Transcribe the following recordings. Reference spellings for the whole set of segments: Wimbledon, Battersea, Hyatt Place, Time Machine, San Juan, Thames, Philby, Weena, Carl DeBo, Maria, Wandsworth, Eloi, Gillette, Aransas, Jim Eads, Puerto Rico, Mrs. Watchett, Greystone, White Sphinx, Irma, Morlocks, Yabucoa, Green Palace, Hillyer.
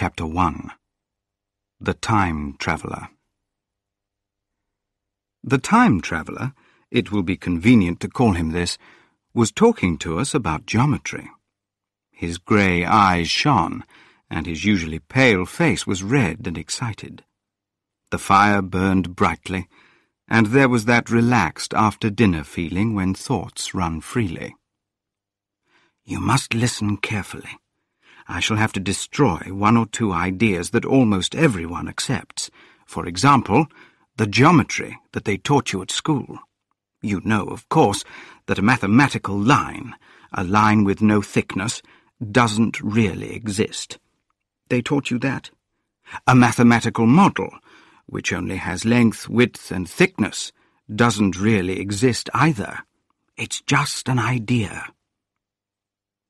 Chapter 1. The Time Traveller. The Time Traveller, it will be convenient to call him this, was talking to us about geometry. His grey eyes shone, and his usually pale face was red and excited. The fire burned brightly, and there was that relaxed after-dinner feeling when thoughts run freely. You must listen carefully. I shall have to destroy one or two ideas that almost everyone accepts. For example, the geometry that they taught you at school. You know, of course, that a mathematical line, a line with no thickness, doesn't really exist. They taught you that. A mathematical model, which only has length, width, and thickness, doesn't really exist either. It's just an idea.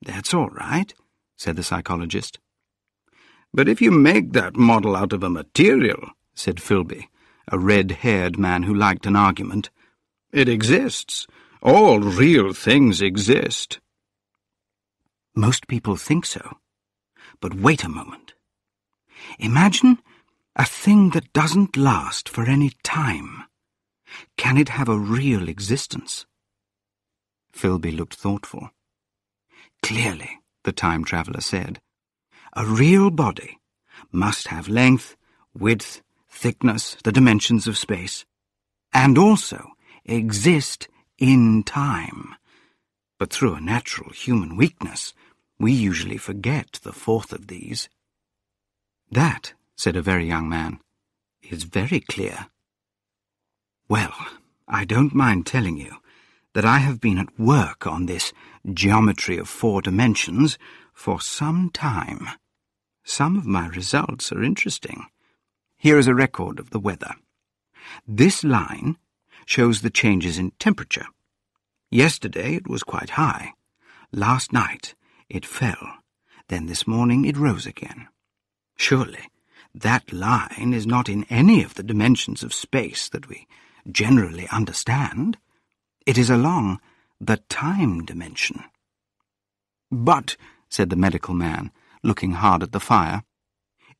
That's all right, said the psychologist. But if you make that model out of a material, said Philby, a red-haired man who liked an argument, it exists. All real things exist. Most people think so. But wait a moment. Imagine a thing that doesn't last for any time. Can it have a real existence? Philby looked thoughtful. Clearly, the time traveller said, a real body must have length, width, thickness, the dimensions of space, and also exist in time. But through a natural human weakness, we usually forget the fourth of these. That, said a very young man, is very clear. Well, I don't mind telling you that I have been at work on this geometry of four dimensions for some time. Some of my results are interesting. Here is a record of the weather. This line shows the changes in temperature. Yesterday it was quite high. Last night it fell. Then this morning it rose again. Surely that line is not in any of the dimensions of space that we generally understand. It is along the time dimension. But, said the medical man, looking hard at the fire,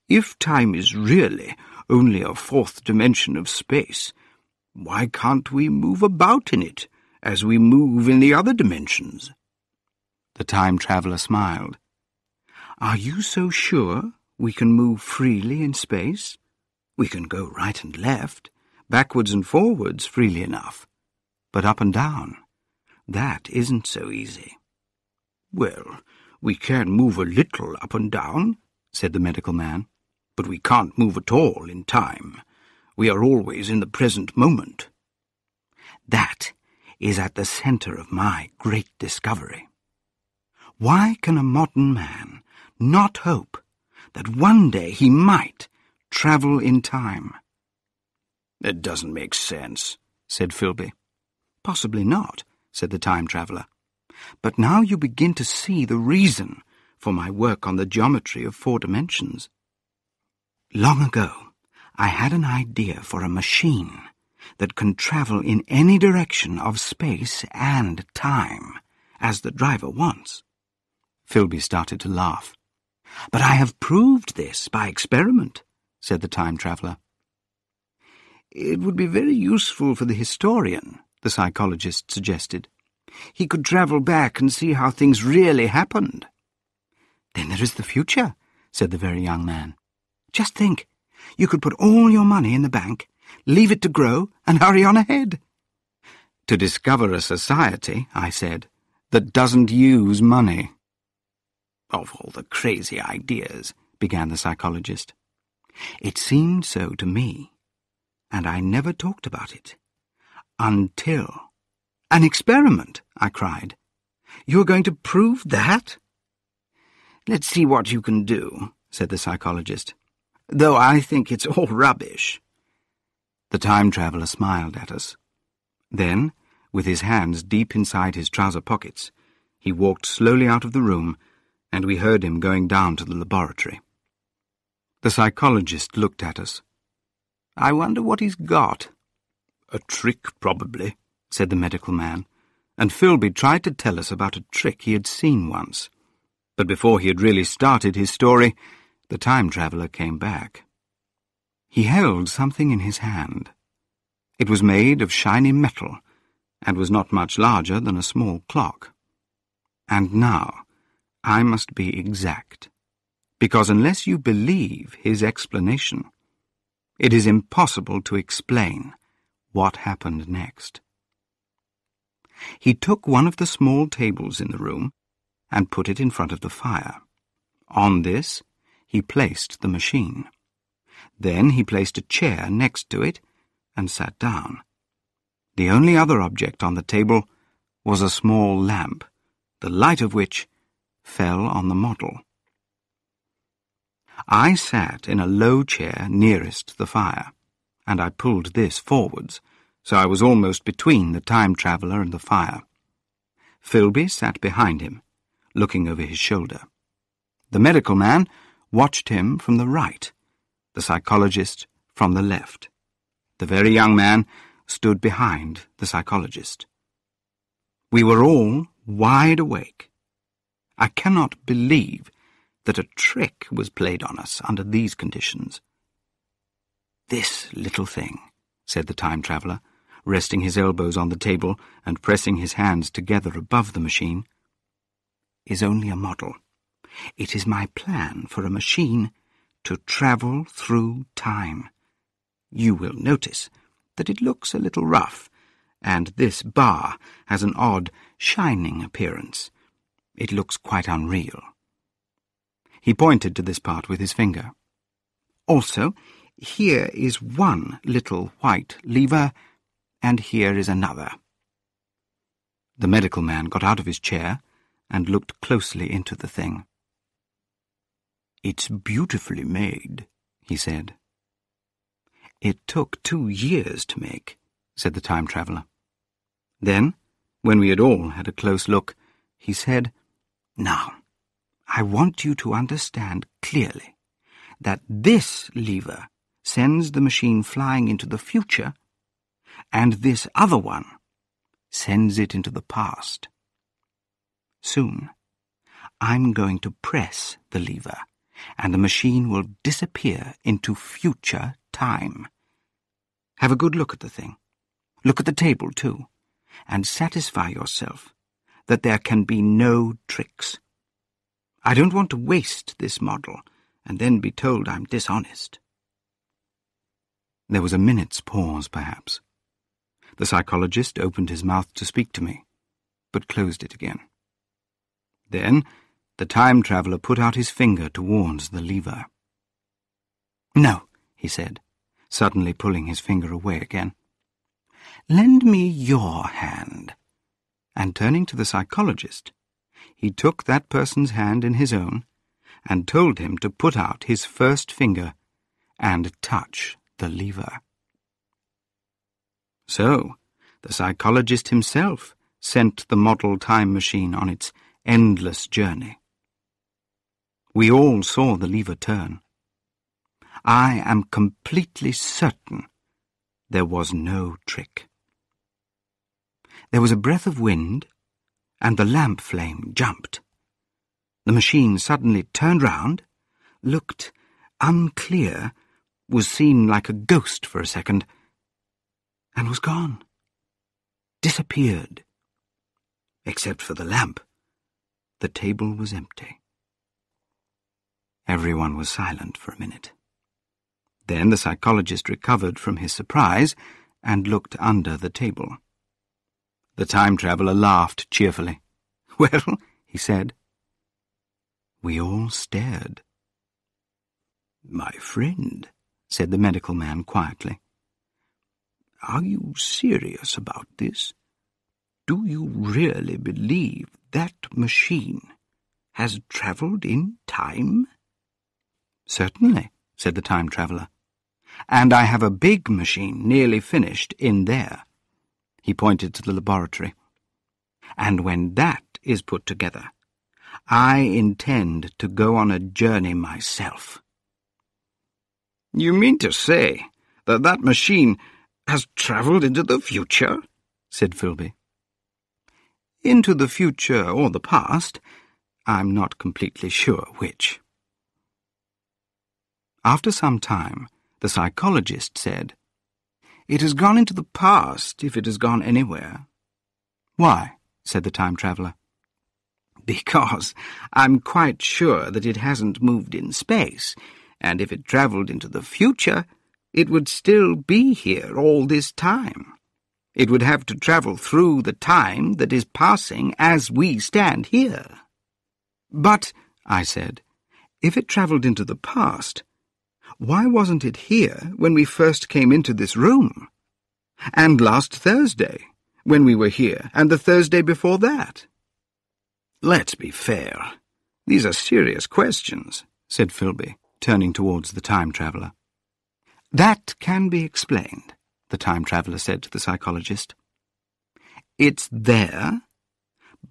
if time is really only a fourth dimension of space, why can't we move about in it, as we move in the other dimensions? The time traveller smiled. Are you so sure we can move freely in space? We can go right and left, backwards and forwards freely enough. But up and down, that isn't so easy. Well, we can move a little up and down, said the medical man, but we can't move at all in time. We are always in the present moment. That is at the centre of my great discovery. Why can a modern man not hope that one day he might travel in time? It doesn't make sense, said Philby. Possibly not, said the time traveller. But now you begin to see the reason for my work on the geometry of four dimensions. Long ago, I had an idea for a machine that can travel in any direction of space and time, as the driver wants. Philby started to laugh. But I have proved this by experiment, said the time traveller. It would be very useful for the historian, the psychologist suggested. He could travel back and see how things really happened. Then there is the future, said the very young man. Just think, you could put all your money in the bank, leave it to grow, and hurry on ahead. To discover a society, I said, that doesn't use money. Of all the crazy ideas, began the psychologist. It seemed so to me, and I never talked about it. Until. An experiment, I cried. You're going to prove that? Let's see what you can do, said the psychologist, though I think it's all rubbish. The time traveller smiled at us. Then, with his hands deep inside his trouser pockets, he walked slowly out of the room, and we heard him going down to the laboratory. The psychologist looked at us. I wonder what he's got. A trick, probably, said the medical man, and Philby tried to tell us about a trick he had seen once. But before he had really started his story, The time traveller came back. He held something in his hand. It was made of shiny metal, and was not much larger than a small clock. And now I must be exact, because unless you believe his explanation, it is impossible to explain what happened next. He took one of the small tables in the room and put it in front of the fire. On this he placed the machine. Then he placed a chair next to it and sat down. The only other object on the table was a small lamp, the light of which fell on the model. I sat in a low chair nearest the fire, and I pulled this forwards, so I was almost between the time traveller and the fire. Philby sat behind him, looking over his shoulder. The medical man watched him from the right, the psychologist from the left. The very young man stood behind the psychologist. We were all wide awake. I cannot believe that a trick was played on us under these conditions. "This little thing," said the time traveller, resting his elbows on the table and pressing his hands together above the machine, "is only a model. It is my plan for a machine to travel through time. You will notice that it looks a little rough, and this bar has an odd, shining appearance. It looks quite unreal." He pointed to this part with his finger. "Also, here is one little white lever, and here is another." The medical man got out of his chair and looked closely into the thing. "It's beautifully made," he said. "It took 2 years to make," said the time traveller. Then, when we had all had a close look, he said, "Now, I want you to understand clearly that this lever sends the machine flying into the future, and this other one sends it into the past. Soon, I'm going to press the lever, and the machine will disappear into future time. Have a good look at the thing. Look at the table, too, and satisfy yourself that there can be no tricks. I don't want to waste this model and then be told I'm dishonest." There was a minute's pause, perhaps. The psychologist opened his mouth to speak to me, but closed it again. Then the time traveller put out his finger towards the lever. "No," he said, suddenly pulling his finger away again. "Lend me your hand." And turning to the psychologist, he took that person's hand in his own and told him to put out his first finger and touch the lever. So the psychologist himself sent the model time machine on its endless journey. We all saw the lever turn. I am completely certain there was no trick. There was a breath of wind, and the lamp flame jumped. The machine suddenly turned round, looked unclear, was seen like a ghost for a second, and was gone, disappeared. Except for the lamp, the table was empty. Everyone was silent for a minute. Then the psychologist recovered from his surprise and looked under the table. The time traveller laughed cheerfully. "Well," he said. We all stared. "My friend," said the medical man quietly, "are you serious about this? Do you really believe that machine has travelled in time?" "Certainly," said the time traveller, "and I have a big machine nearly finished in there." He pointed to the laboratory. "And when that is put together, I intend to go on a journey myself." "You mean to say that that machine has travelled into the future?" said Philby. "Into the future or the past, I'm not completely sure which." After some time, the psychologist said, "It has gone into the past, if it has gone anywhere." "Why?" said the time-traveller. "Because I'm quite sure that it hasn't moved in space, and if it travelled into the future, it would still be here all this time. It would have to travel through the time that is passing as we stand here." "But," I said, "if it travelled into the past, why wasn't it here when we first came into this room? And last Thursday, when we were here, and the Thursday before that?" "Let's be fair. These are serious questions," said Philby, turning towards the time-traveller. "That can be explained," the time-traveller said to the psychologist. "It's there,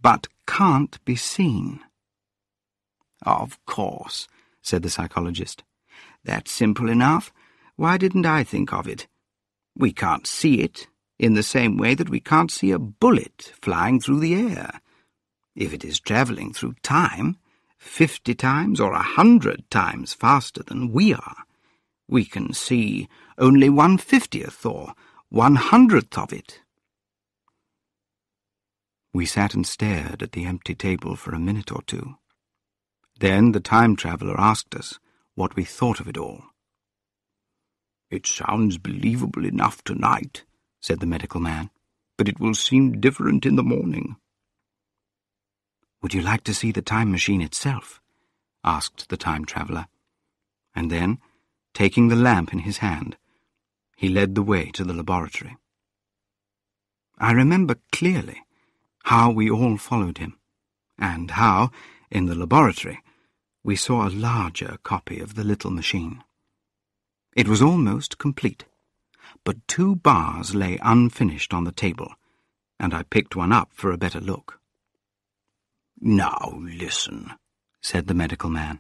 but can't be seen." "Of course," said the psychologist. "That's simple enough. Why didn't I think of it? We can't see it in the same way that we can't see a bullet flying through the air. If it is travelling through time, 50 times or 100 times faster than we are, we can see only 1/50th or 100th of it." We sat and stared at the empty table for a minute or two. Then the time-traveller asked us what we thought of it all. "It sounds believable enough tonight," said the medical man, "but it will seem different in the morning." "Would you like to see the time machine itself?" asked the time-traveller. And then, taking the lamp in his hand, he led the way to the laboratory. I remember clearly how we all followed him, and how, in the laboratory, we saw a larger copy of the little machine. It was almost complete, but 2 bars lay unfinished on the table, and I picked one up for a better look. "Now listen," said the medical man.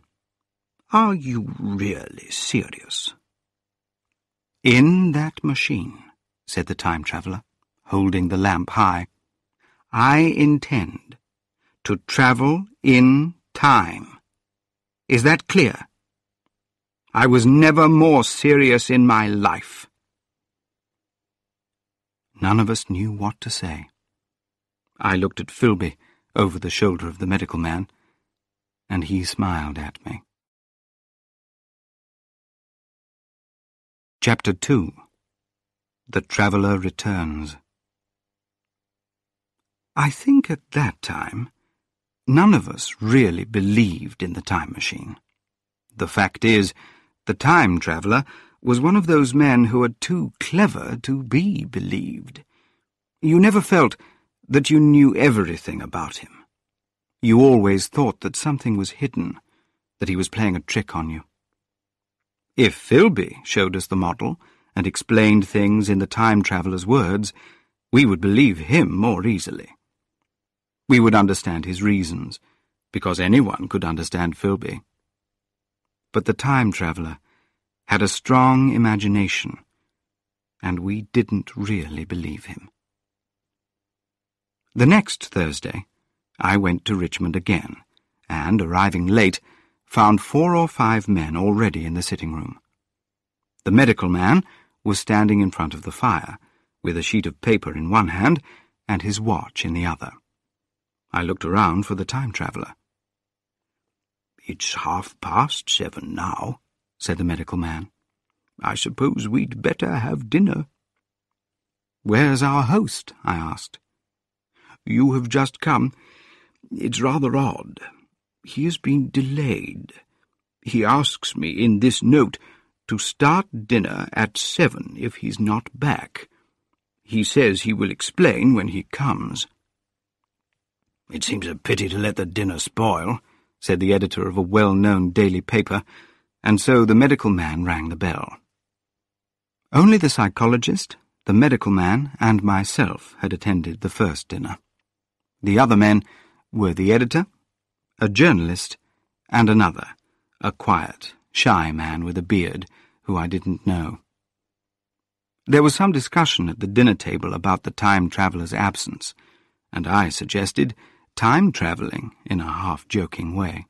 "Are you really serious?" "In that machine," said the time-traveller, holding the lamp high, "I intend to travel in time. Is that clear? I was never more serious in my life." None of us knew what to say. I looked at Philby over the shoulder of the medical man, and he smiled at me. Chapter 2. The Traveller Returns. I think at that time, none of us really believed in the time machine. The fact is, the time traveller was one of those men who are too clever to be believed. You never felt that you knew everything about him. You always thought that something was hidden, that he was playing a trick on you. If Philby showed us the model and explained things in the time-traveller's words, we would believe him more easily. We would understand his reasons, because anyone could understand Philby. But the time-traveller had a strong imagination, and we didn't really believe him. The next Thursday, I went to Richmond again, and, arriving late, found 4 or 5 men already in the sitting-room. The medical man was standing in front of the fire, with a sheet of paper in one hand and his watch in the other. I looked around for the time-traveller. "It's 7:30 now," said the medical man. "I suppose we'd better have dinner." "Where's our host?" I asked. "You have just come. It's rather odd. He has been delayed. He asks me in this note to start dinner at 7 if he's not back. He says he will explain when he comes." "It seems a pity to let the dinner spoil," said the editor of a well-known daily paper, and so the medical man rang the bell. Only the psychologist, the medical man, and myself had attended the first dinner. The other men were the editor, a journalist, and another, a quiet, shy man with a beard, who I didn't know. There was some discussion at the dinner table about the time-traveller's absence, and I suggested time-travelling in a half-joking way.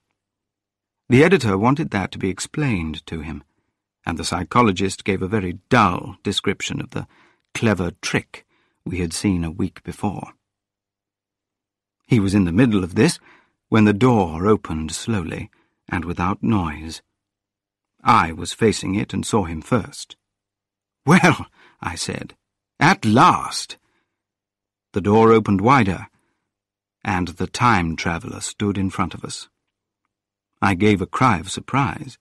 The editor wanted that to be explained to him, and the psychologist gave a very dull description of the clever trick we had seen a week before. He was in the middle of this when the door opened slowly and without noise. I was facing it and saw him first. "Well," I said, "at last!" The door opened wider, and the time-traveller stood in front of us. I gave a cry of surprise.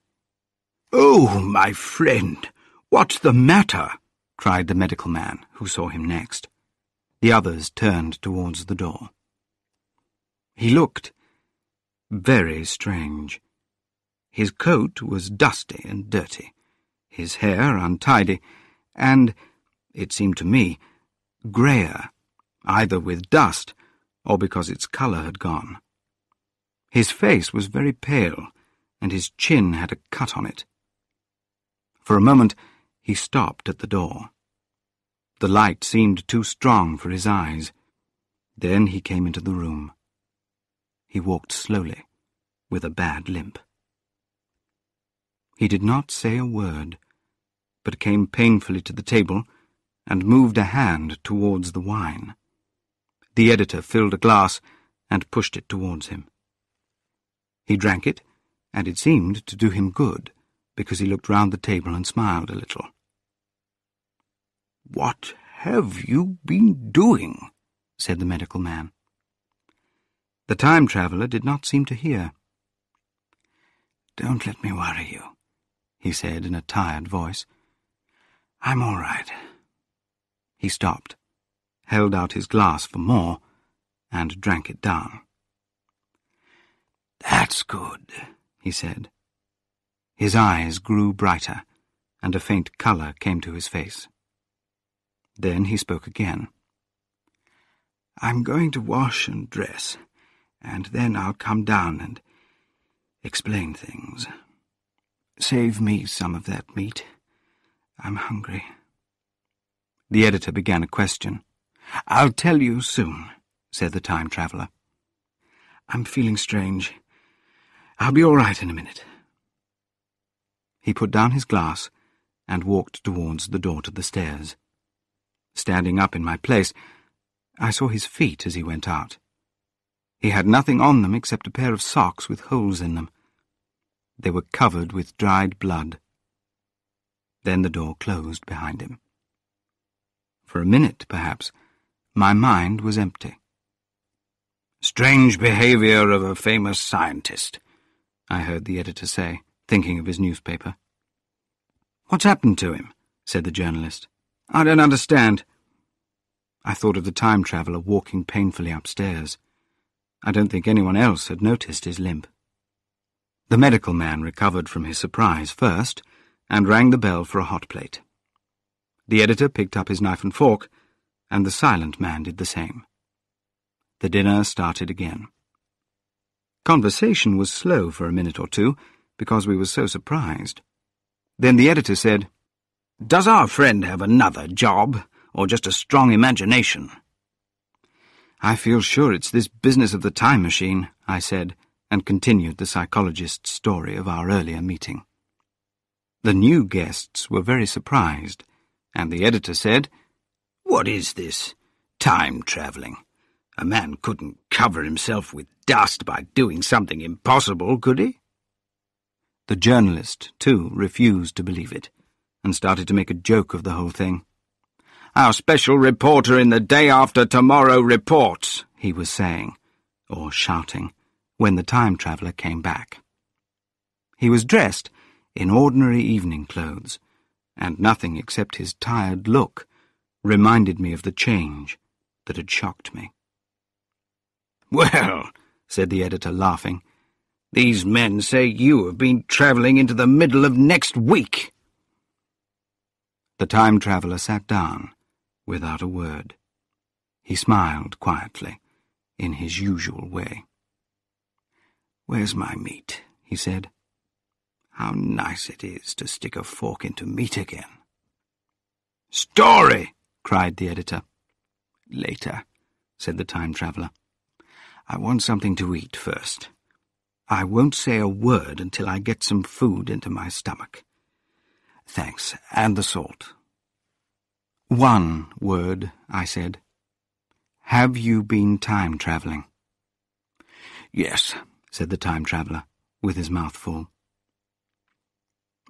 "Oh, my friend, what's the matter?" cried the medical man, who saw him next. The others turned towards the door. He looked very strange. His coat was dusty and dirty, his hair untidy, and, it seemed to me, greyer, either with dust or because its colour had gone. His face was very pale, and his chin had a cut on it. For a moment he stopped at the door. The light seemed too strong for his eyes. Then he came into the room. He walked slowly, with a bad limp. He did not say a word, but came painfully to the table and moved a hand towards the wine. The editor filled a glass and pushed it towards him. He drank it, and it seemed to do him good, because he looked round the table and smiled a little. "What have you been doing?" said the medical man. The time-traveller did not seem to hear. "Don't let me worry you," he said in a tired voice. "I'm all right." He stopped, held out his glass for more, and drank it down. "That's good," he said. His eyes grew brighter, and a faint colour came to his face. Then he spoke again. "I'm going to wash and dress, and then I'll come down and explain things. Save me some of that meat. I'm hungry." The editor began a question. "I'll tell you soon," said the time-traveller. "I'm feeling strange. I'll be all right in a minute." He put down his glass and walked towards the door to the stairs. Standing up in my place, I saw his feet as he went out. He had nothing on them except a pair of socks with holes in them. They were covered with dried blood. Then the door closed behind him. For a minute, perhaps, my mind was empty. "Strange behaviour of a famous scientist," I heard the editor say, thinking of his newspaper. "What's happened to him?" said the journalist. "I don't understand." I thought of the time-traveller walking painfully upstairs. I don't think anyone else had noticed his limp. The medical man recovered from his surprise first and rang the bell for a hot plate. The editor picked up his knife and fork, and the silent man did the same. The dinner started again. Conversation was slow for a minute or two, because we were so surprised. Then the editor said, "Does our friend have another job, or just a strong imagination?" "I feel sure it's this business of the time machine," I said, and continued the psychologist's story of our earlier meeting. The new guests were very surprised, and the editor said, "What is this time-travelling? A man couldn't cover himself with dust by doing something impossible, could he?" The journalist, too, refused to believe it, and started to make a joke of the whole thing. "Our special reporter in the day-after-tomorrow reports," he was saying, or shouting, when the time-traveller came back. He was dressed in ordinary evening clothes, and nothing except his tired look reminded me of the change that had shocked me. "Well," said the editor, laughing, "these men say you have been travelling into the middle of next week." The time-traveller sat down without a word. He smiled quietly, in his usual way. "Where's my meat?" he said. "How nice it is to stick a fork into meat again." "Story!" cried the editor. "Later," said the time-traveller. "I want something to eat first. I won't say a word until I get some food into my stomach. Thanks, and the salt. One word, I said. Have you been time-travelling? Yes, said the time-traveller, with his mouth full.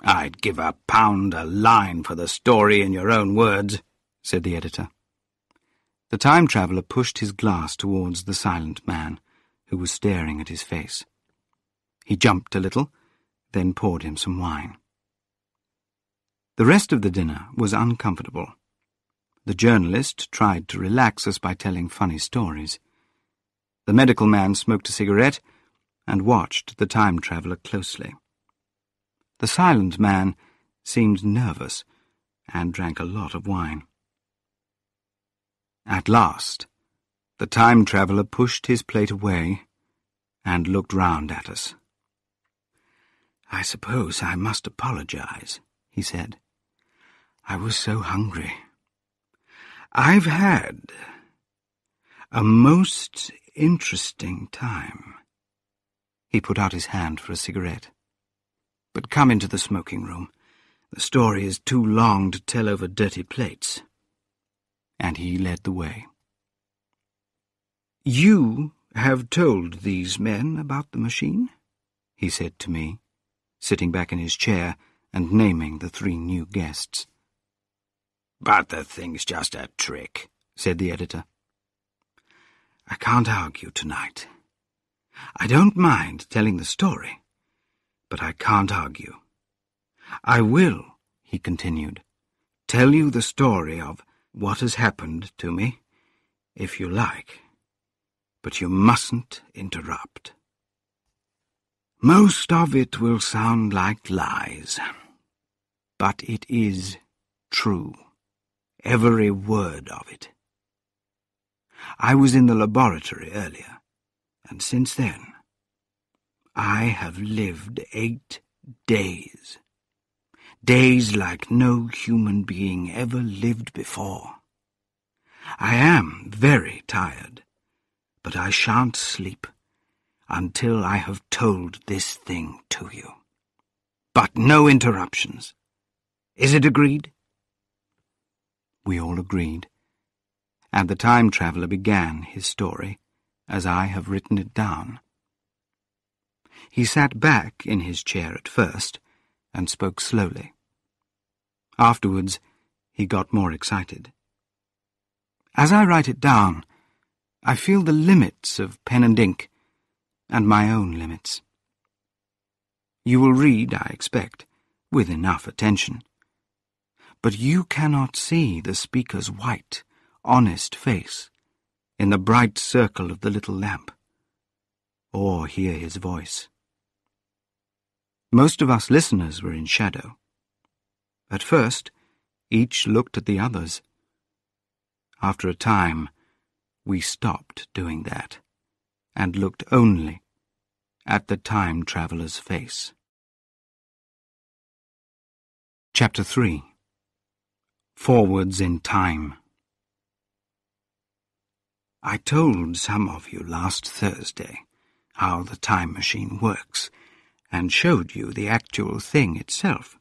I'd give £1 a line for the story in your own words, said the editor. The time-traveller pushed his glass towards the silent man, who was staring at his face. He jumped a little, then poured him some wine. The rest of the dinner was uncomfortable. The journalist tried to relax us by telling funny stories. The medical man smoked a cigarette and watched the time-traveller closely. The silent man seemed nervous and drank a lot of wine. At last, the time-traveller pushed his plate away and looked round at us. I suppose I must apologize, he said. I was so hungry. I've had a most interesting time. He put out his hand for a cigarette. But come into the smoking room. The story is too long to tell over dirty plates. And he led the way. You have told these men about the machine, he said to me, sitting back in his chair and naming the 3 new guests. But the thing's just a trick, said the editor. I can't argue tonight. I don't mind telling the story. But I can't argue. I will, he continued, tell you the story of what has happened to me, if you like. But you mustn't interrupt. Most of it will sound like lies. But it is true, every word of it. I was in the laboratory earlier, and since then, I have lived 8 days. Days like no human being ever lived before. I am very tired, but I shan't sleep until I have told this thing to you. But no interruptions. Is it agreed? We all agreed, and the time-traveller began his story as I have written it down. He sat back in his chair at first and spoke slowly. Afterwards, he got more excited. As I write it down, I feel the limits of pen and ink and my own limits. You will read, I expect, with enough attention. But you cannot see the speaker's white, honest face in the bright circle of the little lamp, or hear his voice. Most of us listeners were in shadow. At first, each looked at the others. After a time, we stopped doing that and looked only at the time-traveller's face. Chapter 3. Forwards in Time. I told some of you last Thursday how the time machine works, and showed you the actual thing itself,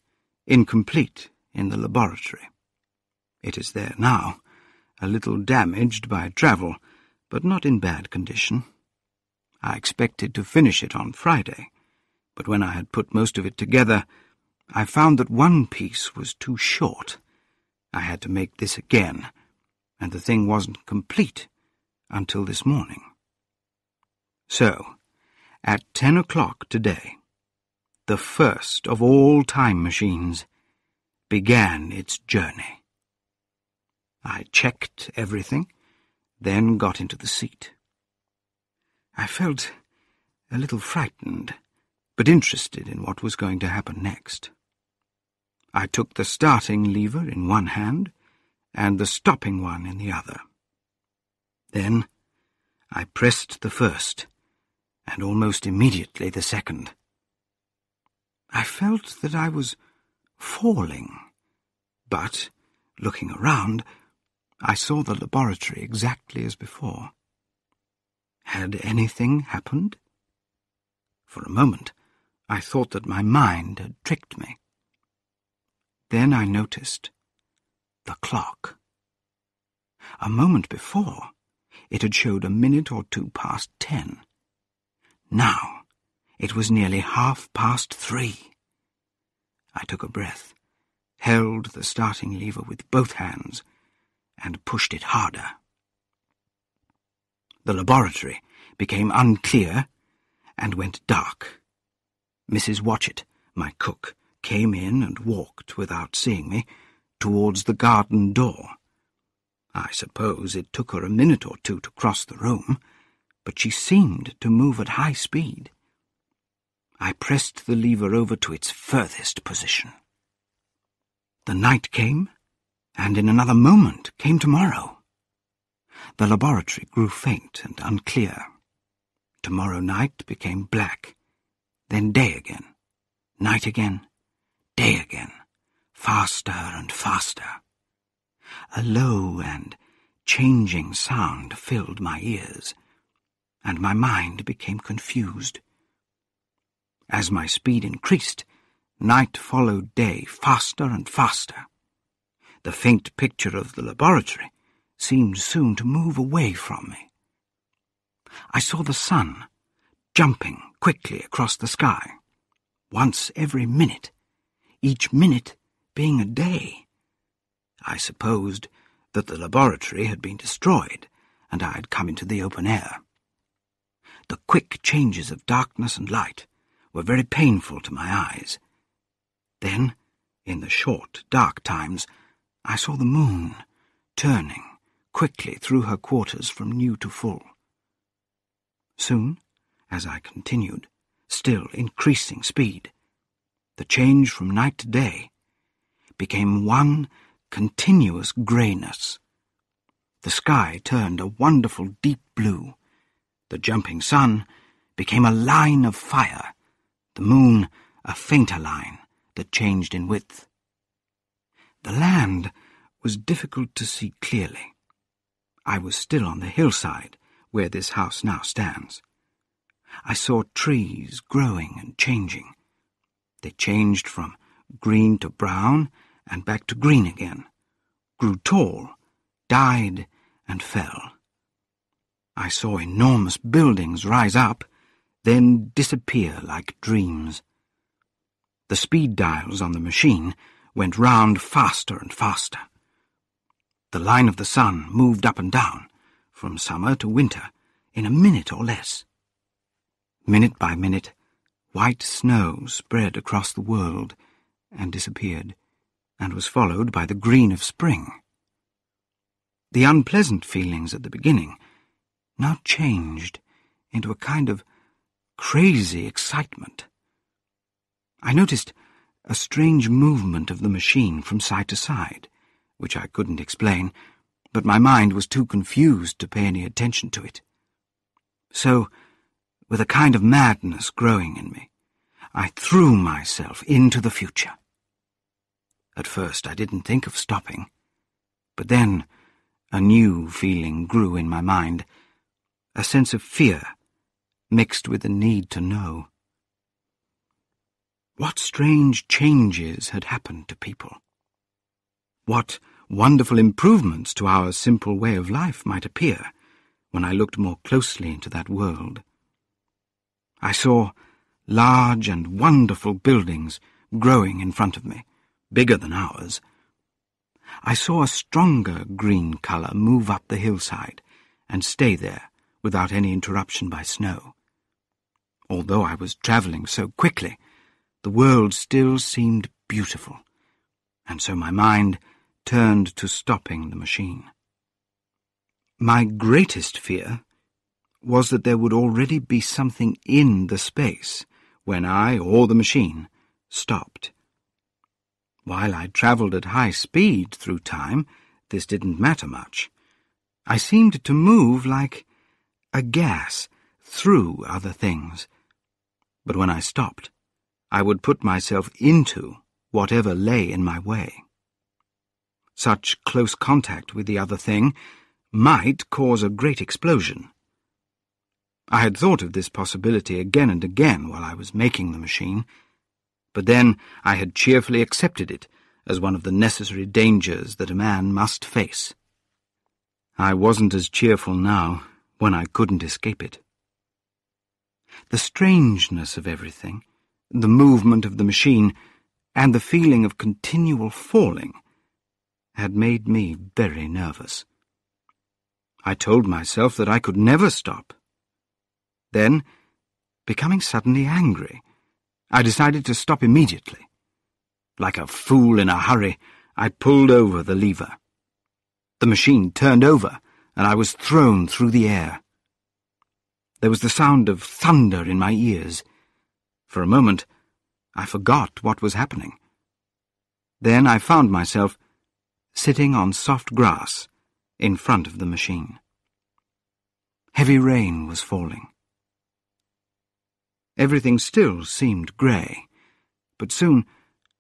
incomplete in the laboratory. It is there now, a little damaged by travel, but not in bad condition. I expected to finish it on Friday, but when I had put most of it together, I found that one piece was too short. I had to make this again, and the thing wasn't complete until this morning. So, at 10 o'clock today, the first of all time machines began its journey. I checked everything, then got into the seat. I felt a little frightened, but interested in what was going to happen next. I took the starting lever in one hand and the stopping one in the other. Then I pressed the first, and almost immediately the second. I felt that I was falling, but, looking around, I saw the laboratory exactly as before. Had anything happened? For a moment, I thought that my mind had tricked me. Then I noticed the clock. A moment before, it had showed a minute or two past 10. Now, it was nearly 3:30. I took a breath, held the starting lever with both hands, and pushed it harder. The laboratory became unclear and went dark. Mrs. Watchett, my cook, came in and walked, without seeing me, towards the garden door. I suppose it took her a minute or two to cross the room, but she seemed to move at high speed. I pressed the lever over to its furthest position. The night came, and in another moment came tomorrow. The laboratory grew faint and unclear. Tomorrow night became black, then day again, night again, day again, faster and faster. A low and changing sound filled my ears, and my mind became confused. As my speed increased, night followed day faster and faster. The faint picture of the laboratory seemed soon to move away from me. I saw the sun jumping quickly across the sky, once every minute, each minute being a day. I supposed that the laboratory had been destroyed and I had come into the open air. The quick changes of darkness and light were very painful to my eyes. Then, in the short, dark times, I saw the moon turning quickly through her quarters from new to full. Soon, as I continued, still increasing speed, the change from night to day became one continuous greyness. The sky turned a wonderful deep blue. The jumping sun became a line of fire, the moon a fainter line that changed in width. The land was difficult to see clearly. I was still on the hillside where this house now stands. I saw trees growing and changing. They changed from green to brown and back to green again, grew tall, died, and fell. I saw enormous buildings rise up, then disappear like dreams. The speed dials on the machine went round faster and faster. The line of the sun moved up and down, from summer to winter, in a minute or less. Minute by minute, white snow spread across the world and disappeared, and was followed by the green of spring. The unpleasant feelings at the beginning now changed into a kind of crazy excitement. I noticed a strange movement of the machine from side to side, which I couldn't explain, but my mind was too confused to pay any attention to it. So, with a kind of madness growing in me, I threw myself into the future. At first I didn't think of stopping, but then a new feeling grew in my mind, a sense of fear mixed with the need to know. What strange changes had happened to people? What wonderful improvements to our simple way of life might appear when I looked more closely into that world. I saw large and wonderful buildings growing in front of me, bigger than ours. I saw a stronger green colour move up the hillside and stay there without any interruption by snow. Although I was travelling so quickly, the world still seemed beautiful, and so my mind turned to stopping the machine. My greatest fear was that there would already be something in the space when I or the machine stopped. While I travelled at high speed through time, this didn't matter much. I seemed to move like a gas through other things. But when I stopped, I would put myself into whatever lay in my way. Such close contact with the other thing might cause a great explosion. I had thought of this possibility again and again while I was making the machine, but then I had cheerfully accepted it as one of the necessary dangers that a man must face. I wasn't as cheerful now when I couldn't escape it. The strangeness of everything, the movement of the machine, and the feeling of continual falling had made me very nervous. I told myself that I could never stop. Then, becoming suddenly angry, I decided to stop immediately. Like a fool in a hurry, I pulled over the lever. The machine turned over, and I was thrown through the air. There was the sound of thunder in my ears. For a moment, I forgot what was happening. Then I found myself sitting on soft grass in front of the machine. Heavy rain was falling. Everything still seemed grey, but soon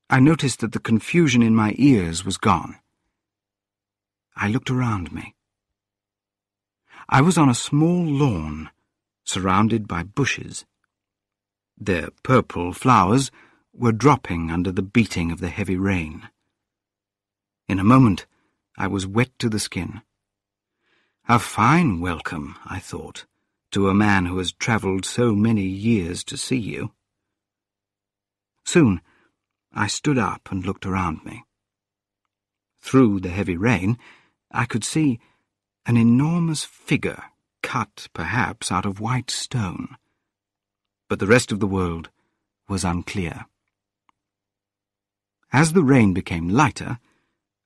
I noticed that the confusion in my ears was gone. I looked around me. I was on a small lawn, surrounded by bushes. Their purple flowers were dropping under the beating of the heavy rain. In a moment, I was wet to the skin. A fine welcome, I thought, to a man who has travelled so many years to see you. Soon, I stood up and looked around me. Through the heavy rain, I could see an enormous figure cut, perhaps, out of white stone. But the rest of the world was unclear. As the rain became lighter,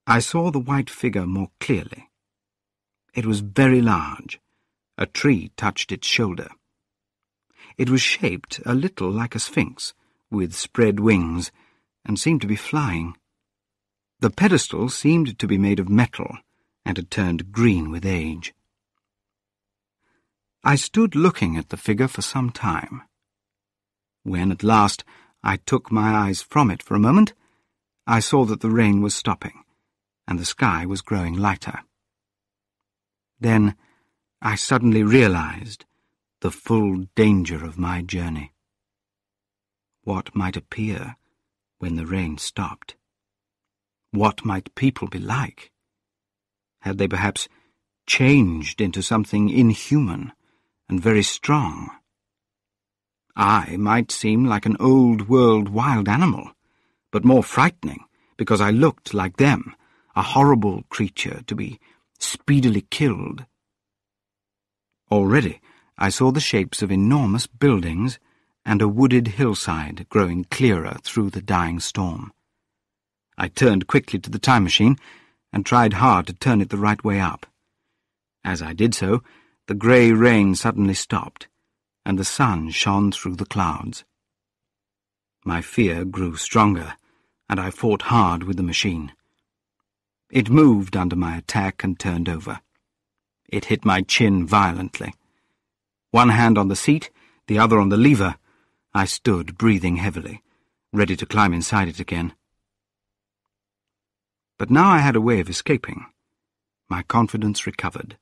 I saw the white figure more clearly. It was very large. A tree touched its shoulder. It was shaped a little like a sphinx, with spread wings, and seemed to be flying. The pedestal seemed to be made of metal, and had turned green with age. I stood looking at the figure for some time. When at last I took my eyes from it for a moment, I saw that the rain was stopping, and the sky was growing lighter. Then I suddenly realized the full danger of my journey. What might appear when the rain stopped? What might people be like? Had they perhaps changed into something inhuman and very strong? I might seem like an old-world wild animal, but more frightening, because I looked like them, a horrible creature to be speedily killed. Already I saw the shapes of enormous buildings and a wooded hillside growing clearer through the dying storm. I turned quickly to the time machine and tried hard to turn it the right way up. As I did so, the grey rain suddenly stopped, and the sun shone through the clouds. My fear grew stronger, and I fought hard with the machine. It moved under my attack and turned over. It hit my chin violently. One hand on the seat, the other on the lever, I stood breathing heavily, ready to climb inside it again. But now I had a way of escaping. My confidence recovered.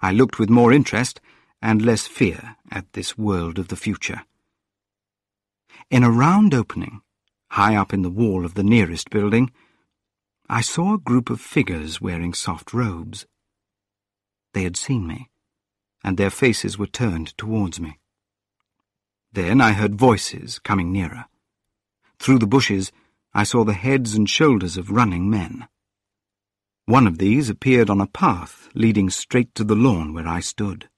I looked with more interest and less fear at this world of the future. In a round opening, high up in the wall of the nearest building, I saw a group of figures wearing soft robes. They had seen me, and their faces were turned towards me. Then I heard voices coming nearer. Through the bushes, I saw the heads and shoulders of running men. One of these appeared on a path leading straight to the lawn where I stood.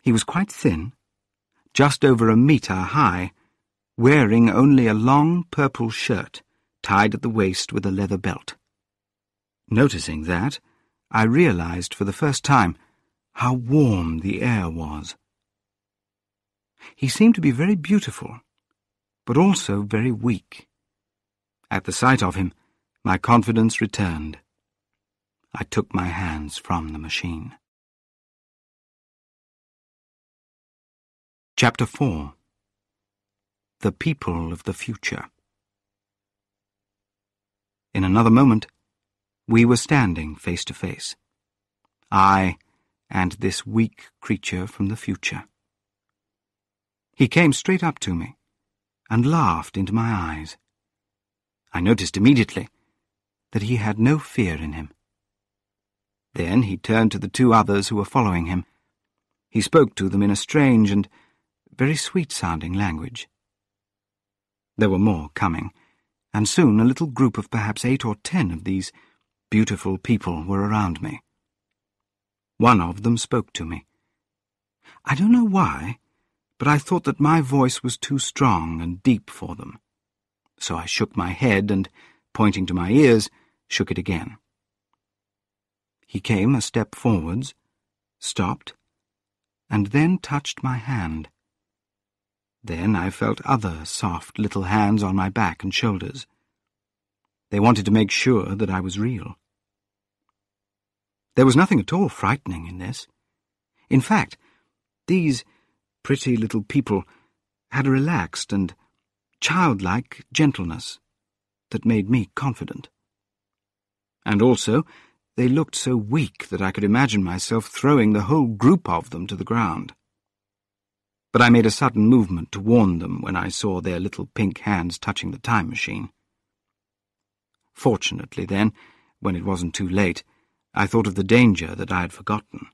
He was quite thin, just over a metre high, wearing only a long purple shirt tied at the waist with a leather belt. Noticing that, I realized for the first time how warm the air was. He seemed to be very beautiful, but also very weak. At the sight of him, my confidence returned. I took my hands from the machine. Chapter 4. The People of the Future. In another moment, we were standing face to face, I and this weak creature from the future. He came straight up to me and laughed into my eyes. I noticed immediately that he had no fear in him. Then he turned to the two others who were following him. He spoke to them in a strange and very sweet-sounding language. There were more coming, and soon a little group of perhaps 8 or 10 of these beautiful people were around me. One of them spoke to me. I don't know why, but I thought that my voice was too strong and deep for them. So I shook my head and, pointing to my ears, shook it again. He came a step forwards, stopped, and then touched my hand. Then I felt other soft little hands on my back and shoulders. They wanted to make sure that I was real. There was nothing at all frightening in this. In fact, these pretty little people had a relaxed and childlike gentleness that made me confident. And also, they looked so weak that I could imagine myself throwing the whole group of them to the ground. But I made a sudden movement to warn them when I saw their little pink hands touching the time machine. Fortunately, then, when it wasn't too late, I thought of the danger that I had forgotten.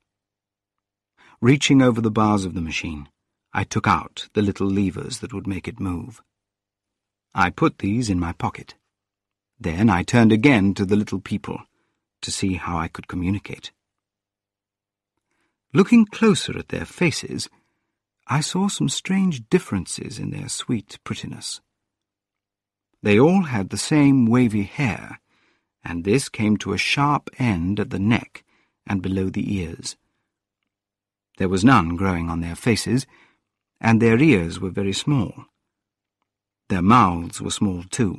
Reaching over the bars of the machine, I took out the little levers that would make it move. I put these in my pocket. Then I turned again to the little people to see how I could communicate. Looking closer at their faces, I saw some strange differences in their sweet prettiness. They all had the same wavy hair, and this came to a sharp end at the neck and below the ears. There was none growing on their faces, and their ears were very small. Their mouths were small too,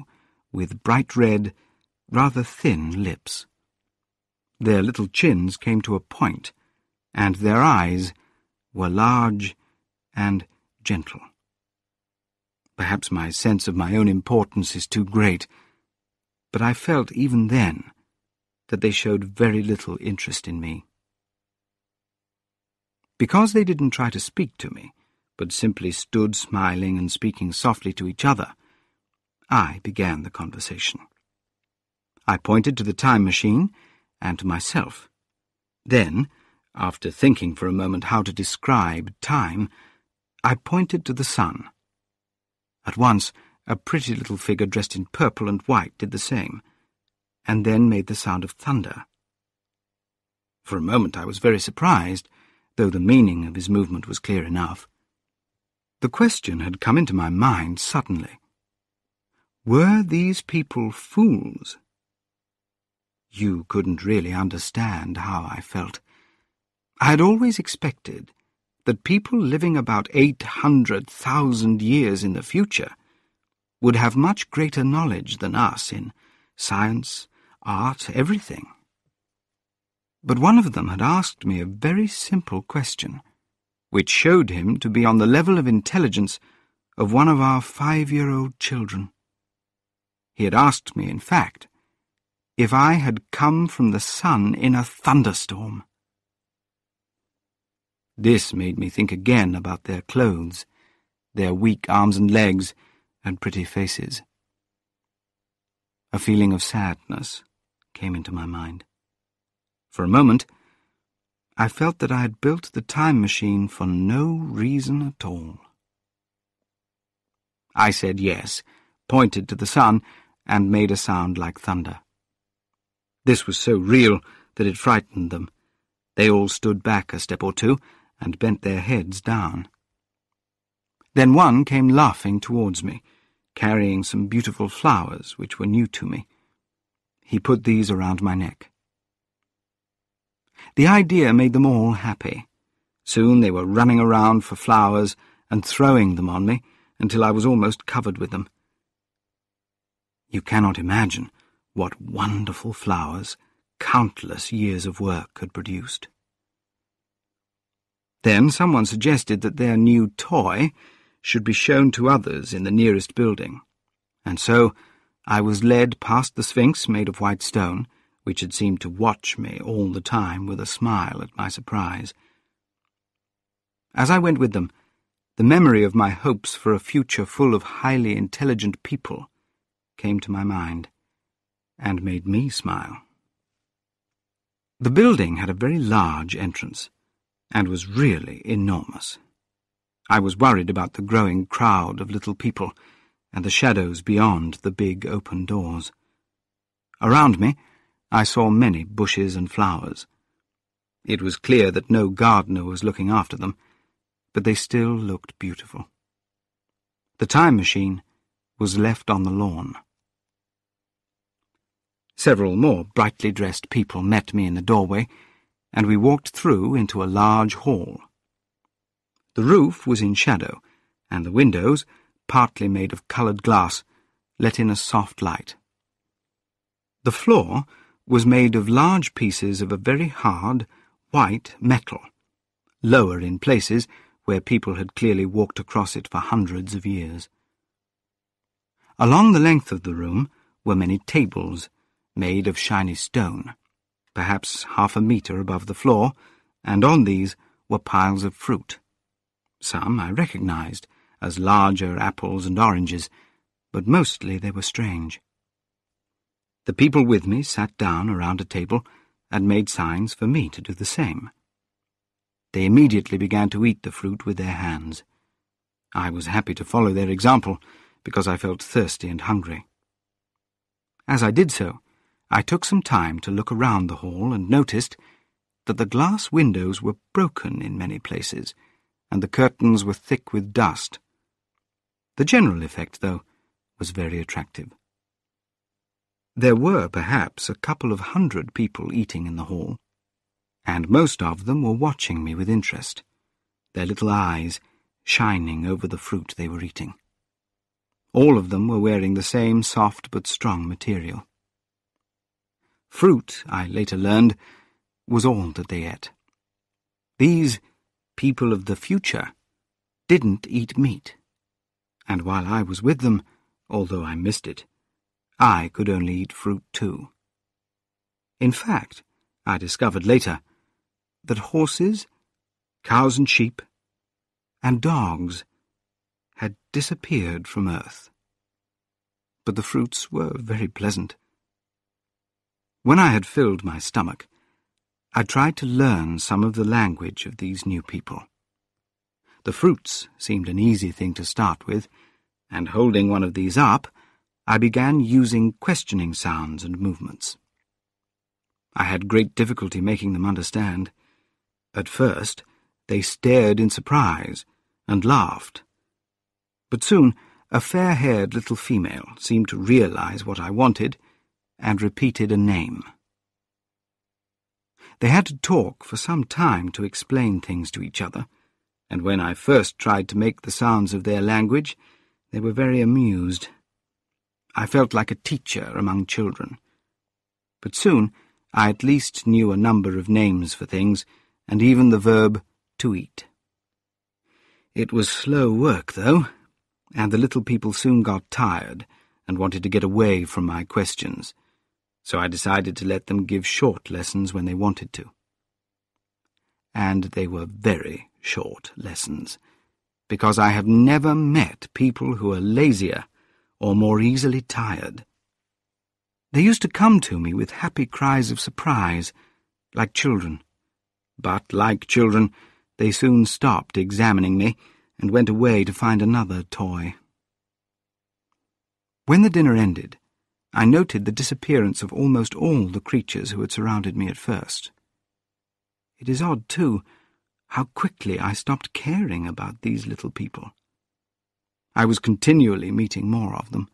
with bright red, rather thin lips. Their little chins came to a point, and their eyes were large and gentle. Perhaps my sense of my own importance is too great, but I felt even then that they showed very little interest in me. Because they didn't try to speak to me, but simply stood smiling and speaking softly to each other, I began the conversation. I pointed to the time machine and to myself. Then, after thinking for a moment how to describe time, I pointed to the sun. At once, a pretty little figure dressed in purple and white did the same, and then made the sound of thunder. For a moment I was very surprised, though the meaning of his movement was clear enough. The question had come into my mind suddenly. Were these people fools? You couldn't really understand how I felt. I had always expected that people living about 800,000 years in the future would have much greater knowledge than us in science, art, everything. But one of them had asked me a very simple question, which showed him to be on the level of intelligence of one of our 5-year-old children. He had asked me, in fact, if I had come from the sun in a thunderstorm. This made me think again about their clothes, their weak arms and legs, and pretty faces. A feeling of sadness came into my mind. For a moment, I felt that I had built the time machine for no reason at all. I said yes, pointed to the sun, and made a sound like thunder. This was so real that it frightened them. They all stood back a step or two and bent their heads down. Then one came laughing towards me, carrying some beautiful flowers which were new to me. He put these around my neck. The idea made them all happy. Soon they were running around for flowers and throwing them on me until I was almost covered with them. You cannot imagine what wonderful flowers countless years of work had produced. Then someone suggested that their new toy should be shown to others in the nearest building, and so I was led past the Sphinx made of white stone, which had seemed to watch me all the time with a smile at my surprise. As I went with them, the memory of my hopes for a future full of highly intelligent people came to my mind and made me smile. The building had a very large entrance and was really enormous. I was worried about the growing crowd of little people and the shadows beyond the big open doors. Around me, I saw many bushes and flowers. It was clear that no gardener was looking after them, but they still looked beautiful. The time machine was left on the lawn. Several more brightly dressed people met me in the doorway, and we walked through into a large hall. The roof was in shadow, and the windows, partly made of coloured glass, let in a soft light. The floor was made of large pieces of a very hard, white metal, lower in places where people had clearly walked across it for hundreds of years. Along the length of the room were many tables, made of shiny stone, perhaps 1/2 metre above the floor, and on these were piles of fruit. Some I recognised as larger apples and oranges, but mostly they were strange. The people with me sat down around a table and made signs for me to do the same. They immediately began to eat the fruit with their hands. I was happy to follow their example, because I felt thirsty and hungry. As I did so, I took some time to look around the hall and noticed that the glass windows were broken in many places, and the curtains were thick with dust. The general effect, though, was very attractive. There were perhaps a couple of 100 people eating in the hall, and most of them were watching me with interest, their little eyes shining over the fruit they were eating. All of them were wearing the same soft but strong material. Fruit, I later learned, was all that they ate. These people of the future didn't eat meat, and while I was with them, although I missed it, I could only eat fruit too. In fact, I discovered later that horses, cows and sheep, and dogs had disappeared from earth. But the fruits were very pleasant. When I had filled my stomach, I tried to learn some of the language of these new people. The fruits seemed an easy thing to start with, and holding one of these up, I began using questioning sounds and movements. I had great difficulty making them understand. At first, they stared in surprise and laughed. But soon, a fair-haired little female seemed to realize what I wanted and repeated a name. They had to talk for some time to explain things to each other, and when I first tried to make the sounds of their language, they were very amused. I felt like a teacher among children. But soon, I at least knew a number of names for things, and even the verb to eat. It was slow work, though, and the little people soon got tired and wanted to get away from my questions, so I decided to let them give short lessons when they wanted to. And they were very short lessons, because I have never met people who are lazier or more easily tired. They used to come to me with happy cries of surprise, like children. But, like children, they soon stopped examining me and went away to find another toy. When the dinner ended, I noted the disappearance of almost all the creatures who had surrounded me at first. It is odd, too, how quickly I stopped caring about these little people. I was continually meeting more of them.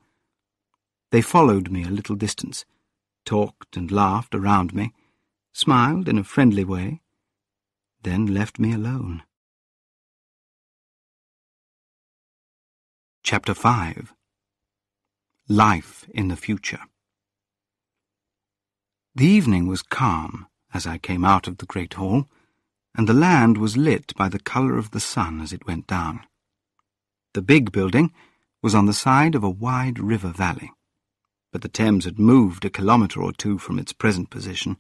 They followed me a little distance, talked and laughed around me, smiled in a friendly way, then left me alone. Chapter 5. Life in the Future. The evening was calm as I came out of the great hall, and the land was lit by the colour of the sun as it went down. The big building was on the side of a wide river valley, but the Thames had moved a kilometre or two from its present position.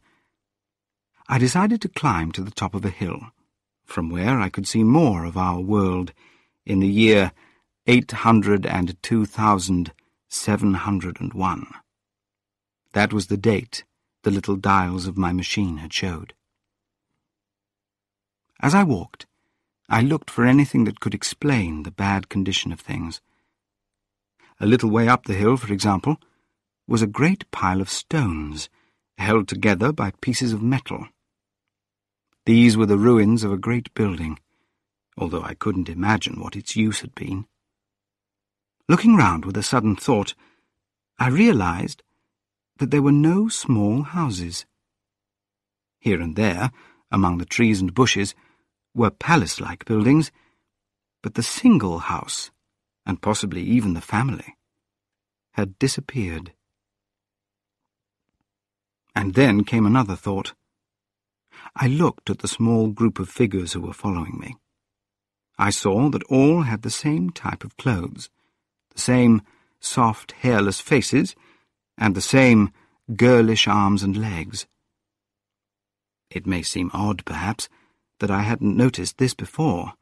I decided to climb to the top of a hill, from where I could see more of our world in the year 802,000 701. That was the date the little dials of my machine had showed. As I walked, I looked for anything that could explain the bad condition of things. A little way up the hill, for example, was a great pile of stones, held together by pieces of metal. These were the ruins of a great building, although I couldn't imagine what its use had been. Looking round with a sudden thought, I realized that there were no small houses. Here and there, among the trees and bushes, were palace-like buildings, but the single house, and possibly even the family, had disappeared. And then came another thought. I looked at the small group of figures who were following me. I saw that all had the same type of clothes, the same soft, hairless faces, and the same girlish arms and legs. It may seem odd, perhaps, that I hadn't noticed this before,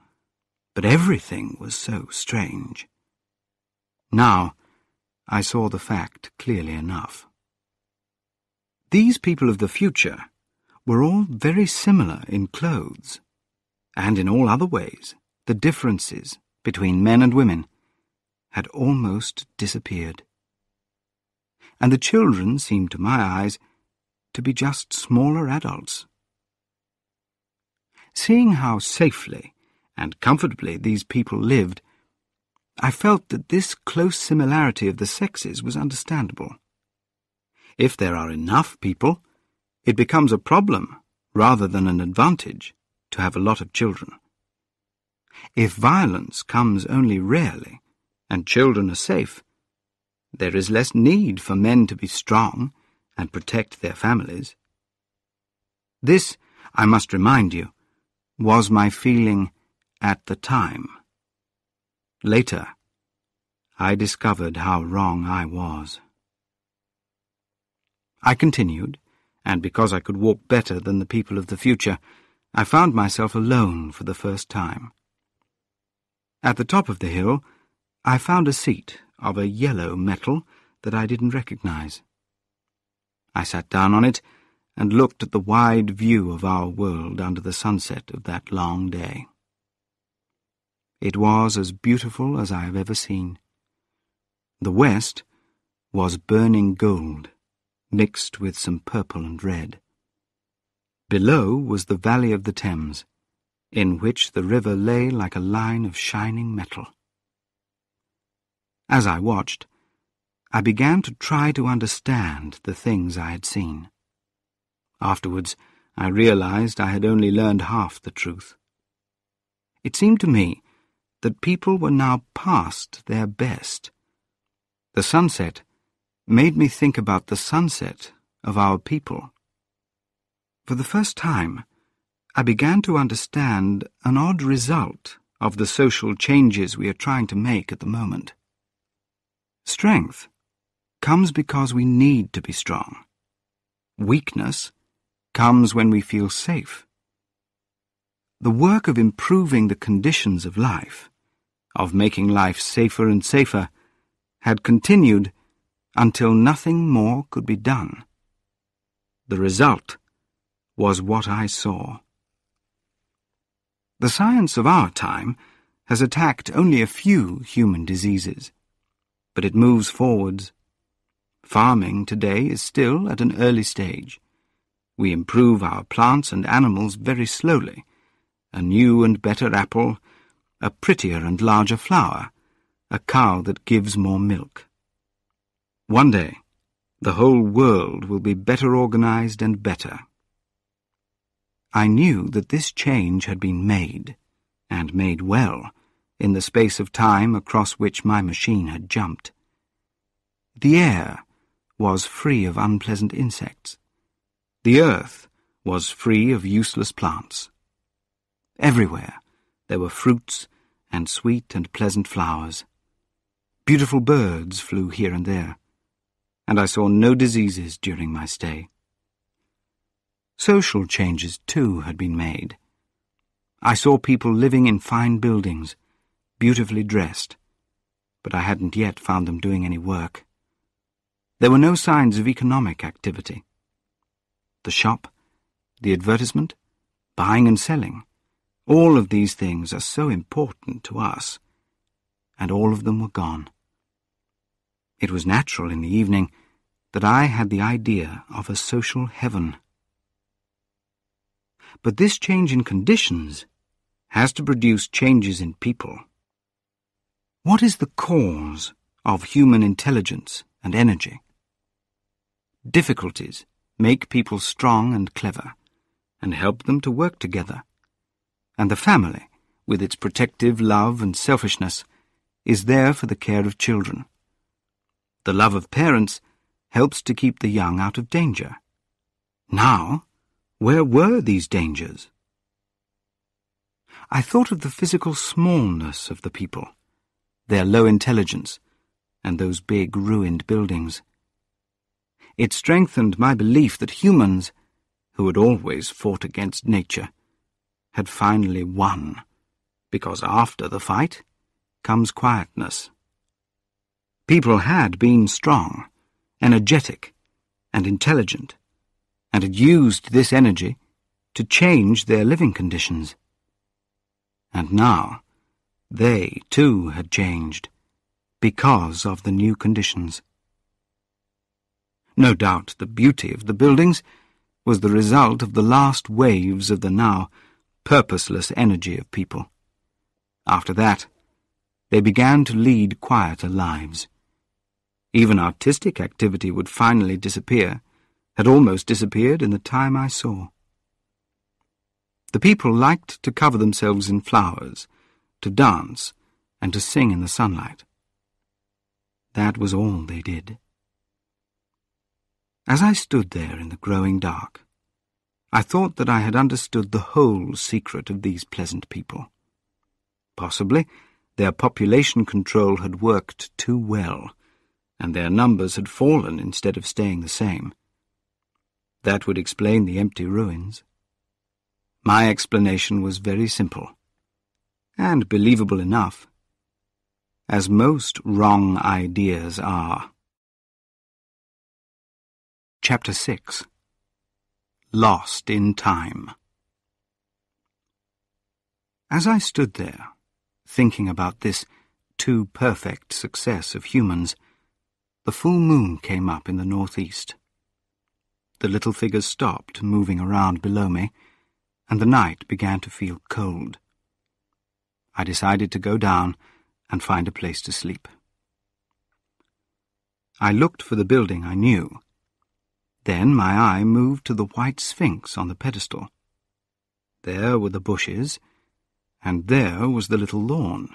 but everything was so strange. Now, I saw the fact clearly enough. These people of the future were all very similar in clothes, and in all other ways the differences between men and women had almost disappeared. And the children seemed to my eyes to be just smaller adults. Seeing how safely and comfortably these people lived, I felt that this close similarity of the sexes was understandable. If there are enough people, it becomes a problem rather than an advantage to have a lot of children. If violence comes only rarely and children are safe, there is less need for men to be strong and protect their families. This, I must remind you, was my feeling at the time. Later, I discovered how wrong I was. I continued, and because I could walk better than the people of the future, I found myself alone for the first time. At the top of the hill, I found a seat of a yellow metal that I didn't recognize. I sat down on it and looked at the wide view of our world under the sunset of that long day. It was as beautiful as I have ever seen. The west was burning gold, mixed with some purple and red. Below was the valley of the Thames, in which the river lay like a line of shining metal. As I watched, I began to try to understand the things I had seen. Afterwards, I realized I had only learned half the truth. It seemed to me that people were now past their best. The sunset made me think about the sunset of our people. For the first time, I began to understand an odd result of the social changes we are trying to make at the moment. Strength comes because we need to be strong. Weakness comes when we feel safe. The work of improving the conditions of life, of making life safer and safer, had continued until nothing more could be done. The result was what I saw. The science of our time has attacked only a few human diseases, but it moves forwards. Farming today is still at an early stage. We improve our plants and animals very slowly. A new and better apple, a prettier and larger flower, a cow that gives more milk. One day, the whole world will be better organized and better. I knew that this change had been made, and made well, in the space of time across which my machine had jumped. The air was free of unpleasant insects. The earth was free of useless plants. Everywhere there were fruits and sweet and pleasant flowers. Beautiful birds flew here and there, and I saw no diseases during my stay. Social changes, too, had been made. I saw people living in fine buildings, beautifully dressed, but I hadn't yet found them doing any work. There were no signs of economic activity. The shop, the advertisement, buying and selling, all of these things are so important to us, and all of them were gone. It was natural in the evening that I had the idea of a social heaven. But this change in conditions has to produce changes in people. What is the cause of human intelligence and energy? Difficulties make people strong and clever, and help them to work together. And the family, with its protective love and selfishness, is there for the care of children. The love of parents helps to keep the young out of danger. Now, where were these dangers? I thought of the physical smallness of the people, their low intelligence, and those big ruined buildings. It strengthened my belief that humans, who had always fought against nature, had finally won, because after the fight comes quietness. People had been strong, energetic, and intelligent, and had used this energy to change their living conditions. And now they, too, had changed because of the new conditions. No doubt the beauty of the buildings was the result of the last waves of the now purposeless energy of people. After that, they began to lead quieter lives. Even artistic activity would finally disappear, had almost disappeared in the time I saw. The people liked to cover themselves in flowers, to dance, and to sing in the sunlight. That was all they did. As I stood there in the growing dark, I thought that I had understood the whole secret of these pleasant people. Possibly their population control had worked too well, and their numbers had fallen instead of staying the same. That would explain the empty ruins. My explanation was very simple, and believable enough, as most wrong ideas are. Chapter 6. Lost in Time. As I stood there, thinking about this too perfect success of humans, the full moon came up in the northeast. The little figures stopped moving around below me, and the night began to feel cold. I decided to go down and find a place to sleep. I looked for the building I knew. Then my eye moved to the White Sphinx on the pedestal. There were the bushes, and there was the little lawn.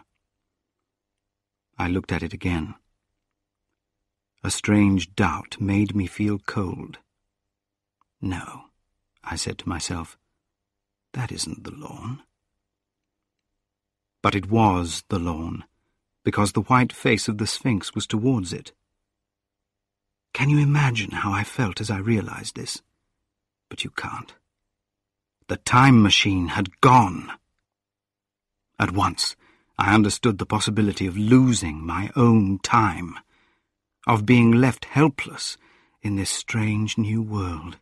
I looked at it again. A strange doubt made me feel cold. No, I said to myself, that isn't the lawn. But it was the lawn, because the white face of the Sphinx was towards it. Can you imagine how I felt as I realized this? But you can't. The time machine had gone. At once, I understood the possibility of losing my own time, of being left helpless in this strange new world.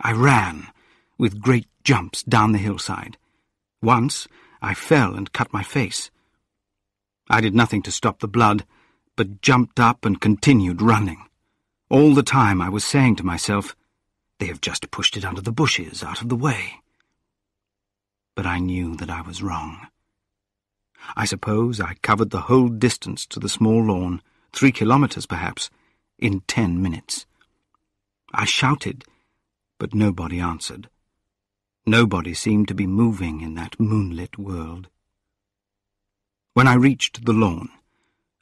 I ran, with great jumps, down the hillside. Once, I fell and cut my face. I did nothing to stop the blood, but jumped up and continued running. All the time I was saying to myself, they have just pushed it under the bushes, out of the way. But I knew that I was wrong. I suppose I covered the whole distance to the small lawn, 3 kilometres perhaps, in 10 minutes. I shouted, but nobody answered. Nobody seemed to be moving in that moonlit world. When I reached the lawn,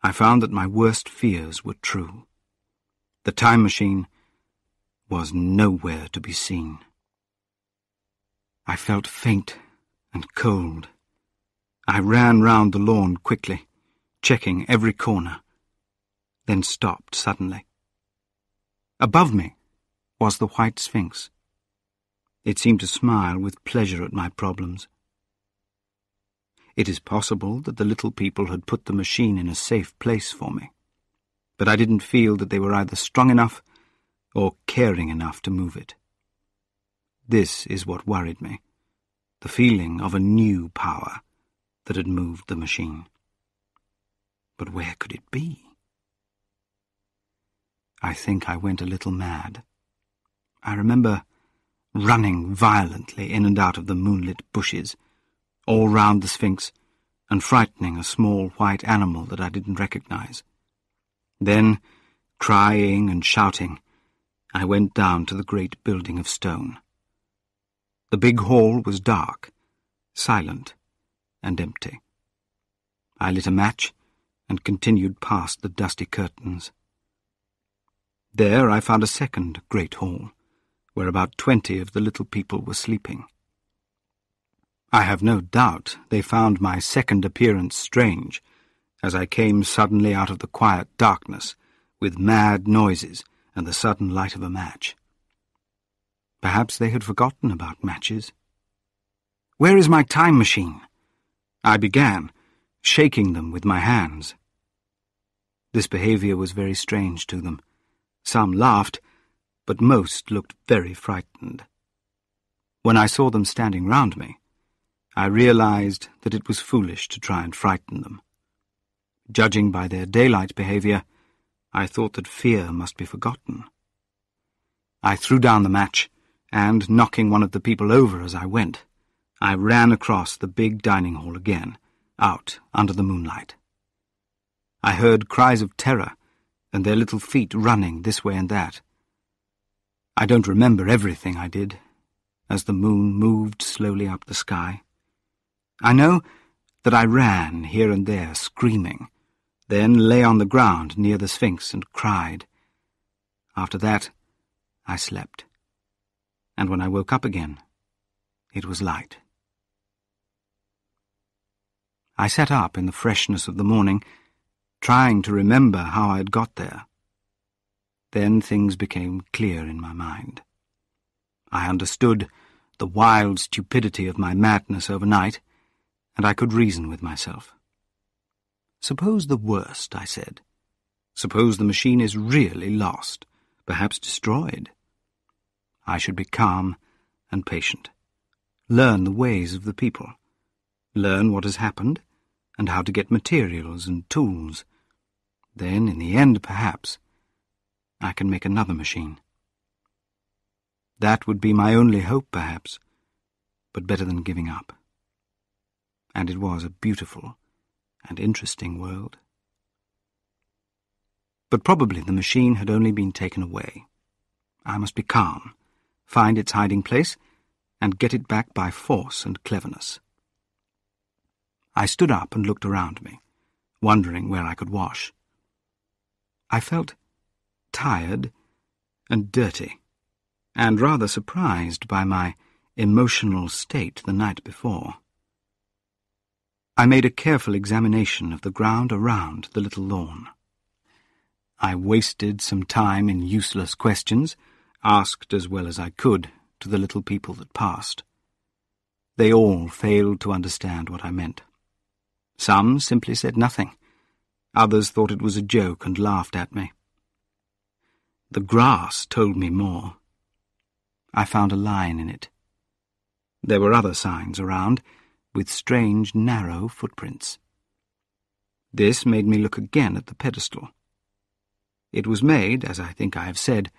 I found that my worst fears were true. The time machine was nowhere to be seen. I felt faint and cold. I ran round the lawn quickly, checking every corner, then stopped suddenly. Above me was the White Sphinx. It seemed to smile with pleasure at my problems. It is possible that the little people had put the machine in a safe place for me, but I didn't feel that they were either strong enough or caring enough to move it. This is what worried me, the feeling of a new power that had moved the machine. But where could it be? I think I went a little mad. I remember running violently in and out of the moonlit bushes, all round the Sphinx, and frightening a small white animal that I didn't recognize. Then, crying and shouting, I went down to the great building of stone. The big hall was dark, silent, and empty. I lit a match and continued past the dusty curtains. There I found a second great hall, where about 20 of the little people were sleeping. I have no doubt they found my second appearance strange, as I came suddenly out of the quiet darkness, with mad noises and the sudden light of a match. Perhaps they had forgotten about matches. "Where is my time machine?" I began, shaking them with my hands. This behaviour was very strange to them. Some laughed, but most looked very frightened. When I saw them standing round me, I realised that it was foolish to try and frighten them. Judging by their daylight behaviour, I thought that fear must be forgotten. I threw down the match, and, knocking one of the people over as I went, I ran across the big dining hall again, out under the moonlight. I heard cries of terror, and their little feet running this way and that. I don't remember everything I did, as the moon moved slowly up the sky. I know that I ran here and there, screaming, then lay on the ground near the Sphinx and cried. After that, I slept, and when I woke up again, it was light. I sat up in the freshness of the morning, trying to remember how I had got there. Then things became clear in my mind. I understood the wild stupidity of my madness overnight, and I could reason with myself. Suppose the worst, I said. Suppose the machine is really lost, perhaps destroyed. I should be calm and patient, learn the ways of the people, learn what has happened, and how to get materials and tools. Then, in the end, perhaps, I can make another machine. That would be my only hope, perhaps, but better than giving up. And it was a beautiful and interesting world. But probably the machine had only been taken away. I must be calm, find its hiding place, and get it back by force and cleverness. I stood up and looked around me, wondering where I could wash. I felt tired and dirty, and rather surprised by my emotional state the night before. I made a careful examination of the ground around the little lawn. I wasted some time in useless questions, asked as well as I could to the little people that passed. They all failed to understand what I meant. Some simply said nothing. Others thought it was a joke and laughed at me. The grass told me more. I found a line in it. There were other signs around, with strange, narrow footprints. This made me look again at the pedestal. It was made, as I think I have said,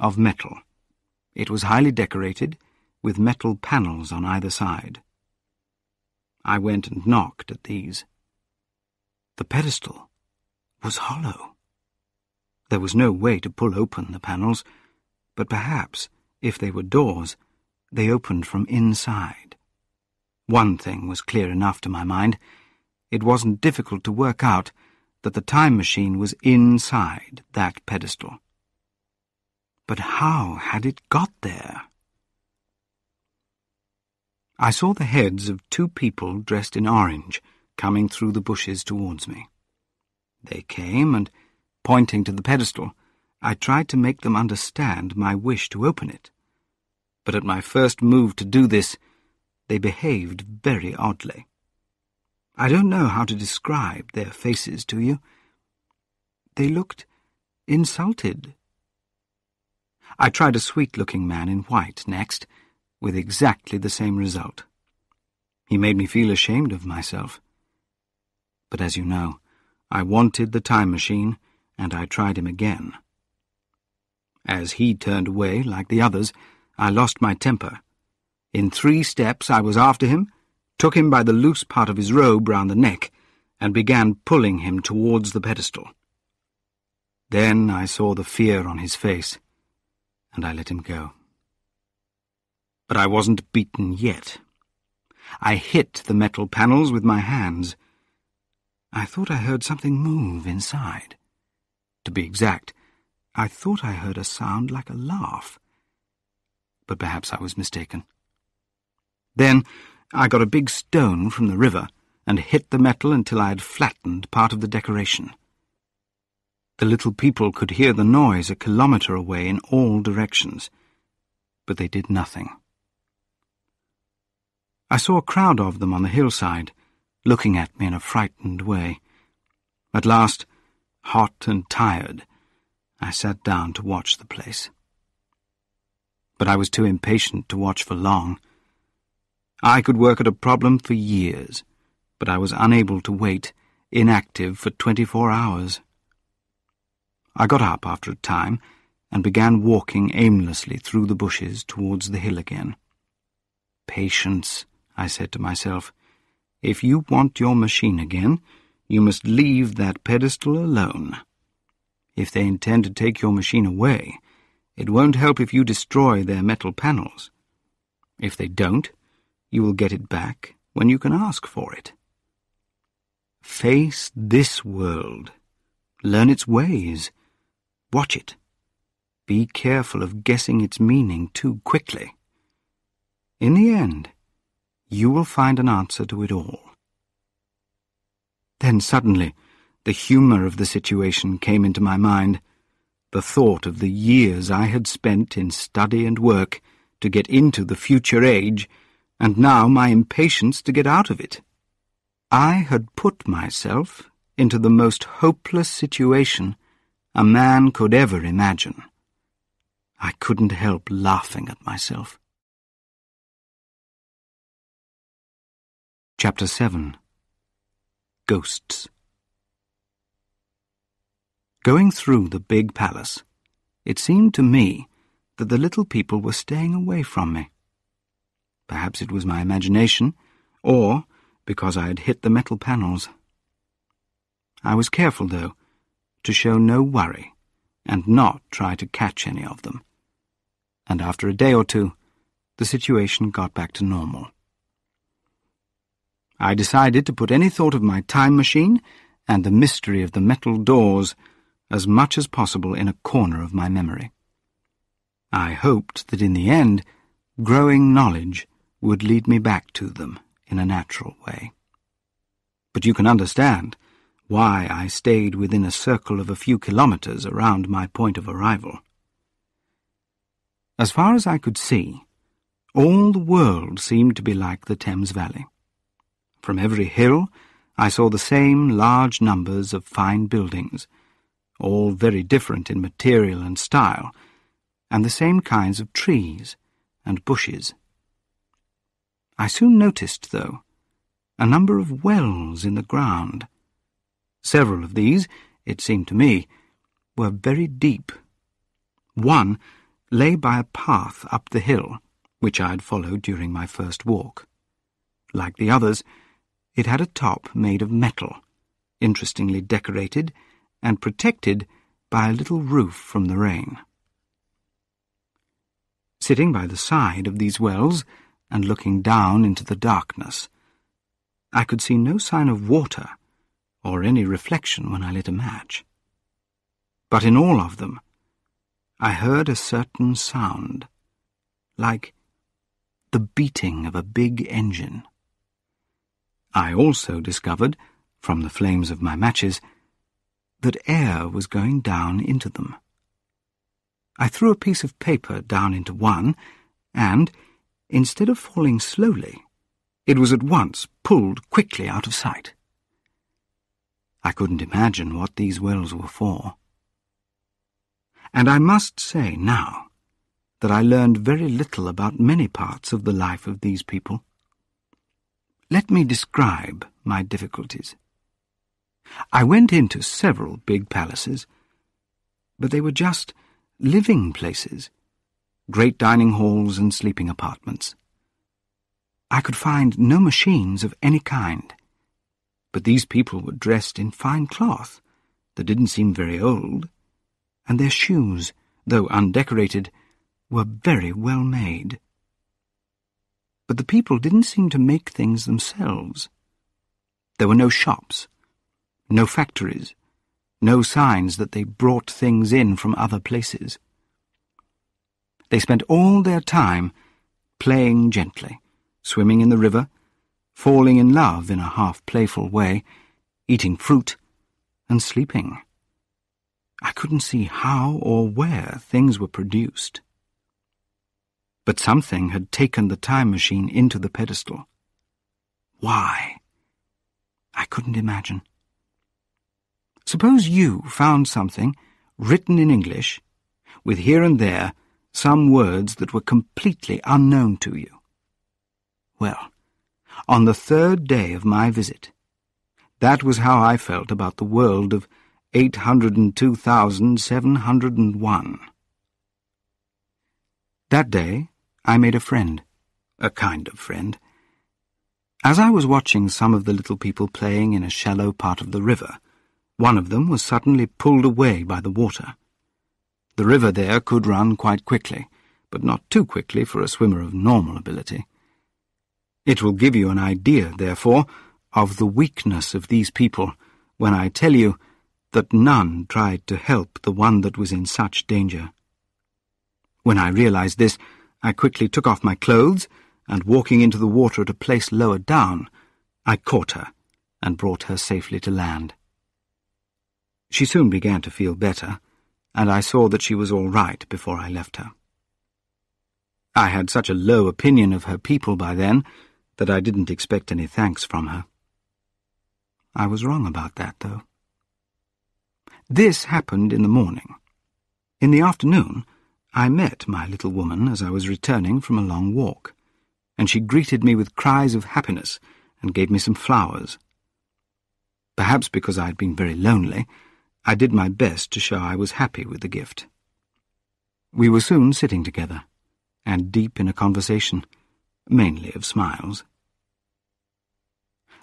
of metal. It was highly decorated, with metal panels on either side. I went and knocked at these. The pedestal was hollow. There was no way to pull open the panels, but perhaps, if they were doors, they opened from inside. One thing was clear enough to my mind. It wasn't difficult to work out that the time machine was inside that pedestal. But how had it got there? I saw the heads of two people dressed in orange coming through the bushes towards me. They came, and, pointing to the pedestal, I tried to make them understand my wish to open it. But at my first move to do this, they behaved very oddly. I don't know how to describe their faces to you. They looked insulted. I tried a sweet-looking man in white next, with exactly the same result. He made me feel ashamed of myself. But as you know, I wanted the time machine, and I tried him again. As he turned away, like the others, I lost my temper. In 3 steps I was after him, took him by the loose part of his robe round the neck, and began pulling him towards the pedestal. Then I saw the fear on his face, and I let him go. But I wasn't beaten yet. I hit the metal panels with my hands. I thought I heard something move inside. To be exact, I thought I heard a sound like a laugh. But perhaps I was mistaken. Then I got a big stone from the river and hit the metal until I had flattened part of the decoration. The little people could hear the noise a kilometre away in all directions, but they did nothing. I saw a crowd of them on the hillside, looking at me in a frightened way. At last, hot and tired, I sat down to watch the place. But I was too impatient to watch for long. I could work at a problem for years, but I was unable to wait, inactive, for 24 hours. I got up after a time and began walking aimlessly through the bushes towards the hill again. Patience, I said to myself. If you want your machine again, you must leave that pedestal alone. If they intend to take your machine away, it won't help if you destroy their metal panels. If they don't, you will get it back when you can ask for it. Face this world. Learn its ways. Watch it. Be careful of guessing its meaning too quickly. In the end, you will find an answer to it all. Then suddenly, the humour of the situation came into my mind. The thought of the years I had spent in study and work to get into the future age, and now my impatience to get out of it. I had put myself into the most hopeless situation a man could ever imagine. I couldn't help laughing at myself. Chapter 7. Ghosts. Going through the big palace, it seemed to me that the little people were staying away from me. Perhaps it was my imagination, or because I had hit the metal panels. I was careful, though, to show no worry and not try to catch any of them. And after a day or two, the situation got back to normal. I decided to put any thought of my time machine and the mystery of the metal doors as much as possible in a corner of my memory. I hoped that in the end, growing knowledge would lead me back to them in a natural way. But you can understand why I stayed within a circle of a few kilometres around my point of arrival. As far as I could see, all the world seemed to be like the Thames Valley. From every hill, I saw the same large numbers of fine buildings, all very different in material and style, and the same kinds of trees and bushes. I soon noticed, though, a number of wells in the ground. Several of these, it seemed to me, were very deep. One lay by a path up the hill, which I had followed during my first walk. Like the others, it had a top made of metal, interestingly decorated and protected by a little roof from the rain. Sitting by the side of these wells and looking down into the darkness, I could see no sign of water or any reflection when I lit a match. But in all of them, I heard a certain sound, like the beating of a big engine. I also discovered, from the flames of my matches, that air was going down into them. I threw a piece of paper down into one, and, instead of falling slowly, It was at once pulled quickly out of sight. I couldn't imagine what these wells were for. And I must say now that I learned very little about many parts of the life of these people. Let me describe my difficulties. I went into several big palaces, but they were just living places, great dining halls and sleeping apartments. I could find no machines of any kind, but these people were dressed in fine cloth that didn't seem very old, and their shoes, though undecorated, were very well made. But the people didn't seem to make things themselves. There were no shops, no factories, no signs that they brought things in from other places. They spent all their time playing gently, swimming in the river, falling in love in a half-playful way, eating fruit, and sleeping. I couldn't see how or where things were produced. But something had taken the time machine into the pedestal. Why? I couldn't imagine. Suppose you found something written in English, with here and there some words that were completely unknown to you. Well, on the third day of my visit, that was how I felt about the world of 802,701. That day I made a friend, a kind of friend. As I was watching some of the little people playing in a shallow part of the river, one of them was suddenly pulled away by the water. The river there could run quite quickly, but not too quickly for a swimmer of normal ability. It will give you an idea, therefore, of the weakness of these people when I tell you that none tried to help the one that was in such danger. When I realized this, I quickly took off my clothes, and walking into the water at a place lower down, I caught her and brought her safely to land. She soon began to feel better, and I saw that she was all right before I left her. I had such a low opinion of her people by then that I didn't expect any thanks from her. I was wrong about that, though. This happened in the morning. In the afternoon, I met my little woman as I was returning from a long walk, and she greeted me with cries of happiness and gave me some flowers. Perhaps because I had been very lonely, I did my best to show I was happy with the gift. We were soon sitting together, and deep in a conversation, mainly of smiles.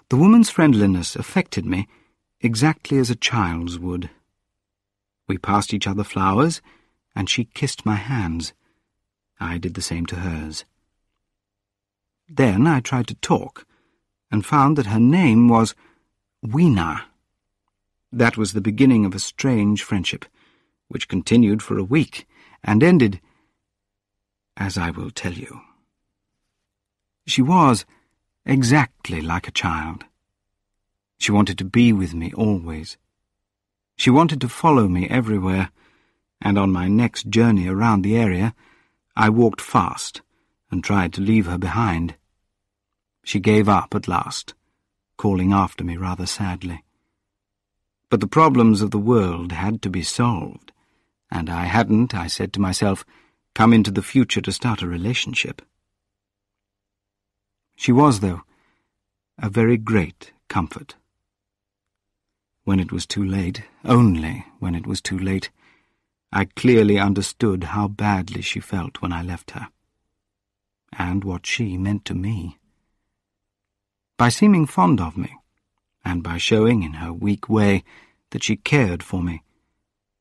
The woman's friendliness affected me exactly as a child's would. We passed each other flowers, and she kissed my hands. I did the same to hers. Then I tried to talk, and found that her name was Weena. That was the beginning of a strange friendship, which continued for a week, and ended, as I will tell you. She was exactly like a child. She wanted to be with me always. She wanted to follow me everywhere, and on my next journey around the area, I walked fast and tried to leave her behind. She gave up at last, calling after me rather sadly. But the problems of the world had to be solved, and I hadn't, I said to myself, come into the future to start a relationship. She was, though, a very great comfort. When it was too late, only when it was too late, I clearly understood how badly she felt when I left her, and what she meant to me. By seeming fond of me, and by showing in her weak way that she cared for me,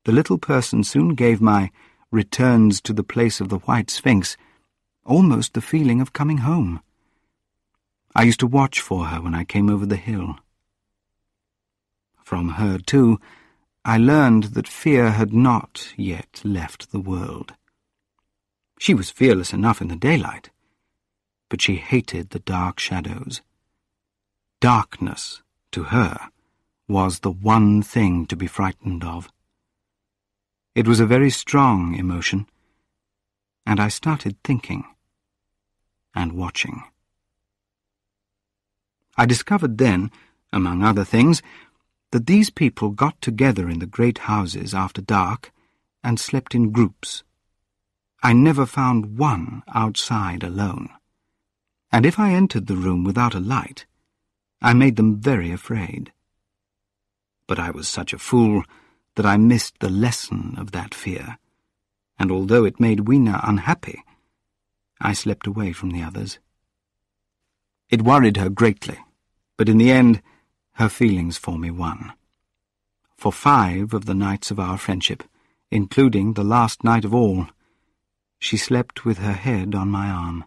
the little person soon gave my returns to the place of the White Sphinx almost the feeling of coming home. I used to watch for her when I came over the hill. From her, too, I learned that fear had not yet left the world. She was fearless enough in the daylight, but she hated the dark shadows. Darkness, to her, was the one thing to be frightened of. It was a very strong emotion, and I started thinking and watching. I discovered then, among other things, that these people got together in the great houses after dark and slept in groups. I never found one outside alone. And if I entered the room without a light, I made them very afraid. But I was such a fool that I missed the lesson of that fear, and although it made Weena unhappy, I slept away from the others. It worried her greatly, but in the end her feelings for me won. For 5 of the nights of our friendship, including the last night of all, she slept with her head on my arm.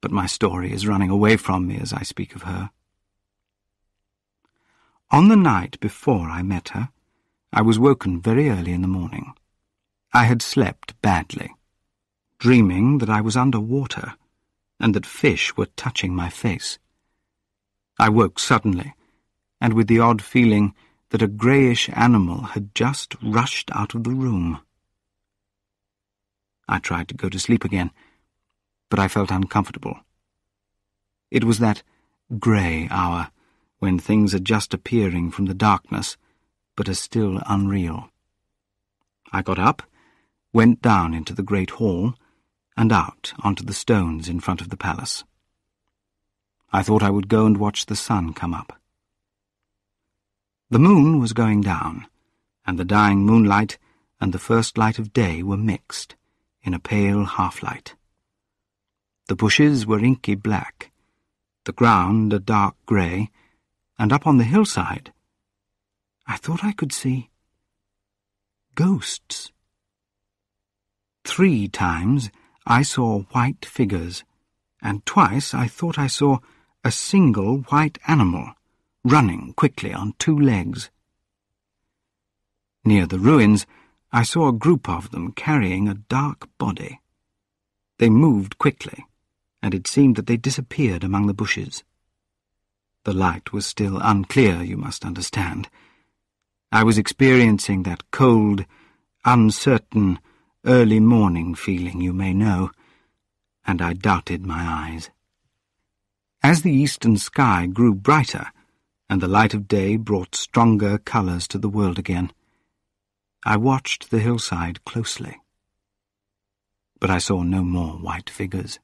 But my story is running away from me as I speak of her. On the night before I met her, I was woken very early in the morning. I had slept badly, dreaming that I was under water and that fish were touching my face. I woke suddenly, and with the odd feeling that a greyish animal had just rushed out of the room. I tried to go to sleep again, but I felt uncomfortable. It was that grey hour when things are just appearing from the darkness, but are still unreal. I got up, went down into the great hall, and out onto the stones in front of the palace. I thought I would go and watch the sun come up. The moon was going down, and the dying moonlight and the first light of day were mixed in a pale half-light. The bushes were inky black, the ground a dark grey, and up on the hillside I thought I could see ghosts. 3 times I saw white figures, and twice I thought I saw a single white animal running quickly on 2 legs. Near the ruins I saw a group of them carrying a dark body. They moved quickly, and it seemed that they disappeared among the bushes. The light was still unclear, you must understand. I was experiencing that cold, uncertain, early morning feeling you may know, and I doubted my eyes. As the eastern sky grew brighter, and the light of day brought stronger colours to the world again, I watched the hillside closely. But I saw no more white figures.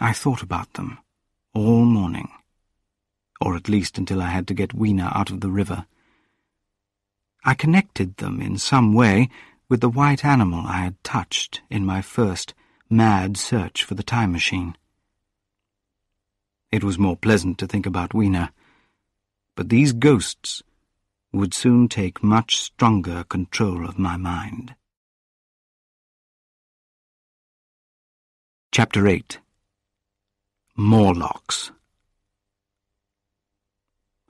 I thought about them all morning, or at least until I had to get Weena out of the river. I connected them in some way with the white animal I had touched in my first mad search for the time machine. It was more pleasant to think about Weena, but these ghosts would soon take much stronger control of my mind. Chapter 8. Morlocks.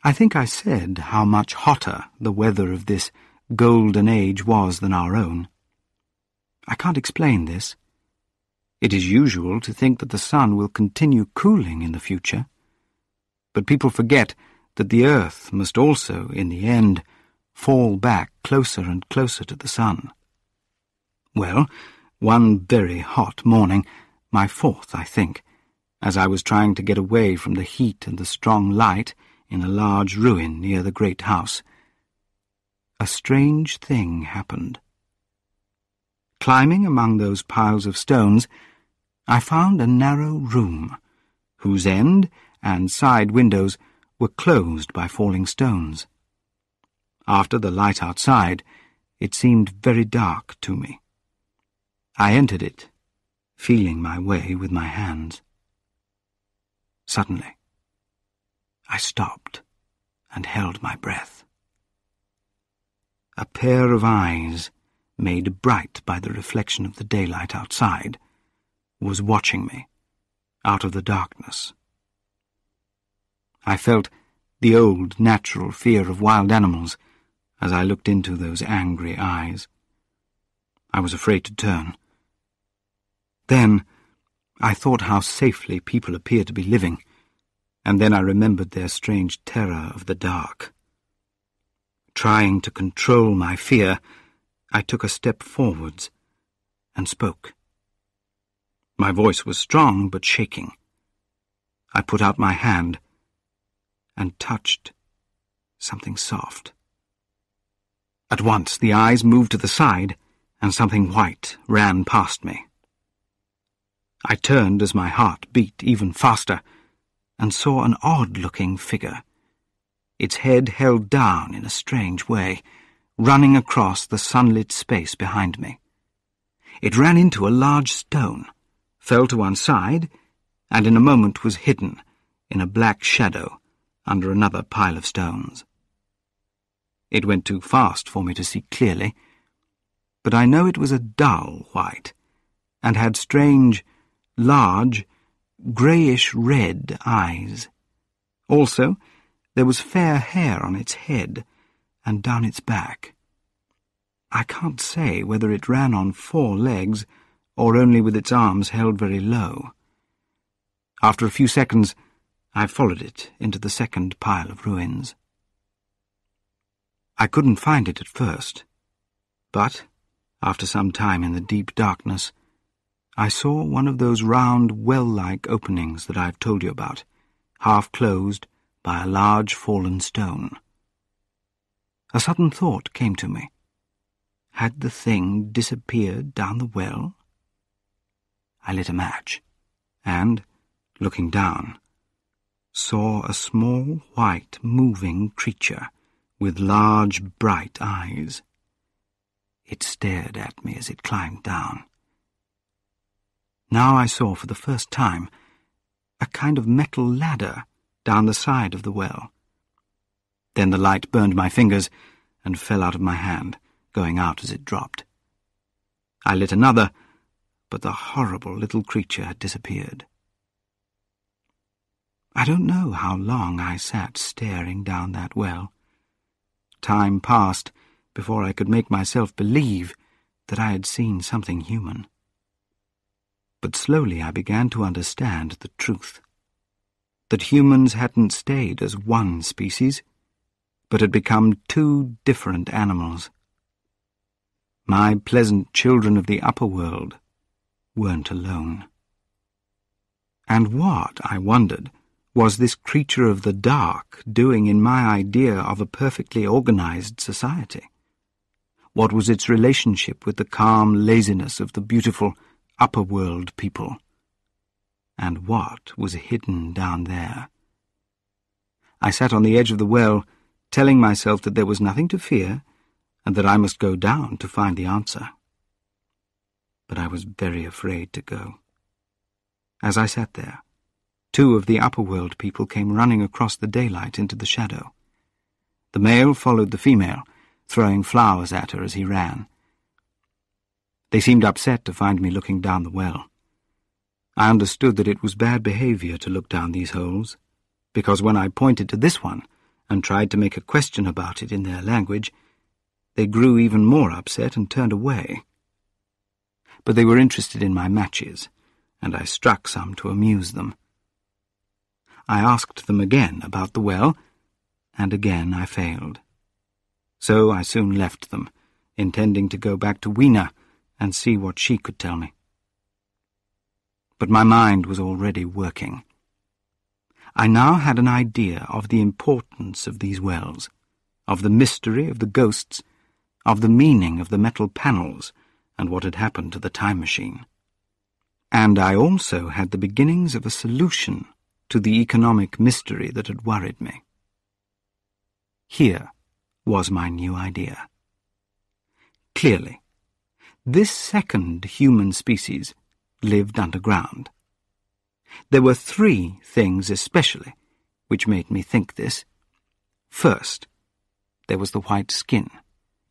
I think I said how much hotter the weather of this golden age was than our own. I can't explain this. It is usual to think that the sun will continue cooling in the future, but people forget that the earth must also, in the end, fall back closer and closer to the sun. Well, one very hot morning, my 4th, I think, as I was trying to get away from the heat and the strong light in a large ruin near the great house, a strange thing happened. Climbing among those piles of stones, I found a narrow room, whose end and side windows were closed by falling stones. After the light outside, it seemed very dark to me. I entered it, feeling my way with my hands. Suddenly, I stopped and held my breath. A pair of eyes, made bright by the reflection of the daylight outside, was watching me out of the darkness. I felt the old natural fear of wild animals as I looked into those angry eyes. I was afraid to turn. Then I thought how safely people appear to be living, and then I remembered their strange terror of the dark. Trying to control my fear, I took a step forwards and spoke. My voice was strong but shaking. I put out my hand and touched something soft. At once the eyes moved to the side, and something white ran past me. I turned as my heart beat even faster, and saw an odd-looking figure, its head held down in a strange way, running across the sunlit space behind me. It ran into a large stone, fell to one side, and in a moment was hidden in a black shadow under another pile of stones. It went too fast for me to see clearly, but I know it was a dull white, and had strange, large, greyish-red eyes. Also, there was fair hair on its head and down its back. I can't say whether it ran on four legs or only with its arms held very low. After a few seconds, I followed it into the second pile of ruins. I couldn't find it at first, but, after some time in the deep darkness, I saw one of those round, well-like openings that I've told you about, half-closed by a large fallen stone. A sudden thought came to me. Had the thing disappeared down the well? I lit a match, and, looking down, saw a small, white, moving creature with large, bright eyes. It stared at me as it climbed down. Now I saw for the first time a kind of metal ladder down the side of the well. Then the light burned my fingers and fell out of my hand, going out as it dropped. I lit another, but the horrible little creature had disappeared. I don't know how long I sat staring down that well. Time passed before I could make myself believe that I had seen something human. But slowly I began to understand the truth, that humans hadn't stayed as one species, but had become two different animals. My pleasant children of the upper world weren't alone. And what, I wondered, was this creature of the dark doing in my idea of a perfectly organized society? What was its relationship with the calm laziness of the beautiful upper world people? And what was hidden down there? I sat on the edge of the well, telling myself that there was nothing to fear, and that I must go down to find the answer. But I was very afraid to go. As I sat there, two of the upper world people came running across the daylight into the shadow. The male followed the female, throwing flowers at her as he ran. They seemed upset to find me looking down the well. I understood that it was bad behaviour to look down these holes, because when I pointed to this one and tried to make a question about it in their language, they grew even more upset and turned away. But they were interested in my matches, and I struck some to amuse them. I asked them again about the well, and again I failed. So I soon left them, intending to go back to Weena and see what she could tell me. But my mind was already working. I now had an idea of the importance of these wells, of the mystery of the ghosts, of the meaning of the metal panels and what had happened to the time machine. And I also had the beginnings of a solution to the economic mystery that had worried me. Here was my new idea. Clearly, this second human species lived underground. There were three things especially which made me think this. First, there was the white skin,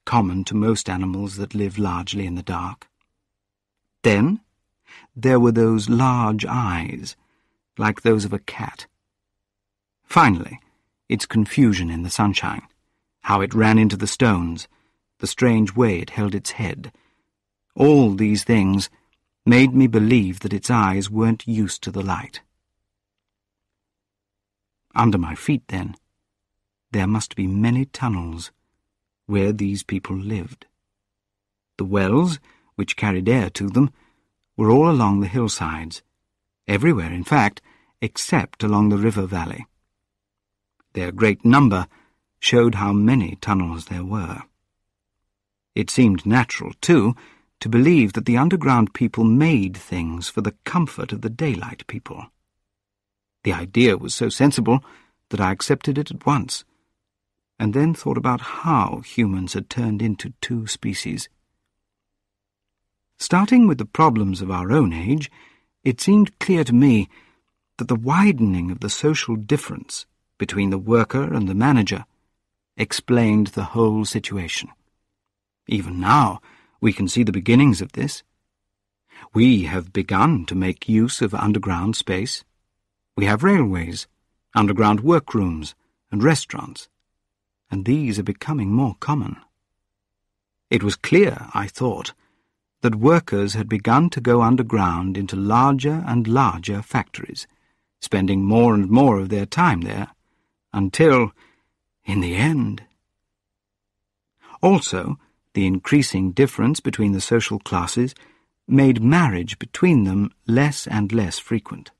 common to most animals that live largely in the dark. Then, there were those large eyes, like those of a cat. Finally, its confusion in the sunshine, how it ran into the stones, the strange way it held its head. All these things made me believe that its eyes weren't used to the light. Under my feet, then, there must be many tunnels where these people lived. The wells, which carried air to them, were all along the hillsides, everywhere, in fact, except along the river valley. Their great number showed how many tunnels there were. It seemed natural, too, to believe that the underground people made things for the comfort of the daylight people. The idea was so sensible that I accepted it at once, and then thought about how humans had turned into two species. Starting with the problems of our own age, it seemed clear to me that the widening of the social difference between the worker and the manager explained the whole situation. Even now, we can see the beginnings of this. We have begun to make use of underground space. We have railways, underground workrooms, and restaurants, and these are becoming more common. It was clear, I thought, that workers had begun to go underground into larger and larger factories, spending more and more of their time there, until, in the end... Also, the increasing difference between the social classes made marriage between them less and less frequent.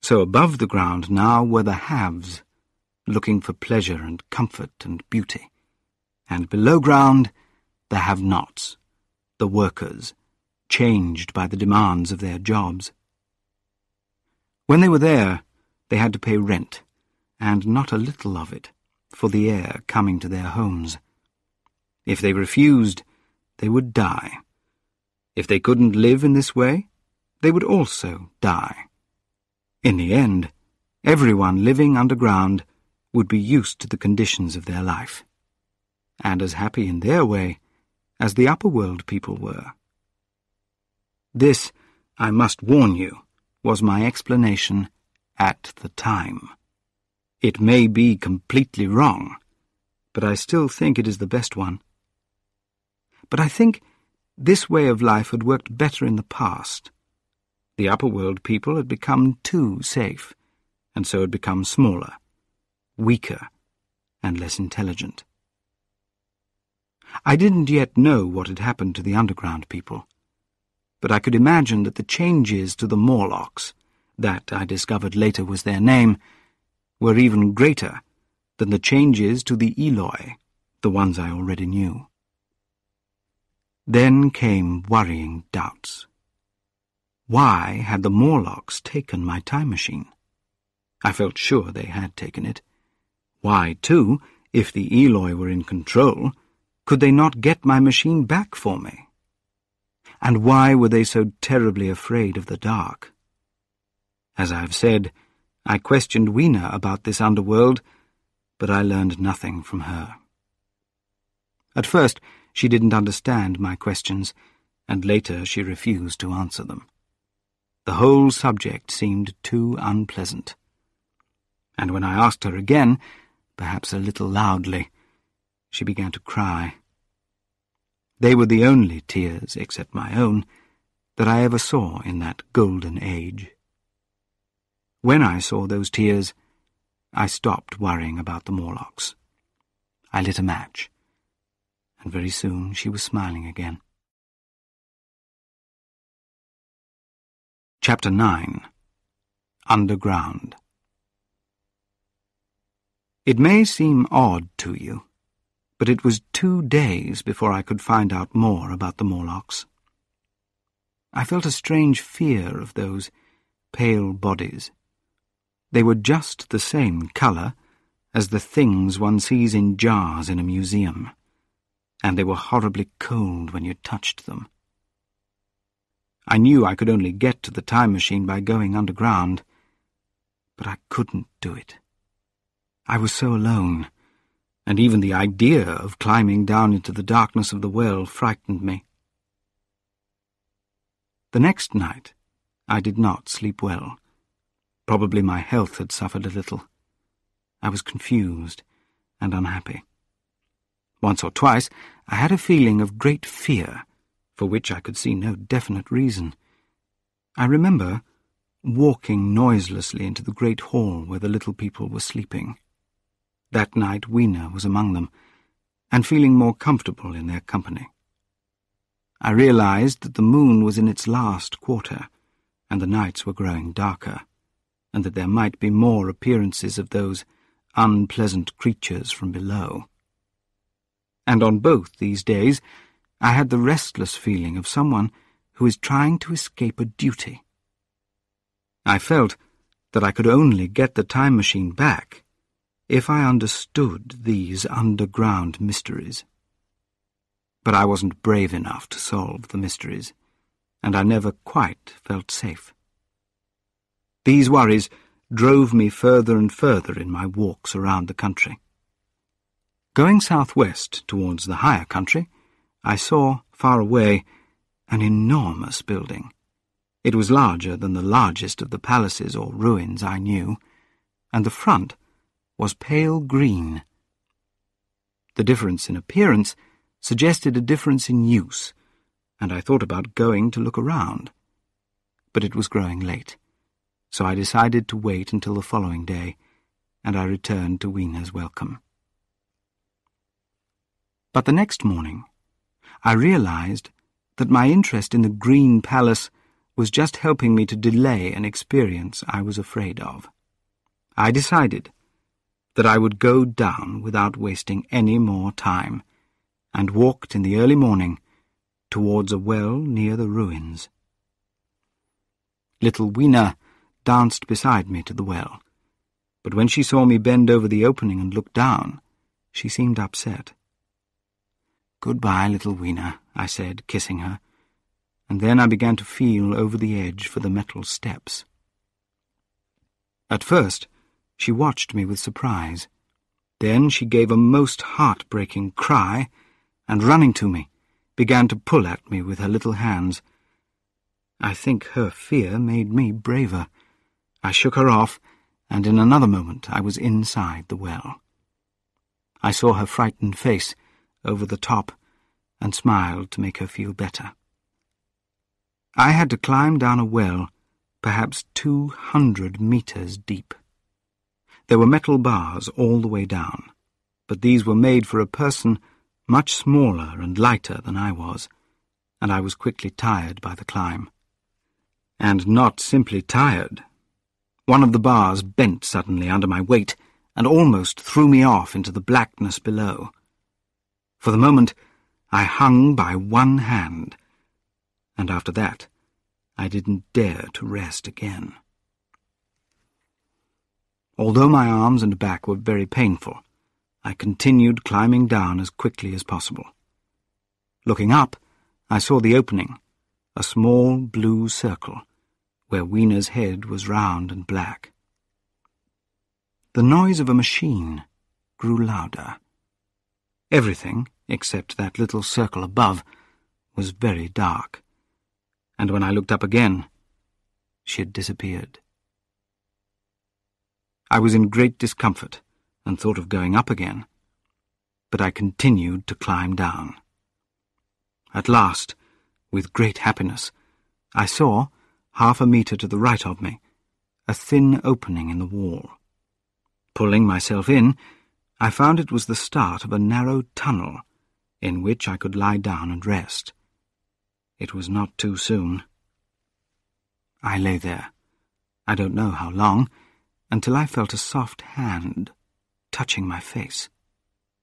So above the ground now were the haves, looking for pleasure and comfort and beauty, and below ground the have-nots, the workers, changed by the demands of their jobs. When they were there, they had to pay rent, and not a little of it, for the air coming to their homes. If they refused, they would die. If they couldn't live in this way, they would also die. In the end, everyone living underground would be used to the conditions of their life, and as happy in their way as the upper world people were. This, I must warn you, was my explanation at the time. It may be completely wrong, but I still think it is the best one. But I think this way of life had worked better in the past. The upper world people had become too safe, and so had become smaller, weaker, and less intelligent. I didn't yet know what had happened to the underground people, but I could imagine that the changes to the Morlocks, that I discovered later was their name, were even greater than the changes to the Eloi, the ones I already knew. Then came worrying doubts. Why had the Morlocks taken my time machine? I felt sure they had taken it. Why, too, if the Eloi were in control, could they not get my machine back for me? And why were they so terribly afraid of the dark? As I have said, I questioned Weena about this underworld, but I learned nothing from her. At first, she didn't understand my questions, and later she refused to answer them. The whole subject seemed too unpleasant. And when I asked her again, perhaps a little loudly, she began to cry. They were the only tears, except my own, that I ever saw in that golden age. When I saw those tears, I stopped worrying about the Morlocks. I lit a match, and very soon she was smiling again. Chapter 9. Underground. It may seem odd to you, but it was 2 days before I could find out more about the Morlocks. I felt a strange fear of those pale bodies. They were just the same colour as the things one sees in jars in a museum, and they were horribly cold when you touched them. I knew I could only get to the time machine by going underground, but I couldn't do it. I was so alone, and even the idea of climbing down into the darkness of the well frightened me. The next night, I did not sleep well. Probably my health had suffered a little. I was confused and unhappy. Once or twice, I had a feeling of great fear, for which I could see no definite reason. I remember walking noiselessly into the great hall where the little people were sleeping. That night Weena was among them, and feeling more comfortable in their company. I realized that the moon was in its last quarter, and the nights were growing darker. and that there might be more appearances of those unpleasant creatures from below. And on both these days I had the restless feeling of someone who is trying to escape a duty. I felt that I could only get the time machine back if I understood these underground mysteries. But I wasn't brave enough to solve the mysteries, and I never quite felt safe. These worries drove me further and further in my walks around the country. Going southwest towards the higher country, I saw, far away, an enormous building. It was larger than the largest of the palaces or ruins I knew, and the front was pale green. The difference in appearance suggested a difference in use, and I thought about going to look around. But it was growing late, so I decided to wait until the following day, and I returned to Weena's welcome. But the next morning, I realized that my interest in the Green Palace was just helping me to delay an experience I was afraid of. I decided that I would go down without wasting any more time, and walked in the early morning towards a well near the ruins. Little Weena danced beside me to the well, but when she saw me bend over the opening and look down, she seemed upset. "Goodbye, little Weena," I said, kissing her, and then I began to feel over the edge for the metal steps. At first, she watched me with surprise. Then she gave a most heart-breaking cry, and running to me, began to pull at me with her little hands. I think her fear made me braver. I shook her off, and in another moment I was inside the well. I saw her frightened face over the top, and smiled to make her feel better. I had to climb down a well, perhaps 200 meters deep. There were metal bars all the way down, but these were made for a person much smaller and lighter than I was, and I was quickly tired by the climb. And not simply tired. One of the bars bent suddenly under my weight and almost threw me off into the blackness below. For the moment, I hung by one hand, and after that, I didn't dare to rest again. Although my arms and back were very painful, I continued climbing down as quickly as possible. Looking up, I saw the opening, a small blue circle, where Weena's head was round and black. The noise of a machine grew louder. Everything, except that little circle above, was very dark, and when I looked up again, she had disappeared. I was in great discomfort and thought of going up again, but I continued to climb down. At last, with great happiness, I saw, 30 meters to the right of me, a thin opening in the wall. Pulling myself in, I found it was the start of a narrow tunnel in which I could lie down and rest. It was not too soon. I lay there, I don't know how long, until I felt a soft hand touching my face.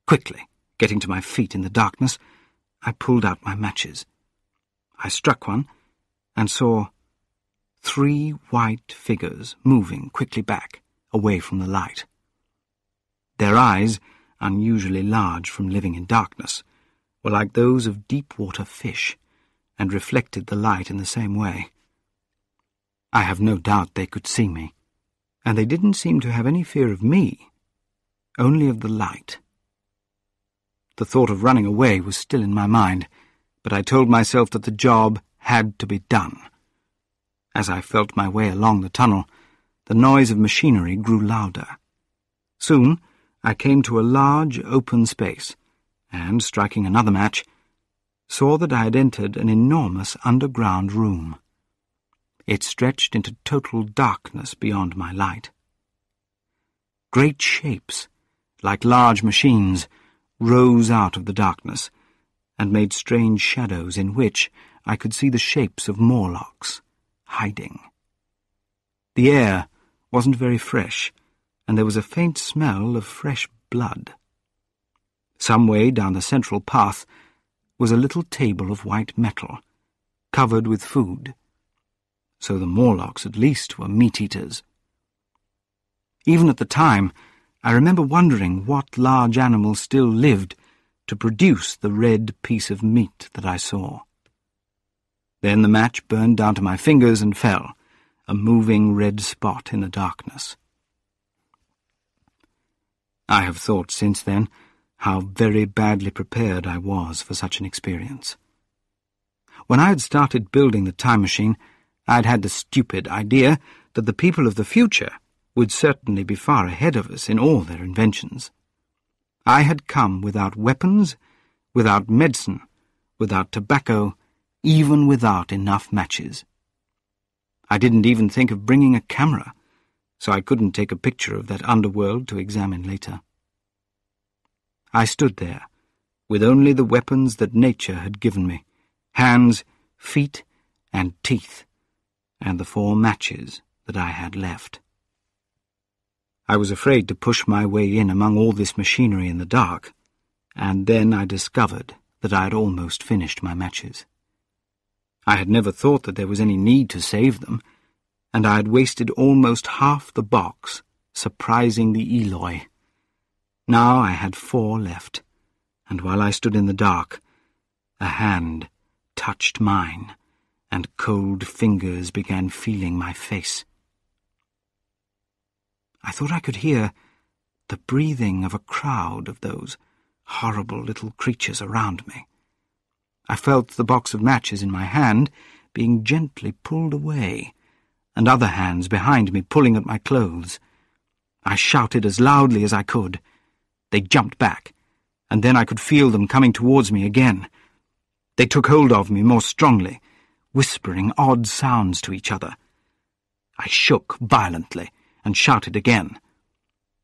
Quickly, getting to my feet in the darkness, I pulled out my matches. I struck one and saw 3 white figures moving quickly back, away from the light. Their eyes, unusually large from living in darkness, were like those of deep-water fish, and reflected the light in the same way. I have no doubt they could see me, and they didn't seem to have any fear of me, only of the light. The thought of running away was still in my mind, but I told myself that the job had to be done. As I felt my way along the tunnel, the noise of machinery grew louder. Soon, I came to a large open space, and, striking another match, saw that I had entered an enormous underground room. It stretched into total darkness beyond my light. Great shapes, like large machines, rose out of the darkness, and made strange shadows in which I could see the shapes of Morlocks, hiding. The air wasn't very fresh, and there was a faint smell of fresh blood. Some way down the central path was a little table of white metal, covered with food. So the Morlocks, at least, were meat-eaters. Even at the time, I remember wondering what large animal still lived to produce the red piece of meat that I saw. Then the match burned down to my fingers and fell, a moving red spot in the darkness. I have thought since then how very badly prepared I was for such an experience. When I had started building the time machine, I had had the stupid idea that the people of the future would certainly be far ahead of us in all their inventions. I had come without weapons, without medicine, without tobacco, even without enough matches. I didn't even think of bringing a camera, so I couldn't take a picture of that underworld to examine later. I stood there, with only the weapons that nature had given me, hands, feet, and teeth, and the 4 matches that I had left. I was afraid to push my way in among all this machinery in the dark, and then I discovered that I had almost finished my matches. I had never thought that there was any need to save them, and I had wasted almost half the box, surprising the Eloi. Now I had 4 left, and while I stood in the dark, a hand touched mine, and cold fingers began feeling my face. I thought I could hear the breathing of a crowd of those horrible little creatures around me. I felt the box of matches in my hand being gently pulled away, and other hands behind me pulling at my clothes. I shouted as loudly as I could. They jumped back, and then I could feel them coming towards me again. They took hold of me more strongly, whispering odd sounds to each other. I shook violently and shouted again.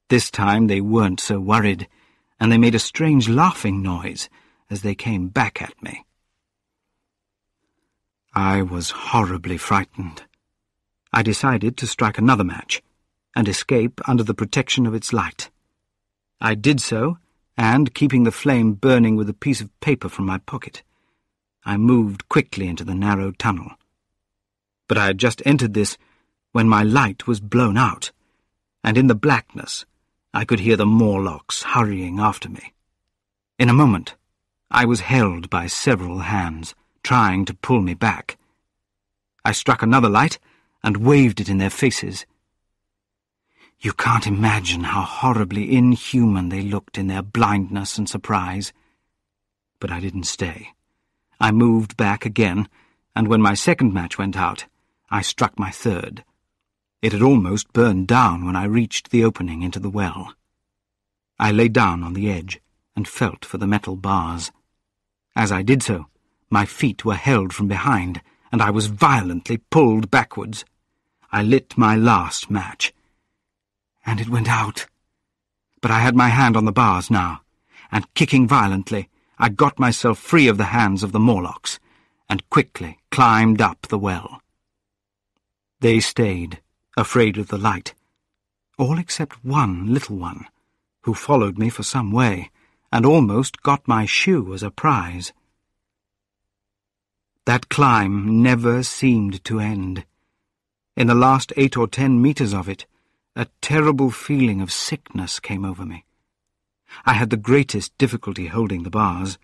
This time they weren't so worried, and they made a strange laughing noise as they came back at me. I was horribly frightened. I decided to strike another match, and escape under the protection of its light. I did so, and, keeping the flame burning with a piece of paper from my pocket, I moved quickly into the narrow tunnel. But I had just entered this when my light was blown out, and in the blackness I could hear the Morlocks hurrying after me. In a moment I was held by several hands, trying to pull me back. I struck another light and waved it in their faces. You can't imagine how horribly inhuman they looked in their blindness and surprise. But I didn't stay. I moved back again, and when my second match went out, I struck my third. It had almost burned down when I reached the opening into the well. I lay down on the edge and felt for the metal bars. As I did so, my feet were held from behind, and I was violently pulled backwards. I lit my last match, and it went out. But I had my hand on the bars now, and kicking violently, I got myself free of the hands of the Morlocks, and quickly climbed up the well. They stayed, afraid of the light, all except one little one, who followed me for some way, and almost got my shoe as a prize. That climb never seemed to end. In the last 8 or 10 meters of it, a terrible feeling of sickness came over me. I had the greatest difficulty holding the bars.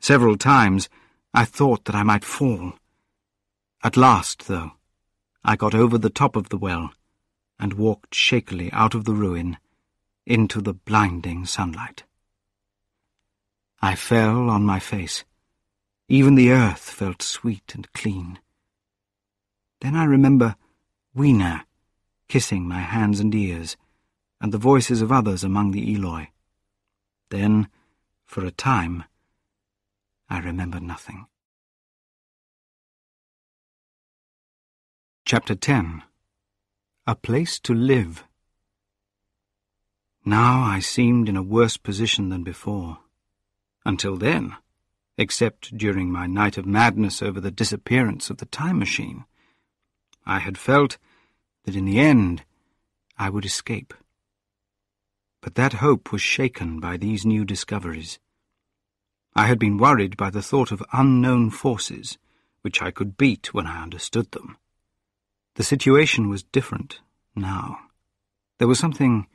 Several times I thought that I might fall. At last, though, I got over the top of the well and walked shakily out of the ruin into the blinding sunlight. I fell on my face. Even the earth felt sweet and clean. Then I remember Weena kissing my hands and ears, and the voices of others among the Eloi. Then, for a time, I remember nothing. Chapter 10. A Place to Live. Now I seemed in a worse position than before. Until then, except during my night of madness over the disappearance of the time machine, I had felt that in the end I would escape. But that hope was shaken by these new discoveries. I had been worried by the thought of unknown forces, which I could beat when I understood them. The situation was different now. There was something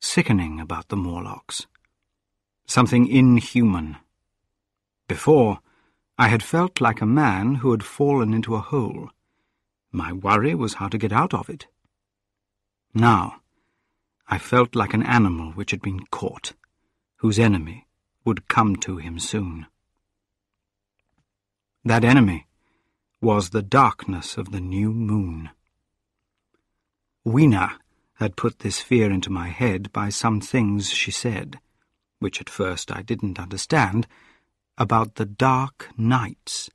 sickening about the Morlocks, something inhuman. Before, I had felt like a man who had fallen into a hole. My worry was how to get out of it. Now, I felt like an animal which had been caught, whose enemy would come to him soon. That enemy was the darkness of the new moon. Weena had put this fear into my head by some things she said, which at first I didn't understand, about the dark nights.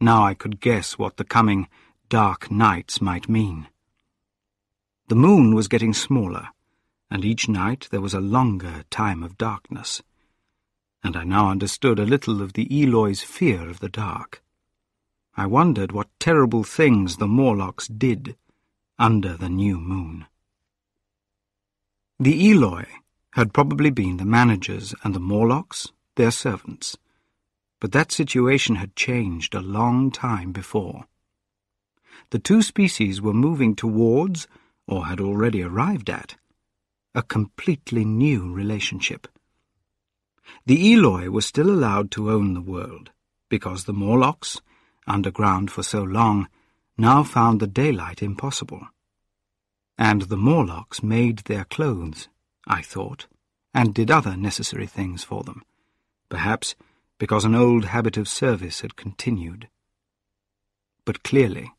Now I could guess what the coming dark nights might mean. The moon was getting smaller, and each night there was a longer time of darkness, and I now understood a little of the Eloi's fear of the dark. I wondered what terrible things the Morlocks did under the new moon. The Eloi had probably been the managers and the Morlocks their servants, but that situation had changed a long time before. The two species were moving towards, or had already arrived at, a completely new relationship. The Eloi were still allowed to own the world, because the Morlocks, underground for so long, now found the daylight impossible. And the Morlocks made their clothes, I thought, and did other necessary things for them, perhaps because an old habit of service had continued. But clearly,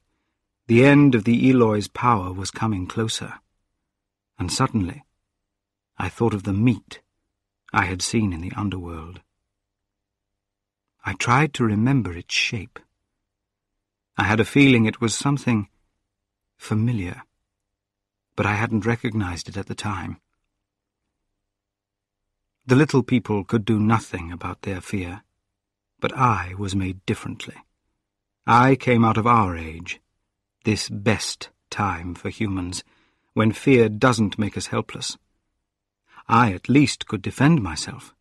the end of the Eloi's power was coming closer, and suddenly I thought of the meat I had seen in the underworld. I tried to remember its shape. I had a feeling it was something familiar, but I hadn't recognized it at the time. The little people could do nothing about their fear, but I was made differently. I came out of our age, this best time for humans, when fear doesn't make us helpless. I at least could defend myself.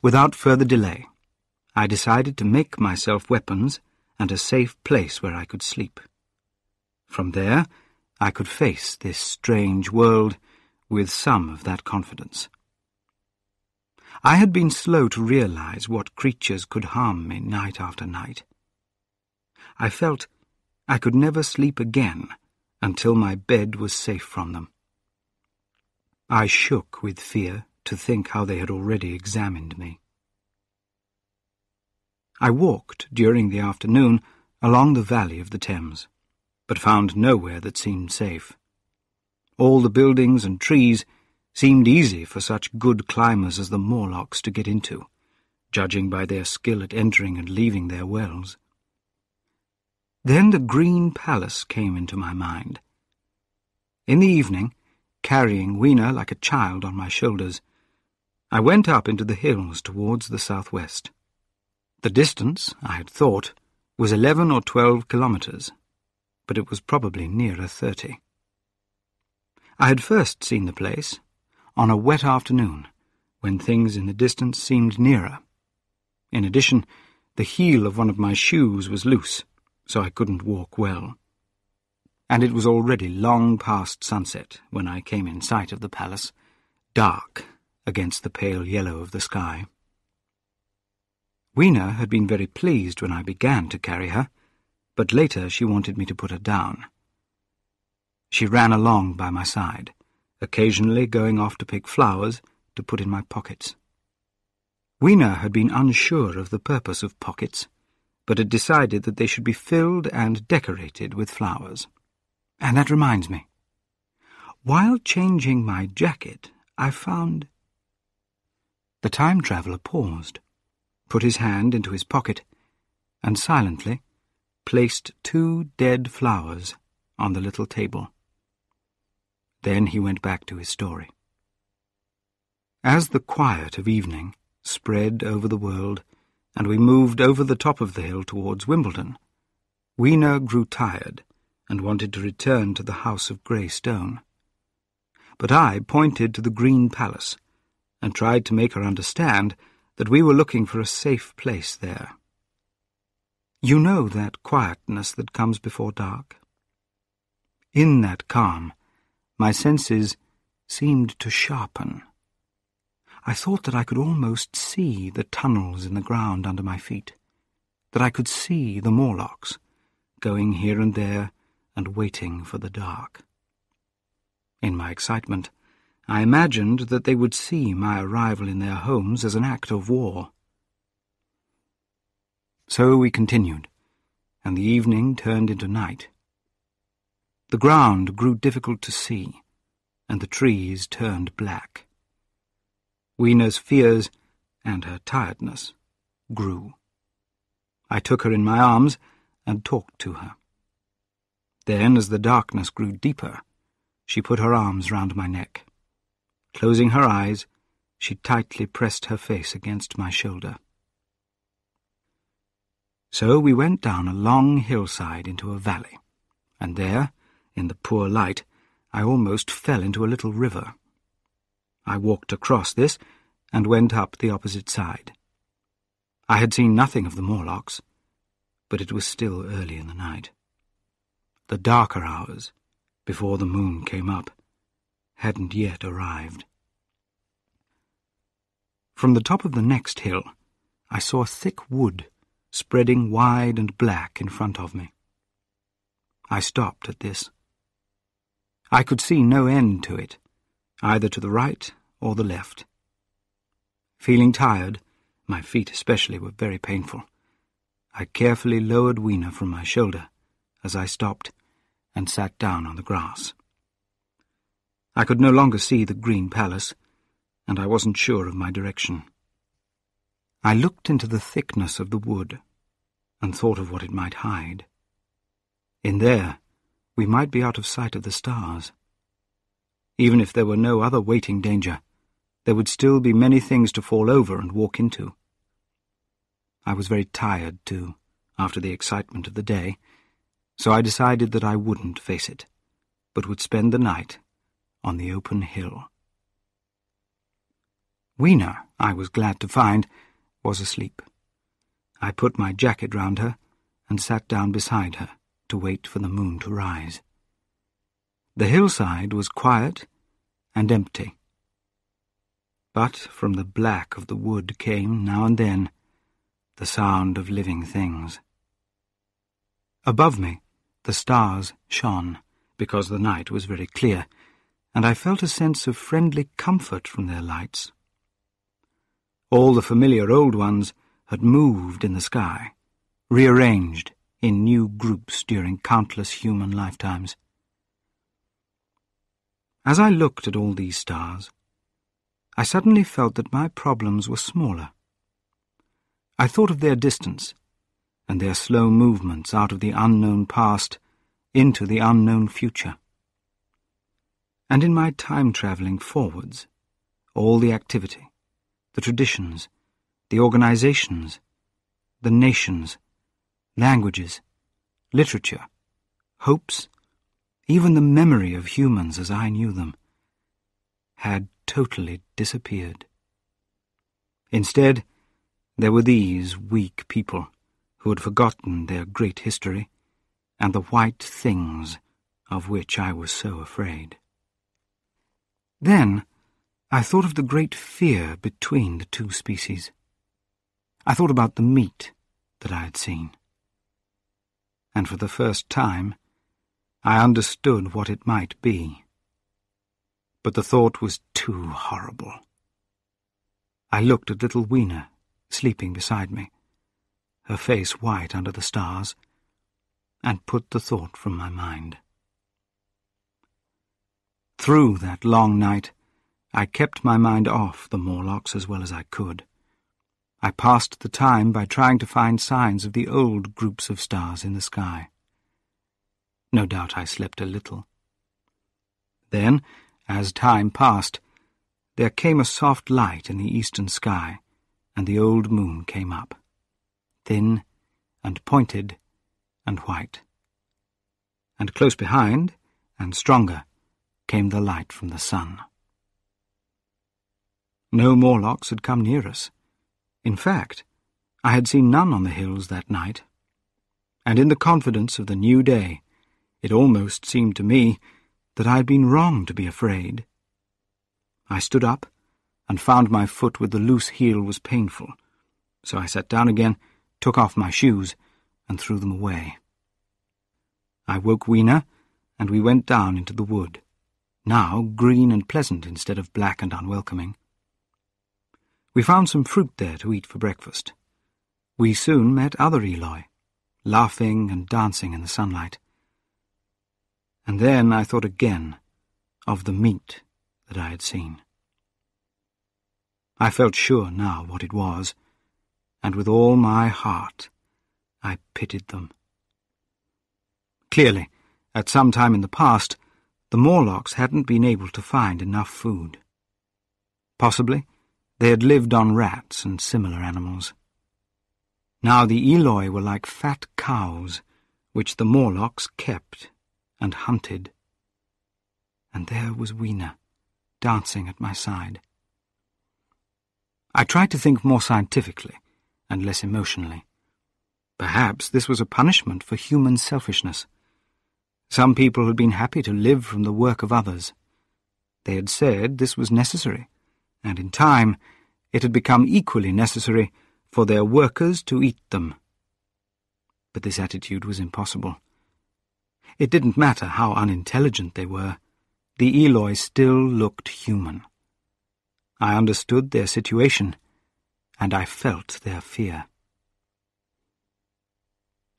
Without further delay, I decided to make myself weapons and a safe place where I could sleep. From there, I could face this strange world with some of that confidence. I had been slow to realize what creatures could harm me night after night. I felt I could never sleep again until my bed was safe from them. I shook with fear to think how they had already examined me. I walked during the afternoon along the valley of the Thames, but found nowhere that seemed safe. All the buildings and trees seemed easy for such good climbers as the Morlocks to get into, judging by their skill at entering and leaving their wells. Then the Green Palace came into my mind. In the evening, carrying Weena like a child on my shoulders, I went up into the hills towards the southwest. The distance, I had thought, was 11 or 12 kilometres, but it was probably nearer 30. I had first seen the place on a wet afternoon, when things in the distance seemed nearer. In addition, the heel of one of my shoes was loose, so I couldn't walk well. And it was already long past sunset when I came in sight of the palace, dark against the pale yellow of the sky. Weena had been very pleased when I began to carry her, but later she wanted me to put her down. She ran along by my side, occasionally going off to pick flowers to put in my pockets. Weena had been unsure of the purpose of pockets, but had decided that they should be filled and decorated with flowers. And that reminds me. While changing my jacket, I found... The time traveller paused, put his hand into his pocket, and silently placed 2 dead flowers on the little table. Then he went back to his story. As the quiet of evening spread over the world, and we moved over the top of the hill towards Wimbledon, Weena grew tired and wanted to return to the house of Greystone. But I pointed to the Green Palace, and tried to make her understand that we were looking for a safe place there. You know that quietness that comes before dark? In that calm, my senses seemed to sharpen. I thought that I could almost see the tunnels in the ground under my feet, that I could see the Morlocks, going here and there and waiting for the dark. In my excitement, I imagined that they would see my arrival in their homes as an act of war. So we continued, and the evening turned into night. The ground grew difficult to see, and the trees turned black. Weena's fears and her tiredness grew. I took her in my arms and talked to her. Then, as the darkness grew deeper, she put her arms round my neck. Closing her eyes, she tightly pressed her face against my shoulder. So we went down a long hillside into a valley, and there, in the poor light, I almost fell into a little river. I walked across this and went up the opposite side. I had seen nothing of the Morlocks, but it was still early in the night. The darker hours, before the moon came up, hadn't yet arrived. From the top of the next hill, I saw thick wood spreading wide and black in front of me. I stopped at this. I could see no end to it, either to the right or the left. Feeling tired, my feet especially were very painful, I carefully lowered Weena from my shoulder as I stopped and sat down on the grass. I could no longer see the Green Palace, and I wasn't sure of my direction. I looked into the thickness of the wood and thought of what it might hide. In there, we might be out of sight of the stars. Even if there were no other waiting danger, there would still be many things to fall over and walk into. I was very tired, too, after the excitement of the day, so I decided that I wouldn't face it, but would spend the night on the open hill. Weena, I was glad to find, was asleep. I put my jacket round her and sat down beside her to wait for the moon to rise. The hillside was quiet and empty, but from the black of the wood came, now and then, the sound of living things. Above me, the stars shone, because the night was very clear, and I felt a sense of friendly comfort from their lights. All the familiar old ones had moved in the sky, rearranged in new groups during countless human lifetimes. As I looked at all these stars, I suddenly felt that my problems were smaller. I thought of their distance and their slow movements out of the unknown past into the unknown future. And in my time-travelling forwards, all the activity, the traditions, the organisations, the nations, languages, literature, hopes, even the memory of humans as I knew them, had totally disappeared. Instead, there were these weak people who had forgotten their great history and the white things of which I was so afraid. Then I thought of the great fear between the two species. I thought about the meat that I had seen. And for the first time, I understood what it might be. But the thought was too horrible. I looked at little Weena, sleeping beside me, her face white under the stars, and put the thought from my mind. Through that long night, I kept my mind off the Morlocks as well as I could. I passed the time by trying to find signs of the old groups of stars in the sky. No doubt I slept a little. Then, as time passed, there came a soft light in the eastern sky, and the old moon came up, thin and pointed and white. and close behind, and stronger, came the light from the sun. No Morlocks had come near us. In fact, I had seen none on the hills that night, and in the confidence of the new day, it almost seemed to me that I had been wrong to be afraid. I stood up and found my foot with the loose heel was painful, so I sat down again, took off my shoes, and threw them away. I woke Weena, and we went down into the wood, now green and pleasant instead of black and unwelcoming. We found some fruit there to eat for breakfast. We soon met other Eloi, laughing and dancing in the sunlight. And then I thought again of the meat that I had seen. I felt sure now what it was, and with all my heart I pitied them. Clearly, at some time in the past, the Morlocks hadn't been able to find enough food. Possibly, they had lived on rats and similar animals. Now the Eloi were like fat cows, which the Morlocks kept and hunted. And there was Weena, dancing at my side. I tried to think more scientifically and less emotionally. Perhaps this was a punishment for human selfishness. Some people had been happy to live from the work of others. They had said this was necessary, and in time it had become equally necessary for their workers to eat them. But this attitude was impossible. It didn't matter how unintelligent they were, the Eloi still looked human. I understood their situation, and I felt their fear.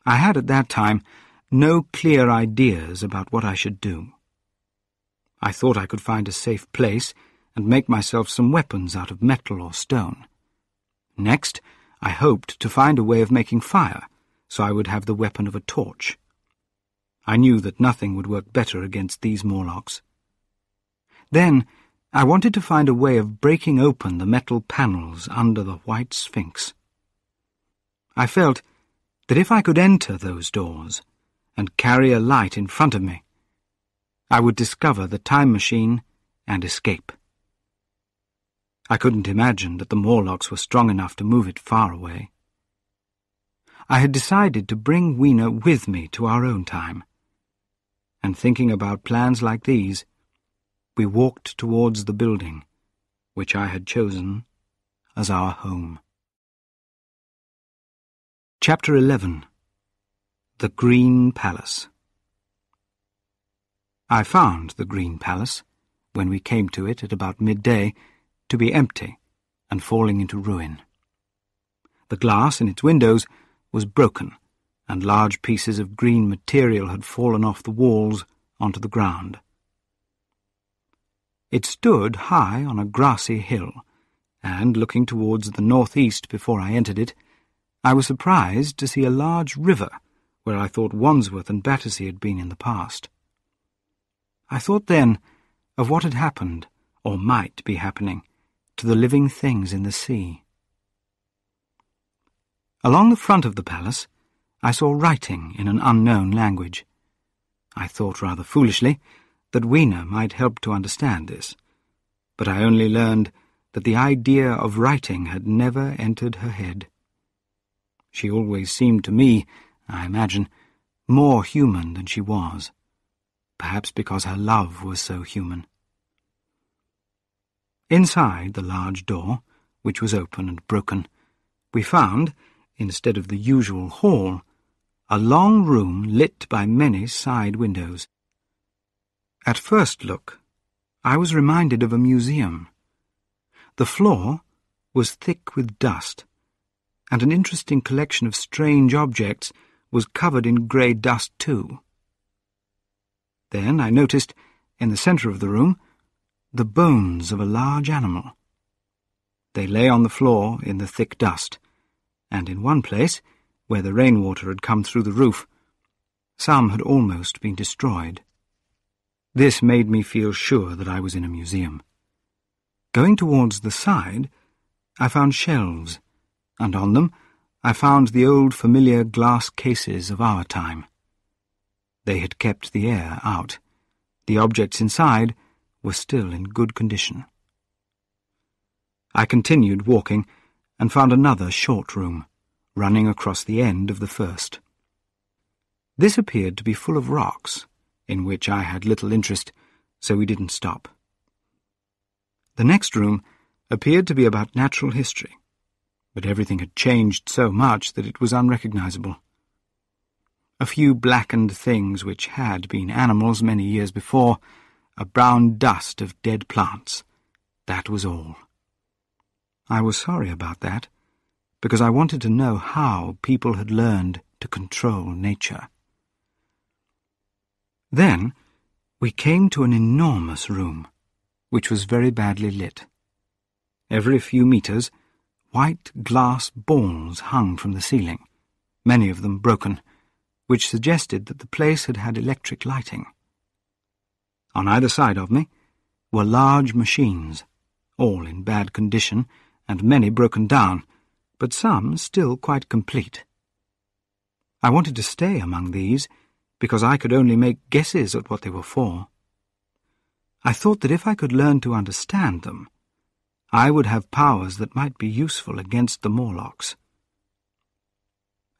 I had at that time no clear ideas about what I should do. I thought I could find a safe place and make myself some weapons out of metal or stone. Next, I hoped to find a way of making fire, so I would have the weapon of a torch. I knew that nothing would work better against these Morlocks. Then, I wanted to find a way of breaking open the metal panels under the White Sphinx. I felt that if I could enter those doors and carry a light in front of me, I would discover the time machine and escape. I couldn't imagine that the Morlocks were strong enough to move it far away. I had decided to bring Weena with me to our own time, and thinking about plans like these, we walked towards the building, which I had chosen as our home. Chapter 11. The Green Palace. I found the Green Palace, when we came to it at about midday, to be empty and falling into ruin. The glass in its windows was broken, and large pieces of green material had fallen off the walls onto the ground. It stood high on a grassy hill, and looking towards the northeast before I entered it, I was surprised to see a large river where I thought Wandsworth and Battersea had been in the past. I thought then of what had happened, or might be happening, to the living things in the sea. Along the front of the palace, I saw writing in an unknown language. I thought rather foolishly that Weena might help to understand this, but I only learned that the idea of writing had never entered her head. She always seemed to me, I imagine, more human than she was, perhaps because her love was so human. Inside the large door, which was open and broken, we found, instead of the usual hall, a long room lit by many side windows. At first look, I was reminded of a museum. The floor was thick with dust, and an interesting collection of strange objects was covered in grey dust too. Then I noticed, in the centre of the room, the bones of a large animal. They lay on the floor in the thick dust, and in one place, where the rainwater had come through the roof, some had almost been destroyed. This made me feel sure that I was in a museum. Going towards the side, I found shelves, and on them I found the old familiar glass cases of our time. They had kept the air out. The objects inside were still in good condition. I continued walking and found another short room, running across the end of the first. This appeared to be full of rocks, in which I had little interest, so we didn't stop. The next room appeared to be about natural history, but everything had changed so much that it was unrecognizable. A few blackened things which had been animals many years before, a brown dust of dead plants, that was all. I was sorry about that, because I wanted to know how people had learned to control nature. Then we came to an enormous room, which was very badly lit. Every few metres, white glass balls hung from the ceiling, many of them broken, which suggested that the place had had electric lighting. On either side of me were large machines, all in bad condition and many broken down, but some still quite complete. I wanted to stay among these, because I could only make guesses at what they were for. I thought that if I could learn to understand them, I would have powers that might be useful against the Morlocks.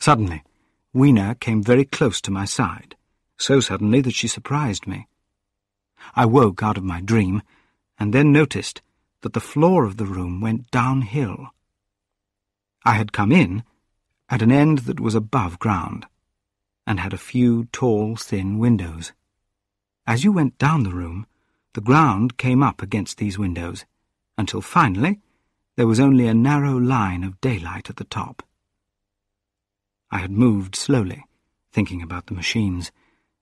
Suddenly, Weena came very close to my side, so suddenly that she surprised me. I woke out of my dream, and then noticed that the floor of the room went downhill. I had come in at an end that was above ground, and had a few tall, thin windows. As you went down the room, the ground came up against these windows, until finally there was only a narrow line of daylight at the top. I had moved slowly, thinking about the machines,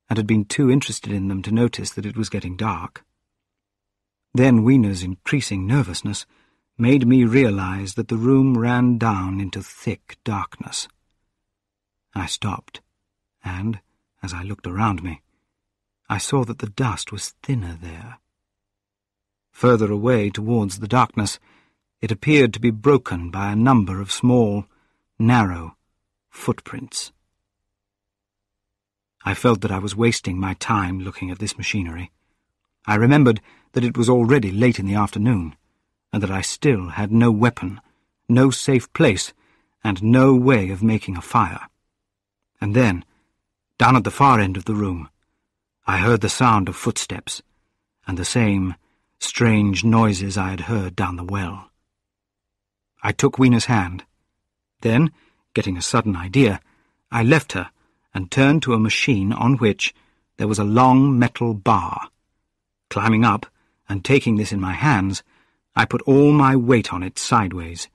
and had been too interested in them to notice that it was getting dark. Then Weena's increasing nervousness made me realize that the room ran down into thick darkness. I stopped, and, as I looked around me, I saw that the dust was thinner there. Further away towards the darkness, it appeared to be broken by a number of small, narrow footprints. I felt that I was wasting my time looking at this machinery. I remembered that it was already late in the afternoon, and that I still had no weapon, no safe place, and no way of making a fire. And then, down at the far end of the room, I heard the sound of footsteps, and the same strange noises I had heard down the well. I took Weena's hand. Then, getting a sudden idea, I left her and turned to a machine on which there was a long metal bar. Climbing up and taking this in my hands, I put all my weight on it sideways.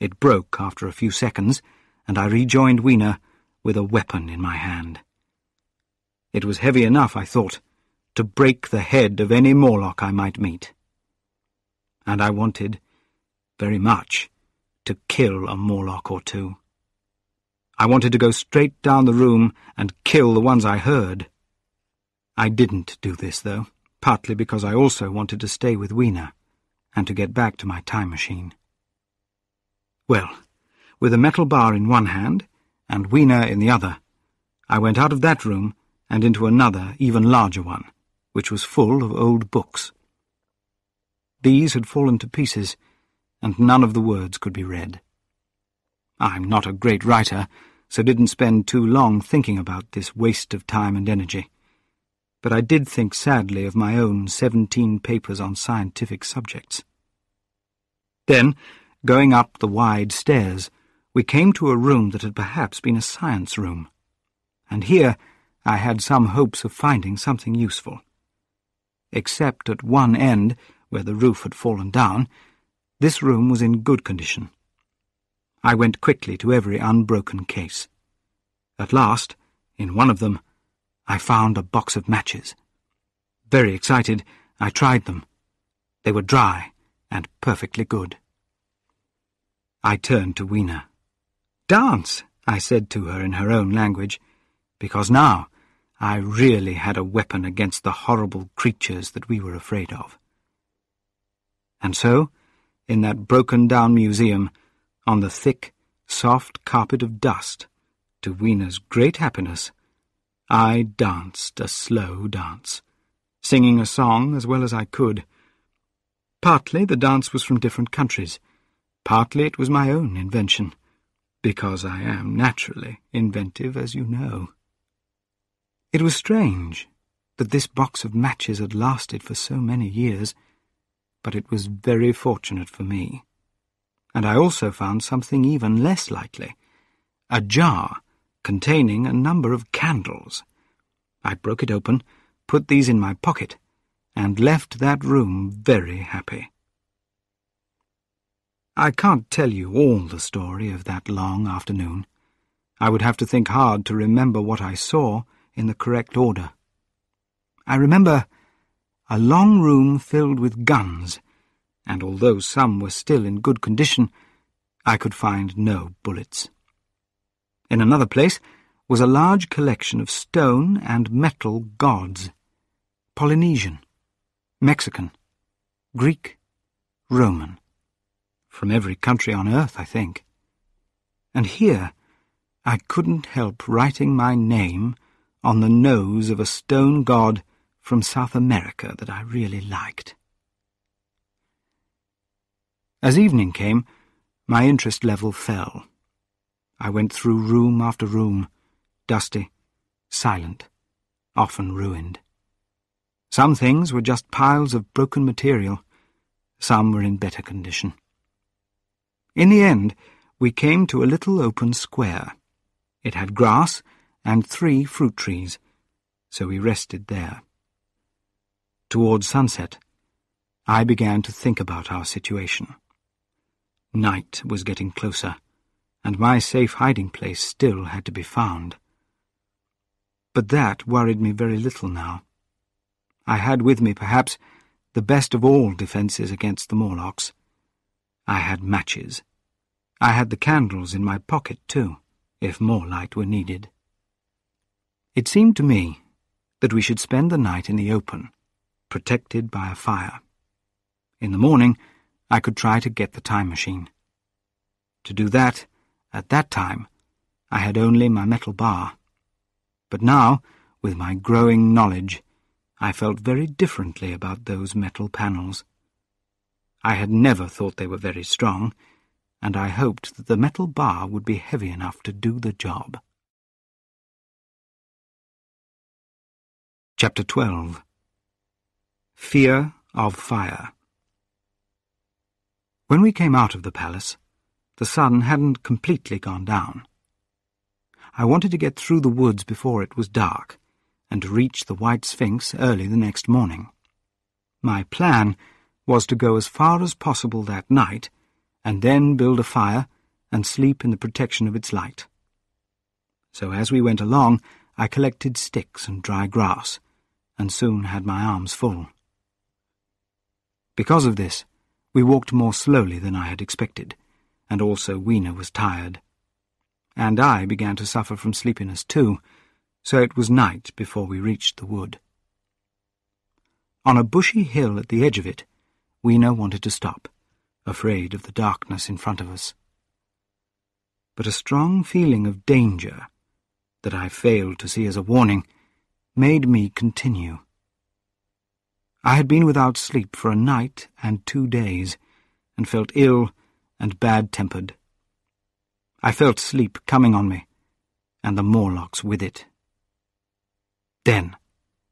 It broke after a few seconds, and I rejoined Weena with a weapon in my hand. It was heavy enough, I thought, to break the head of any Morlock I might meet. And I wanted, very much, to kill a Morlock or two. I wanted to go straight down the room and kill the ones I heard. I didn't do this, though, partly because I also wanted to stay with Weena, and to get back to my time machine. Well, with a metal bar in one hand, and Weena in the other, I went out of that room and into another, even larger one, which was full of old books. These had fallen to pieces, and none of the words could be read. I'm not a great writer, so didn't spend too long thinking about this waste of time and energy. But I did think sadly of my own 17 papers on scientific subjects. Then, going up the wide stairs, we came to a room that had perhaps been a science room, and here I had some hopes of finding something useful. Except at one end, where the roof had fallen down, this room was in good condition. I went quickly to every unbroken case. At last, in one of them, I found a box of matches. Very excited, I tried them. They were dry and perfectly good. I turned to Weena. "Dance," I said to her in her own language, because now I really had a weapon against the horrible creatures that we were afraid of. And so, in that broken-down museum, on the thick, soft carpet of dust, to Weena's great happiness, I danced a slow dance, singing a song as well as I could. Partly the dance was from different countries, partly it was my own invention, because I am naturally inventive, as you know. It was strange that this box of matches had lasted for so many years, but it was very fortunate for me. And I also found something even less likely, a jar containing a number of candles. I broke it open, put these in my pocket, and left that room very happy. I can't tell you all the story of that long afternoon. I would have to think hard to remember what I saw in the correct order. I remember a long room filled with guns, and although some were still in good condition, I could find no bullets. In another place was a large collection of stone and metal gods, Polynesian, Mexican, Greek, Roman, from every country on earth, I think. And here I couldn't help writing my name on the nose of a stone god from South America that I really liked. As evening came, my interest level fell. I went through room after room, dusty, silent, often ruined. Some things were just piles of broken material, some were in better condition. In the end, we came to a little open square. It had grass and 3 fruit trees, so we rested there. Towards sunset, I began to think about our situation. Night was getting closer, and my safe hiding place still had to be found. But that worried me very little now. I had with me, perhaps, the best of all defences against the Morlocks. I had matches. I had the candles in my pocket, too, if more light were needed. It seemed to me that we should spend the night in the open, protected by a fire. In the morning, I could try to get the time machine. To do that, at that time, I had only my metal bar. But now, with my growing knowledge, I felt very differently about those metal panels. I had never thought they were very strong, and I hoped that the metal bar would be heavy enough to do the job. Chapter 12. Fear of Fire. When we came out of the palace, the sun hadn't completely gone down. I wanted to get through the woods before it was dark, and to reach the White Sphinx early the next morning. My plan was to go as far as possible that night, and then build a fire and sleep in the protection of its light. So as we went along, I collected sticks and dry grass, and soon had my arms full. Because of this, we walked more slowly than I had expected, and also Weena was tired. And I began to suffer from sleepiness too, so it was night before we reached the wood. On a bushy hill at the edge of it, Weena wanted to stop, afraid of the darkness in front of us. But a strong feeling of danger, that I failed to see as a warning, made me continue. I had been without sleep for a night and 2 days, and felt ill and bad-tempered. I felt sleep coming on me, and the Morlocks with it. Then,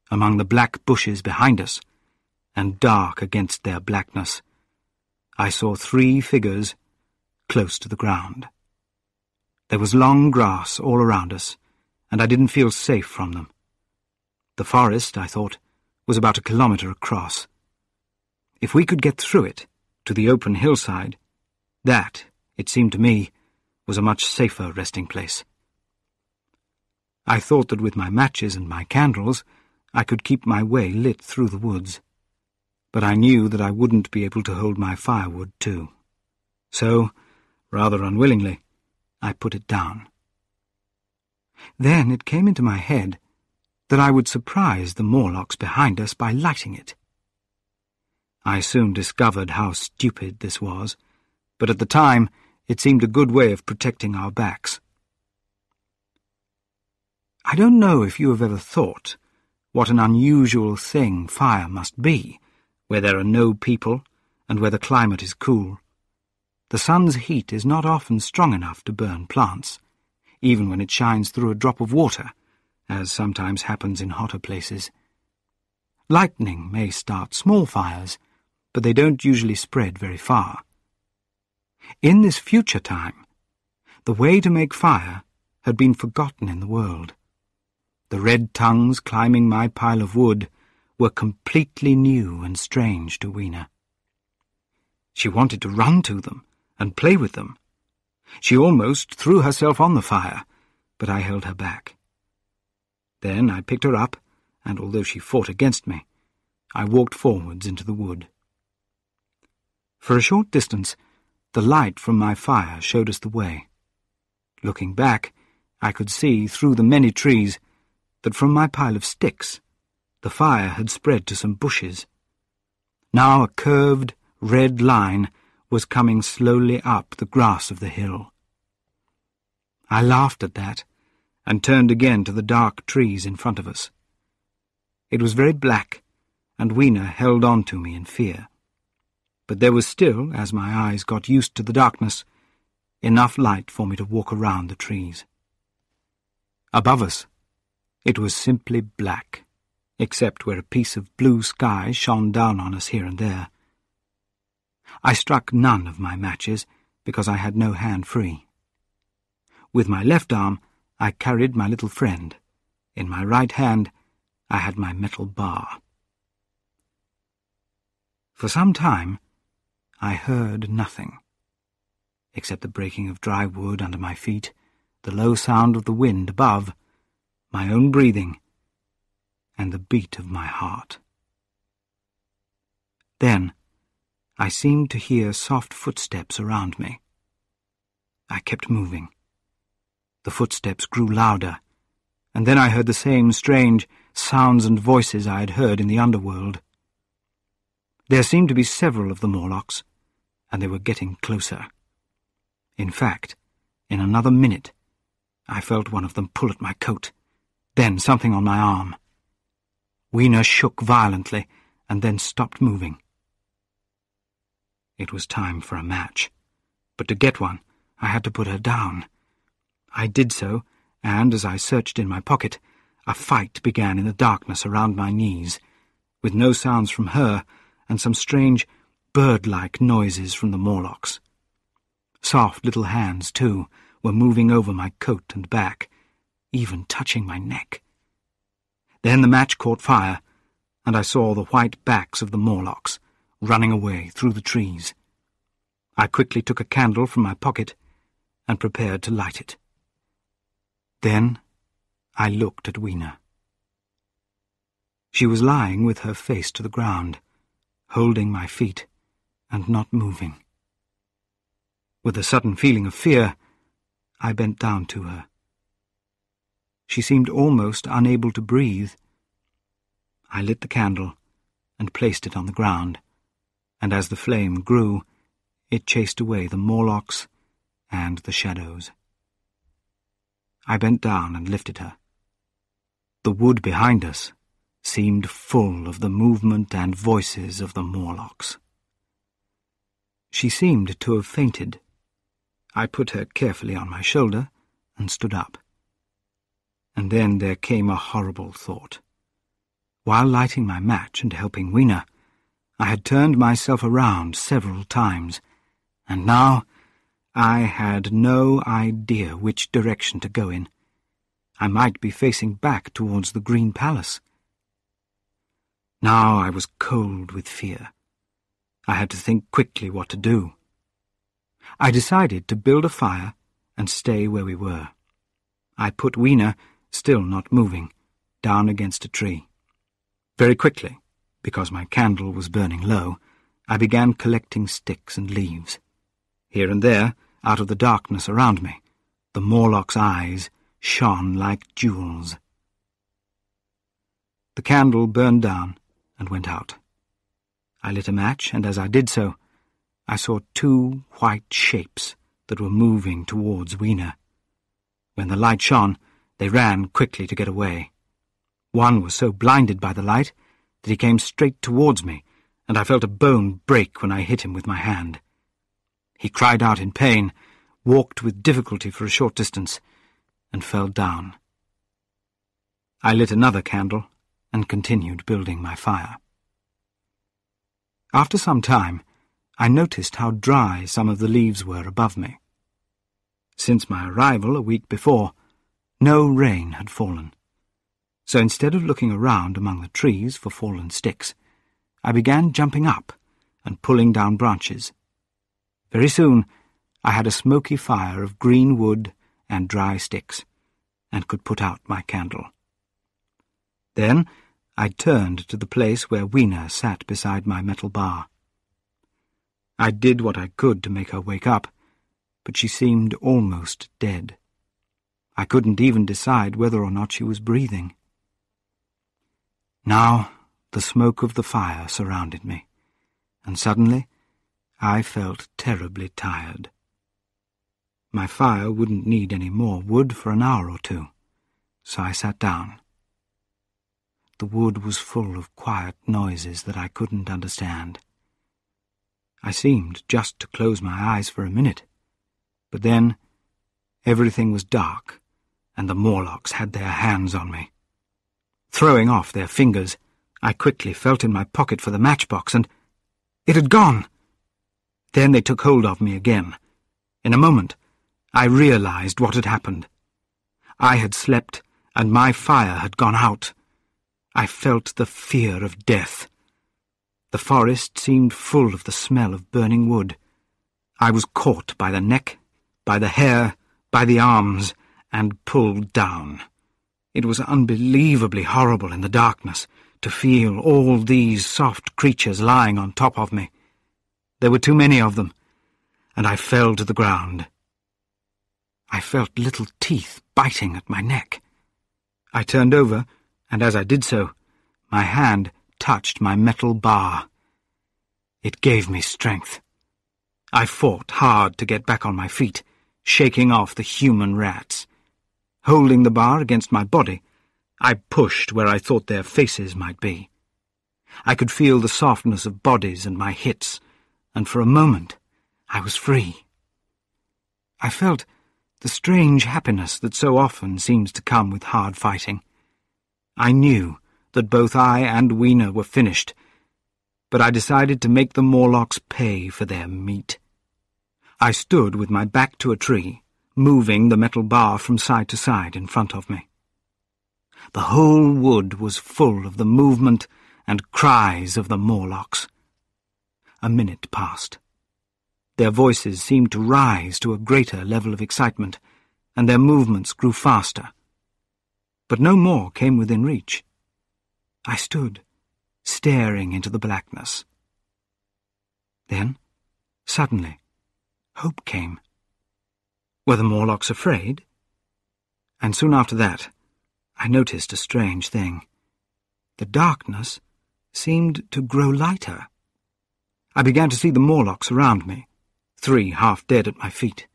among the black bushes behind us, and dark against their blackness, I saw 3 figures close to the ground. There was long grass all around us, and I didn't feel safe from them. The forest, I thought, was about a kilometre across. If we could get through it, to the open hillside, that, it seemed to me, was a much safer resting place. I thought that with my matches and my candles, I could keep my way lit through the woods. But I knew that I wouldn't be able to hold my firewood too. So, rather unwillingly, I put it down. Then it came into my head that I would surprise the Morlocks behind us by lighting it. I soon discovered how stupid this was, but at the time it seemed a good way of protecting our backs. I don't know if you have ever thought what an unusual thing fire must be, where there are no people and where the climate is cool. The sun's heat is not often strong enough to burn plants, even when it shines through a drop of water, as sometimes happens in hotter places. Lightning may start small fires, but they don't usually spread very far. In this future time, the way to make fire had been forgotten in the world. The red tongues climbing my pile of wood were completely new and strange to Weena. She wanted to run to them and play with them. She almost threw herself on the fire, but I held her back. Then I picked her up, and although she fought against me, I walked forwards into the wood. For a short distance, the light from my fire showed us the way. Looking back, I could see, through the many trees, that from my pile of sticks, the fire had spread to some bushes. Now a curved, red line was coming slowly up the grass of the hill. I laughed at that, and turned again to the dark trees in front of us. It was very black, and Weena held on to me in fear. But there was still, as my eyes got used to the darkness, enough light for me to walk around the trees. Above us, it was simply black, except where a piece of blue sky shone down on us here and there. I struck none of my matches, because I had no hand free. With my left arm, I carried my little friend. In my right hand, I had my metal bar. For some time, I heard nothing, except the breaking of dry wood under my feet, the low sound of the wind above, my own breathing, and the beat of my heart. Then I seemed to hear soft footsteps around me. I kept moving. The footsteps grew louder, and then I heard the same strange sounds and voices I had heard in the underworld. There seemed to be several of the Morlocks, and they were getting closer. In fact, in another minute, I felt one of them pull at my coat, then something on my arm. Weena shook violently, and then stopped moving. It was time for a match, but to get one, I had to put her down. I did so, and as I searched in my pocket, a fight began in the darkness around my knees, with no sounds from her and some strange, bird-like noises from the Morlocks. Soft little hands, too, were moving over my coat and back, even touching my neck. Then the match caught fire, and I saw the white backs of the Morlocks running away through the trees. I quickly took a candle from my pocket and prepared to light it. Then I looked at Weena. She was lying with her face to the ground, holding my feet and not moving. With a sudden feeling of fear, I bent down to her. She seemed almost unable to breathe. I lit the candle and placed it on the ground, and as the flame grew, it chased away the Morlocks and the shadows. I bent down and lifted her. The wood behind us seemed full of the movement and voices of the Morlocks. She seemed to have fainted. I put her carefully on my shoulder and stood up. And then there came a horrible thought. While lighting my match and helping Weena, I had turned myself around several times, and now I had no idea which direction to go in. I might be facing back towards the Green Palace. Now I was cold with fear. I had to think quickly what to do. I decided to build a fire and stay where we were. I put Weena, still not moving, down against a tree. Very quickly, because my candle was burning low, I began collecting sticks and leaves. Here and there, out of the darkness around me, the Morlocks' eyes shone like jewels. The candle burned down and went out. I lit a match, and as I did so, I saw two white shapes that were moving towards Weena. When the light shone, They ran quickly to get away. One was so blinded by the light that he came straight towards me, and I felt a bone break when I hit him with my hand. He cried out in pain, walked with difficulty for a short distance, and fell down. I lit another candle and continued building my fire. After some time, I noticed how dry some of the leaves were above me. Since my arrival a week before, no rain had fallen. So instead of looking around among the trees for fallen sticks, I began jumping up and pulling down branches. Very soon I had a smoky fire of green wood and dry sticks, and could put out my candle. Then I turned to the place where Weena sat beside my metal bar. I did what I could to make her wake up, but she seemed almost dead. I couldn't even decide whether or not she was breathing. Now the smoke of the fire surrounded me, and suddenly I felt terribly tired. My fire wouldn't need any more wood for an hour or two, so I sat down. The wood was full of quiet noises that I couldn't understand. I seemed just to close my eyes for a minute, but then everything was dark, and the Morlocks had their hands on me. Throwing off their fingers, I quickly felt in my pocket for the matchbox, and it had gone! Then they took hold of me again. In a moment, I realized what had happened. I had slept, and my fire had gone out. I felt the fear of death. The forest seemed full of the smell of burning wood. I was caught by the neck, by the hair, by the arms, and pulled down. It was unbelievably horrible in the darkness to feel all these soft creatures lying on top of me. There were too many of them, and I fell to the ground. I felt little teeth biting at my neck. I turned over, and as I did so, my hand touched my metal bar. It gave me strength. I fought hard to get back on my feet, shaking off the human rats. Holding the bar against my body, I pushed where I thought their faces might be. I could feel the softness of bodies and my hits, and for a moment I was free. I felt the strange happiness that so often seems to come with hard fighting. I knew that both I and Weena were finished, but I decided to make the Morlocks pay for their meat. I stood with my back to a tree, moving the metal bar from side to side in front of me. The whole wood was full of the movement and cries of the Morlocks. A minute passed. Their voices seemed to rise to a greater level of excitement, and their movements grew faster. But no more came within reach. I stood, staring into the blackness. Then, suddenly, hope came. Were the Morlocks afraid? And soon after that, I noticed a strange thing. The darkness seemed to grow lighter. I began to see the Morlocks around me, three half dead at my feet.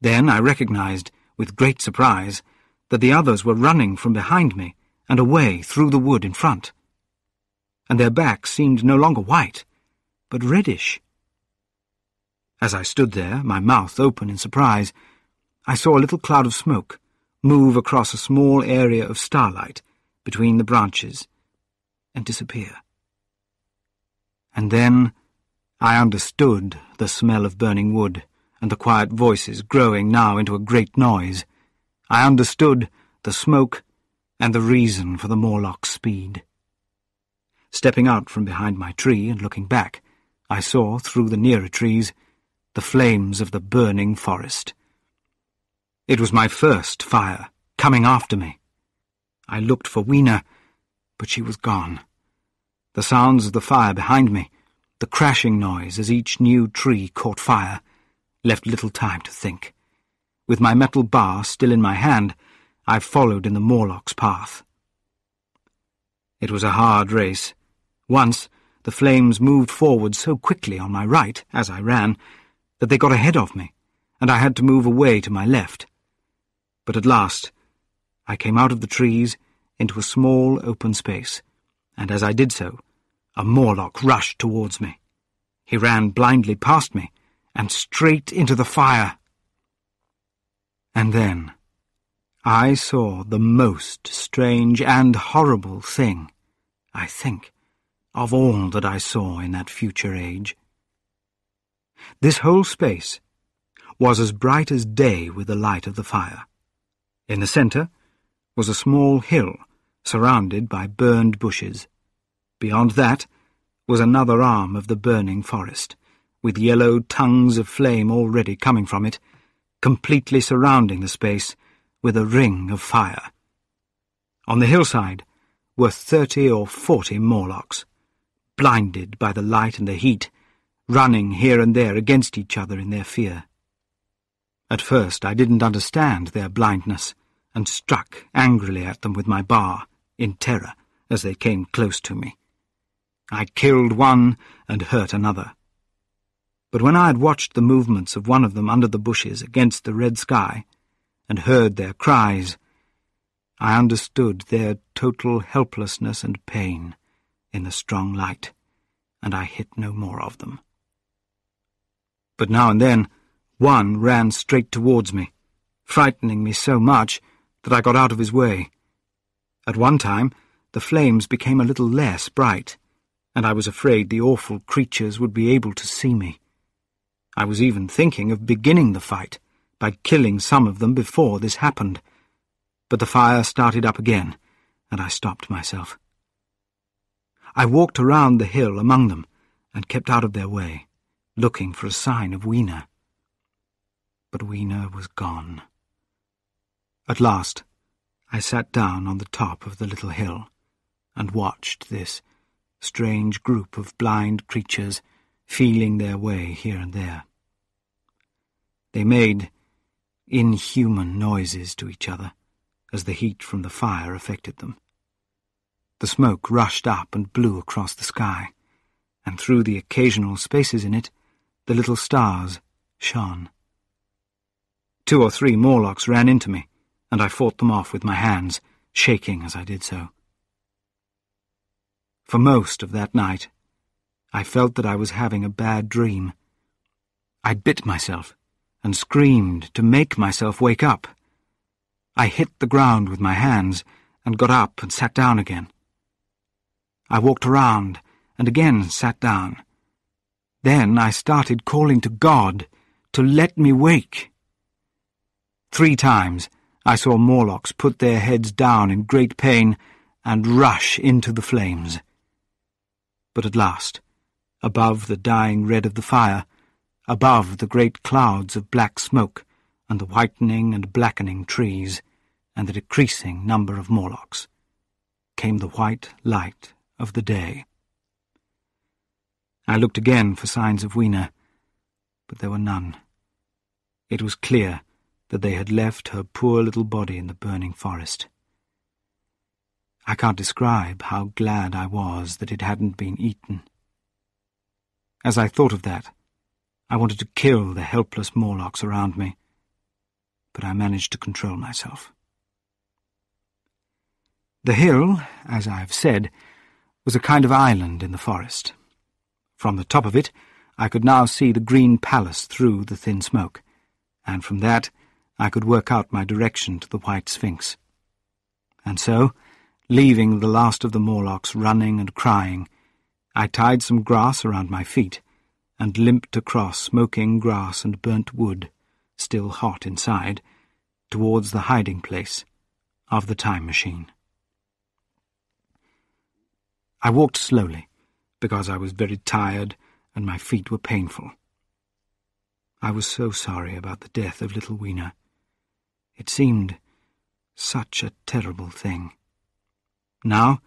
Then I recognized, with great surprise, that the others were running from behind me and away through the wood in front. And their backs seemed no longer white, but reddish. As I stood there, my mouth open in surprise, I saw a little cloud of smoke move across a small area of starlight between the branches and disappear. And then I understood the smell of burning wood and the quiet voices growing now into a great noise. I understood the smoke and the reason for the Morlock's speed. Stepping out from behind my tree and looking back, I saw, through the nearer trees, the flames of the burning forest. It was my first fire, coming after me. I looked for Weena, but she was gone. The sounds of the fire behind me, the crashing noise as each new tree caught fire, left little time to think. With my metal bar still in my hand, I followed in the Morlocks' path. It was a hard race. Once, the flames moved forward so quickly on my right, as I ran, that they got ahead of me, and I had to move away to my left. But at last, I came out of the trees into a small open space, and as I did so, a Morlock rushed towards me. He ran blindly past me, and straight into the fire. And then I saw the most strange and horrible thing, I think, of all that I saw in that future age. This whole space was as bright as day with the light of the fire. In the centre was a small hill surrounded by burned bushes. Beyond that was another arm of the burning forest, with yellow tongues of flame already coming from it, completely surrounding the space with a ring of fire. On the hillside were 30 or 40 Morlocks, blinded by the light and the heat, running here and there against each other in their fear. At first I didn't understand their blindness, and struck angrily at them with my bar, in terror, as they came close to me. I killed one and hurt another. But when I had watched the movements of one of them under the bushes against the red sky, and heard their cries, I understood their total helplessness and pain in the strong light, and I hit no more of them. But now and then one ran straight towards me, frightening me so much that I got out of his way. At one time the flames became a little less bright, and I was afraid the awful creatures would be able to see me. I was even thinking of beginning the fight by killing some of them before this happened, but the fire started up again, and I stopped myself. I walked around the hill among them, and kept out of their way, looking for a sign of Weena. But Weena was gone. At last, I sat down on the top of the little hill, and watched this strange group of blind creatures feeling their way here and there. They made inhuman noises to each other as the heat from the fire affected them. The smoke rushed up and blew across the sky, and through the occasional spaces in it the little stars shone. 2 or 3 Morlocks ran into me, and I fought them off with my hands, shaking as I did so. For most of that night, I felt that I was having a bad dream. I bit myself and screamed to make myself wake up. I hit the ground with my hands and got up and sat down again. I walked around and again sat down. Then I started calling to God to let me wake. 3 times I saw Morlocks put their heads down in great pain and rush into the flames. But at last, above the dying red of the fire, above the great clouds of black smoke, and the whitening and blackening trees, and the decreasing number of Morlocks, came the white light of the day. I looked again for signs of Weena, but there were none. It was clear that they had left her poor little body in the burning forest. I can't describe how glad I was that it hadn't been eaten. As I thought of that, I wanted to kill the helpless Morlocks around me, but I managed to control myself. The hill, as I have said, was a kind of island in the forest. From the top of it I could now see the Green Palace through the thin smoke, and from that I could work out my direction to the White Sphinx. And so, leaving the last of the Morlocks running and crying, I tied some grass around my feet and limped across smoking grass and burnt wood, still hot inside, towards the hiding place of the time machine. I walked slowly, because I was very tired and my feet were painful. I was so sorry about the death of little Weena. It seemed such a terrible thing. Now,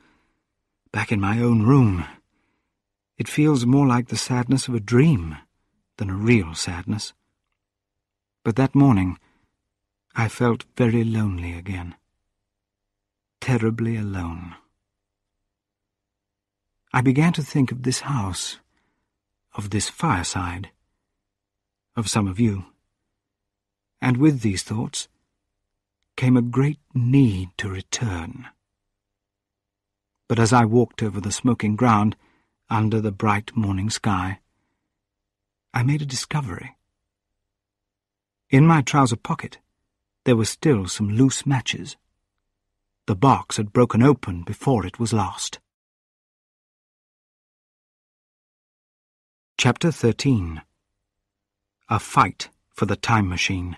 back in my own room, it feels more like the sadness of a dream than a real sadness. But that morning I felt very lonely again, terribly alone. I began to think of this house, of this fireside, of some of you, and with these thoughts came a great need to return. But as I walked over the smoking ground, under the bright morning sky, I made a discovery. In my trouser pocket, there were still some loose matches. The box had broken open before it was lost. Chapter 13. A Fight for the Time Machine.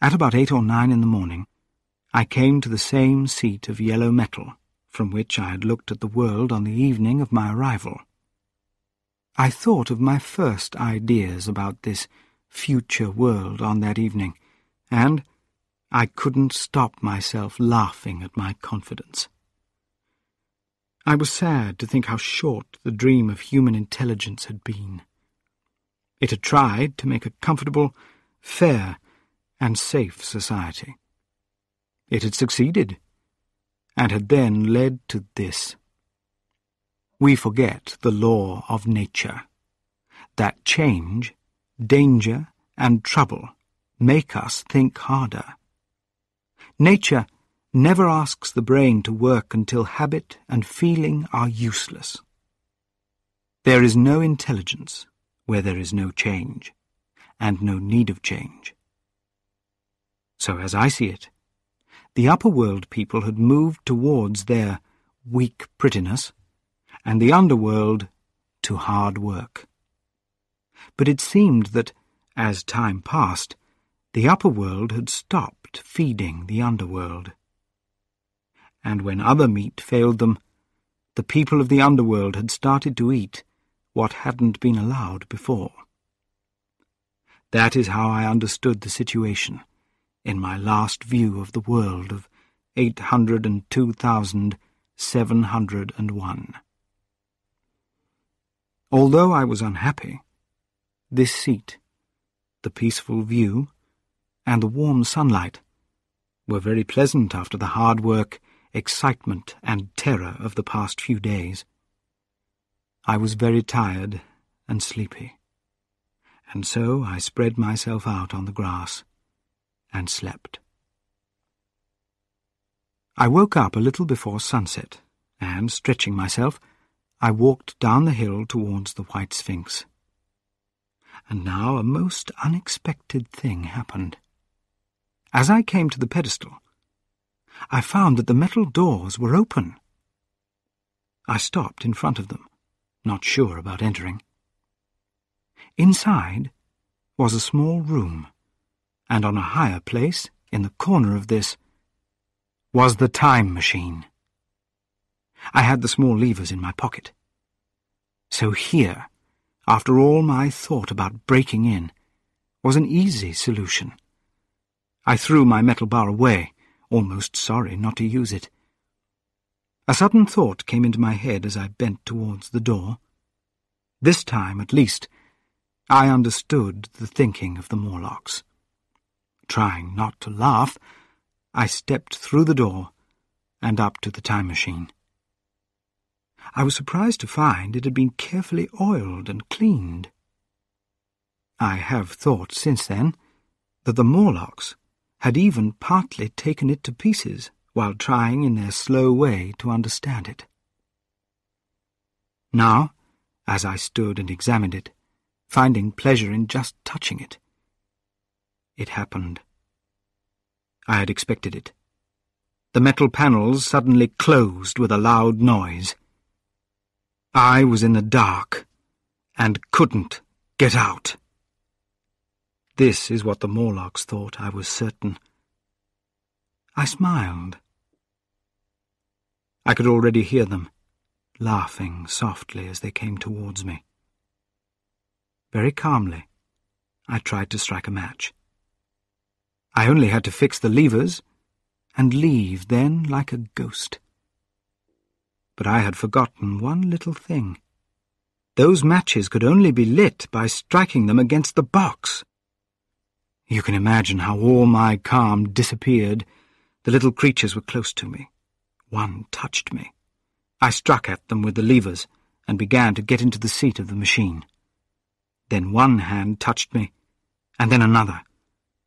At about 8 or 9 in the morning, I came to the same seat of yellow metal from which I had looked at the world on the evening of my arrival. I thought of my first ideas about this future world on that evening, and I couldn't stop myself laughing at my confidence. I was sad to think how short the dream of human intelligence had been. It had tried to make a comfortable, fair, and safe society. It had succeeded, and had then led to this. We forget the law of nature, that change, danger, and trouble make us think harder. Nature never asks the brain to work until habit and feeling are useless. There is no intelligence where there is no change, and no need of change. So, as I see it, the upper world people had moved towards their weak prettiness, and the underworld to hard work. But it seemed that, as time passed, the upper world had stopped feeding the underworld. And when other meat failed them, the people of the underworld had started to eat what hadn't been allowed before. That is how I understood the situation in my last view of the world of 802,701. Although I was unhappy, this seat, the peaceful view, and the warm sunlight were very pleasant after the hard work, excitement, and terror of the past few days. I was very tired and sleepy, and so I spread myself out on the grass and slept. I woke up a little before sunset, and, stretching myself, I walked down the hill towards the White Sphinx. And now a most unexpected thing happened. As I came to the pedestal, I found that the metal doors were open. I stopped in front of them, not sure about entering. Inside was a small room, and on a higher place, in the corner of this, was the time machine. I had the small levers in my pocket. So here, after all my thought about breaking in, was an easy solution. I threw my metal bar away, almost sorry not to use it. A sudden thought came into my head as I bent towards the door. This time, at least, I understood the thinking of the Morlocks. Trying not to laugh, I stepped through the door and up to the time machine. I was surprised to find it had been carefully oiled and cleaned. I have thought since then that the Morlocks had even partly taken it to pieces while trying in their slow way to understand it. Now, as I stood and examined it, finding pleasure in just touching it, it happened. I had expected it. The metal panels suddenly closed with a loud noise. I was in the dark, and couldn't get out. This is what the Morlocks thought, I was certain. I smiled. I could already hear them, laughing softly as they came towards me. Very calmly, I tried to strike a match. I only had to fix the levers and leave then like a ghost. But I had forgotten one little thing. Those matches could only be lit by striking them against the box. You can imagine how all my calm disappeared. The little creatures were close to me. One touched me. I struck at them with the levers and began to get into the seat of the machine. Then one hand touched me, and then another.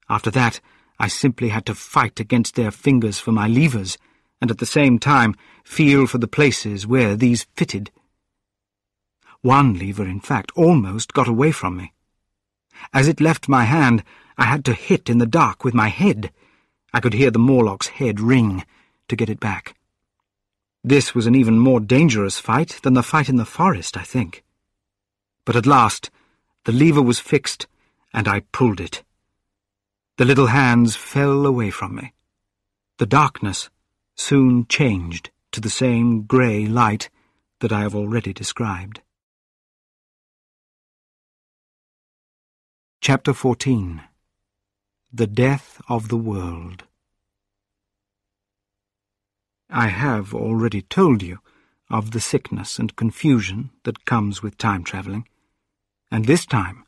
After that, I simply had to fight against their fingers for my levers, and at the same time feel for the places where these fitted. One lever, in fact, almost got away from me. As it left my hand, I had to hit in the dark with my head. I could hear the Morlock's head ring to get it back. This was an even more dangerous fight than the fight in the forest, I think. But at last, the lever was fixed, and I pulled it. The little hands fell away from me. The darkness soon changed to the same grey light that I have already described. Chapter 14. The Death of the World. I have already told you of the sickness and confusion that comes with time-travelling, and this time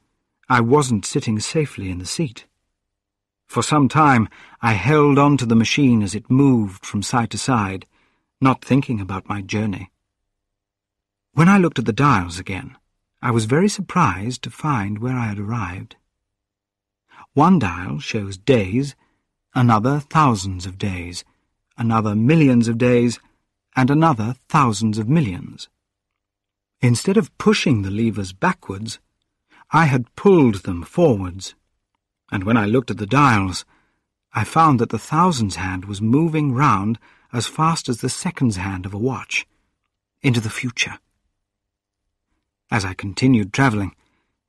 I wasn't sitting safely in the seat. For some time I held on to the machine as it moved from side to side, not thinking about my journey. When I looked at the dials again, I was very surprised to find where I had arrived. One dial shows days, another thousands of days, another millions of days, and another thousands of millions. Instead of pushing the levers backwards, I had pulled them forwards, and when I looked at the dials, I found that the thousands hand was moving round as fast as the seconds hand of a watch, into the future. As I continued travelling,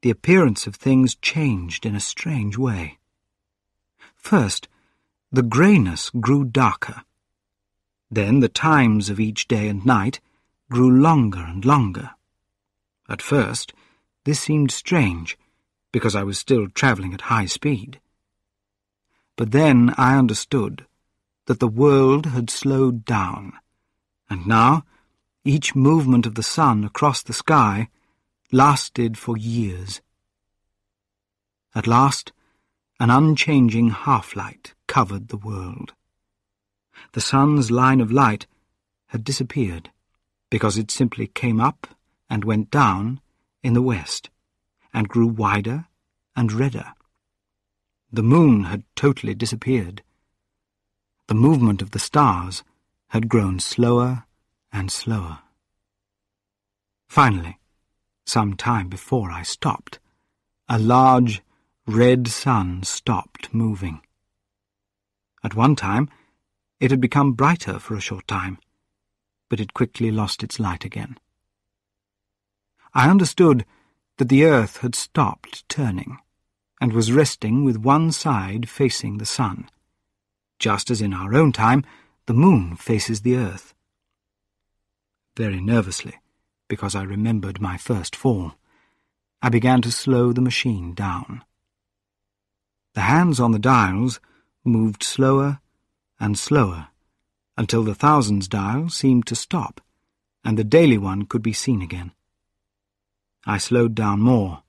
the appearance of things changed in a strange way. First, the greyness grew darker. Then the times of each day and night grew longer and longer. At first, this seemed strange, because I was still travelling at high speed. But then I understood that the world had slowed down, and now each movement of the sun across the sky lasted for years. At last, an unchanging half-light covered the world. The sun's line of light had disappeared, because it simply came up and went down in the west, and grew wider and redder. The moon had totally disappeared. The movement of the stars had grown slower and slower. Finally, some time before I stopped, a large red sun stopped moving. At one time, it had become brighter for a short time, but it quickly lost its light again. I understood that the earth had stopped turning and was resting with one side facing the sun, just as in our own time the moon faces the earth. Very nervously, because I remembered my first fall, I began to slow the machine down. The hands on the dials moved slower and slower until the thousands dial seemed to stop and the daily one could be seen again. I slowed down more,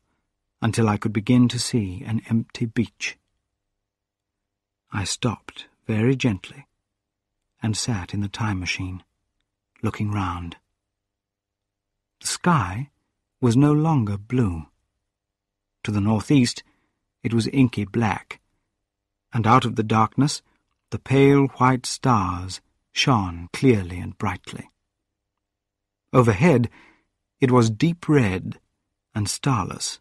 until I could begin to see an empty beach. I stopped very gently and sat in the time machine, looking round. The sky was no longer blue. To the northeast, it was inky black, and out of the darkness, the pale white stars shone clearly and brightly. Overhead, it was deep red and starless,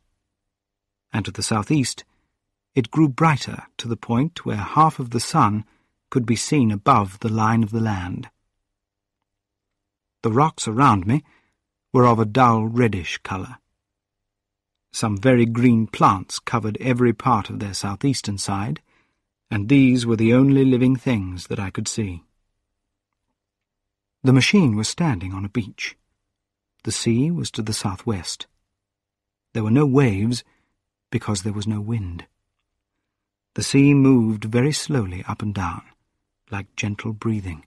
and to the southeast it grew brighter to the point where half of the sun could be seen above the line of the land. The rocks around me were of a dull reddish colour. Some very green plants covered every part of their southeastern side, and these were the only living things that I could see. The machine was standing on a beach. The sea was to the southwest. There were no waves, because there was no wind. The sea moved very slowly up and down, like gentle breathing.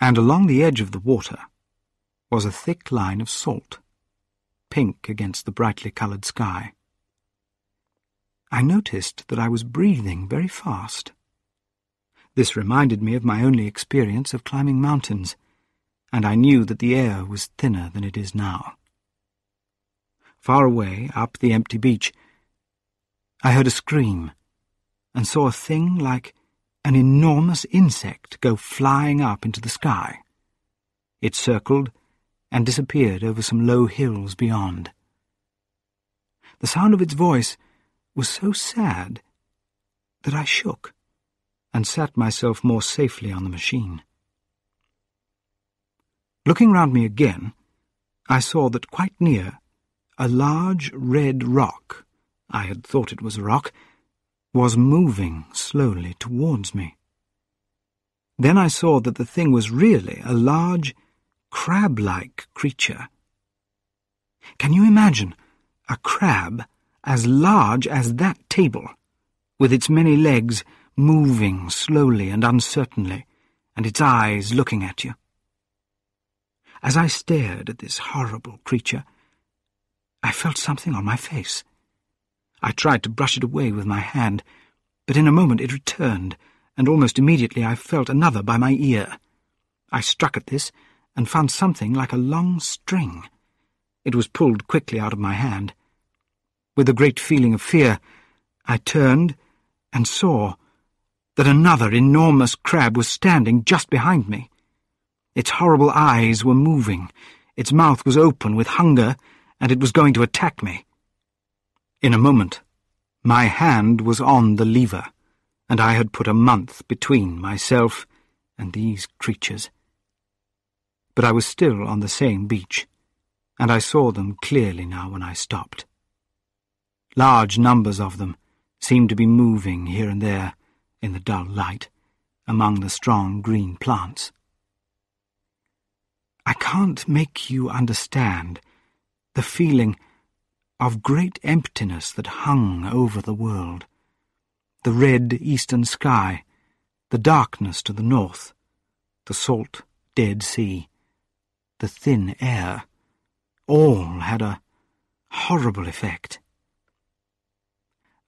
And along the edge of the water was a thick line of salt, pink against the brightly coloured sky. I noticed that I was breathing very fast. This reminded me of my only experience of climbing mountains, and I knew that the air was thinner than it is now. Far away, up the empty beach, I heard a scream and saw a thing like an enormous insect go flying up into the sky. It circled and disappeared over some low hills beyond. The sound of its voice was so sad that I shook and sat myself more safely on the machine. Looking round me again, I saw that quite near, a large red rock, I had thought it was a rock, was moving slowly towards me. Then I saw that the thing was really a large, crab-like creature. Can you imagine a crab as large as that table, with its many legs moving slowly and uncertainly, and its eyes looking at you? As I stared at this horrible creature, I felt something on my face. I tried to brush it away with my hand, but in a moment it returned, and almost immediately I felt another by my ear. I struck at this, and found something like a long string. It was pulled quickly out of my hand. With a great feeling of fear, I turned and saw that another enormous crab was standing just behind me. Its horrible eyes were moving, its mouth was open with hunger, and it was going to attack me. In a moment, my hand was on the lever, and I had put a month between myself and these creatures. But I was still on the same beach, and I saw them clearly now when I stopped. Large numbers of them seemed to be moving here and there in the dull light among the strong green plants. I can't make you understand the feeling of great emptiness that hung over the world. The red eastern sky, the darkness to the north, the salt, dead sea, the thin air, all had a horrible effect.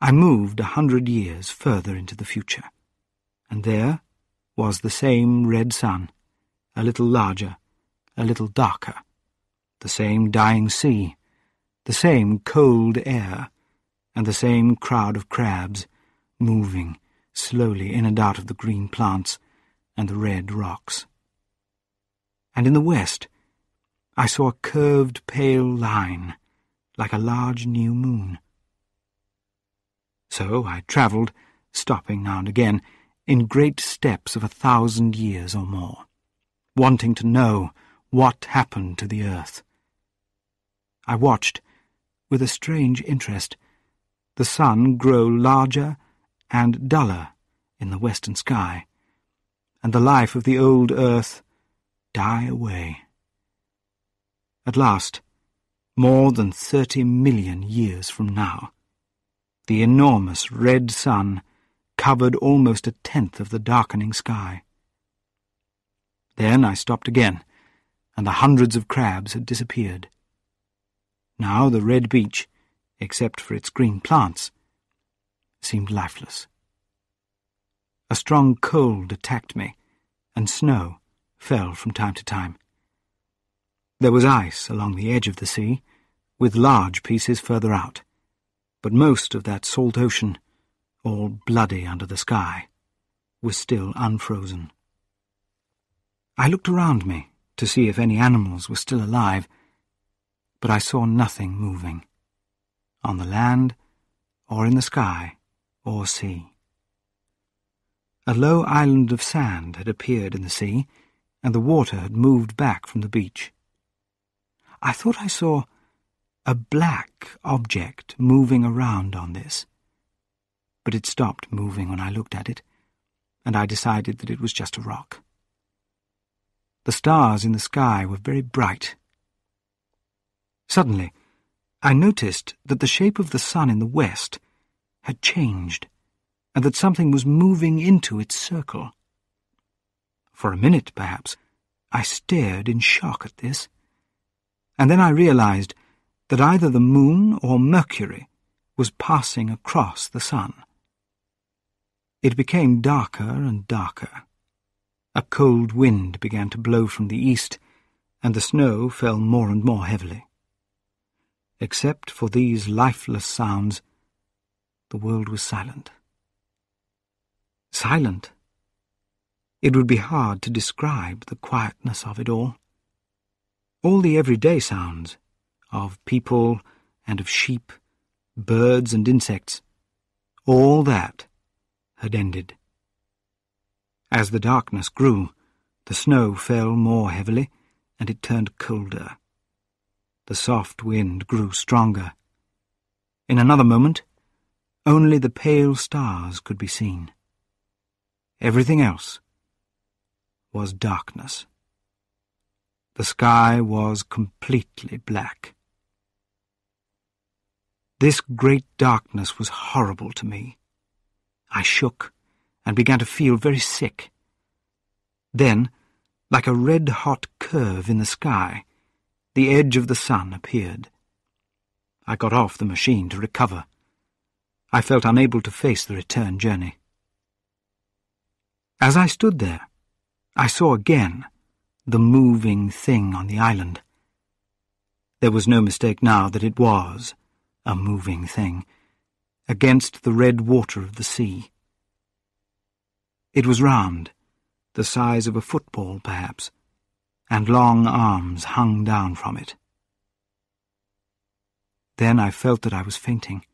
I moved 100 years further into the future, and there was the same red sun, a little larger, a little darker, the same dying sea, the same cold air, and the same crowd of crabs moving slowly in and out of the green plants and the red rocks. And in the west, I saw a curved pale line, like a large new moon. So I travelled, stopping now and again, in great steps of 1,000 years or more, wanting to know what happened to the earth. I watched, with a strange interest, the sun grow larger and duller in the western sky, and the life of the old earth die away. At last, more than 30 million years from now, the enormous red sun covered almost a tenth of the darkening sky. Then I stopped again, and the hundreds of crabs had disappeared. Now the red beach, except for its green plants, seemed lifeless. A strong cold attacked me, and snow fell from time to time. There was ice along the edge of the sea, with large pieces further out, but most of that salt ocean, all bloody under the sky, was still unfrozen. I looked around me to see if any animals were still alive, but I saw nothing moving, on the land or in the sky or sea. A low island of sand had appeared in the sea, and the water had moved back from the beach. I thought I saw a black object moving around on this, but it stopped moving when I looked at it, and I decided that it was just a rock. The stars in the sky were very bright. Suddenly, I noticed that the shape of the sun in the west had changed, and that something was moving into its circle. For a minute, perhaps, I stared in shock at this, and then I realized that either the moon or Mercury was passing across the sun. It became darker and darker. A cold wind began to blow from the east, and the snow fell more and more heavily. Except for these lifeless sounds, the world was silent. silent. It would be hard to describe the quietness of it all. All the everyday sounds, of people and of sheep, birds and insects, all that had ended. As the darkness grew, the snow fell more heavily, and it turned colder. The soft wind grew stronger. In another moment, only the pale stars could be seen. Everything else was darkness. The sky was completely black. This great darkness was horrible to me. I shook and began to feel very sick. Then, like a red-hot curve in the sky, the edge of the sun appeared. I got off the machine to recover. I felt unable to face the return journey. As I stood there, I saw again the moving thing on the island. There was no mistake now that it was a moving thing, against the red water of the sea. It was round, the size of a football perhaps, and long arms hung down from it. Then I felt that I was fainting,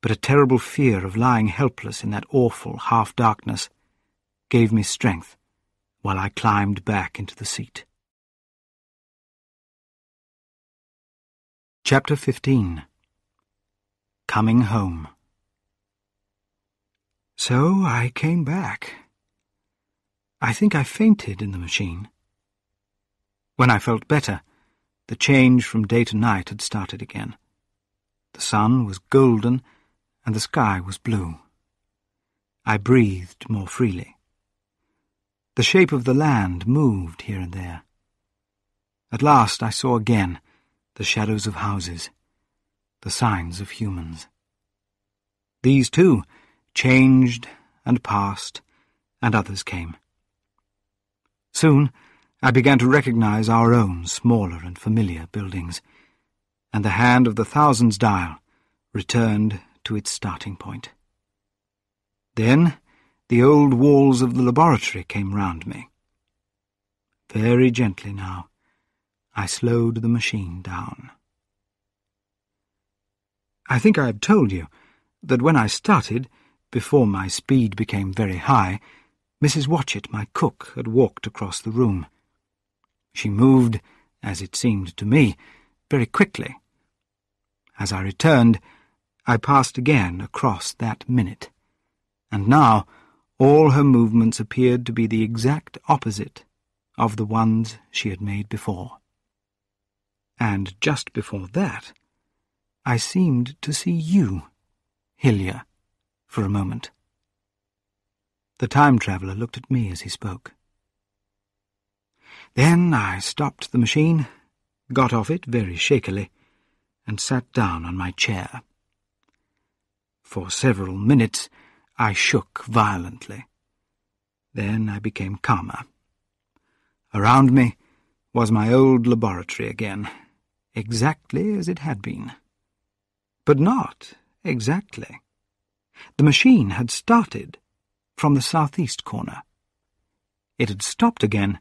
but a terrible fear of lying helpless in that awful half-darkness gave me strength while I climbed back into the seat. Chapter 15. Coming Home. So I came back. I think I fainted in the machine. When I felt better, the change from day to night had started again. The sun was golden and the sky was blue. I breathed more freely. The shape of the land moved here and there. At last I saw again the shadows of houses, the signs of humans. These, too, changed and passed, and others came. Soon I began to recognize our own smaller and familiar buildings, and the hand of the thousands dial returned to its starting point. Then the old walls of the laboratory came round me. Very gently now, I slowed the machine down. I think I have told you that when I started, before my speed became very high, Mrs. Watchett, my cook, had walked across the room. She moved, as it seemed to me, very quickly. As I returned, I passed again across that minute, and now all her movements appeared to be the exact opposite of the ones she had made before. And just before that, I seemed to see you, Hillyer, for a moment. The time-traveller looked at me as he spoke. Then I stopped the machine, got off it very shakily, and sat down on my chair. For several minutes I shook violently. Then I became calmer. Around me was my old laboratory again, exactly as it had been. But not exactly. The machine had started from the southeast corner. It had stopped again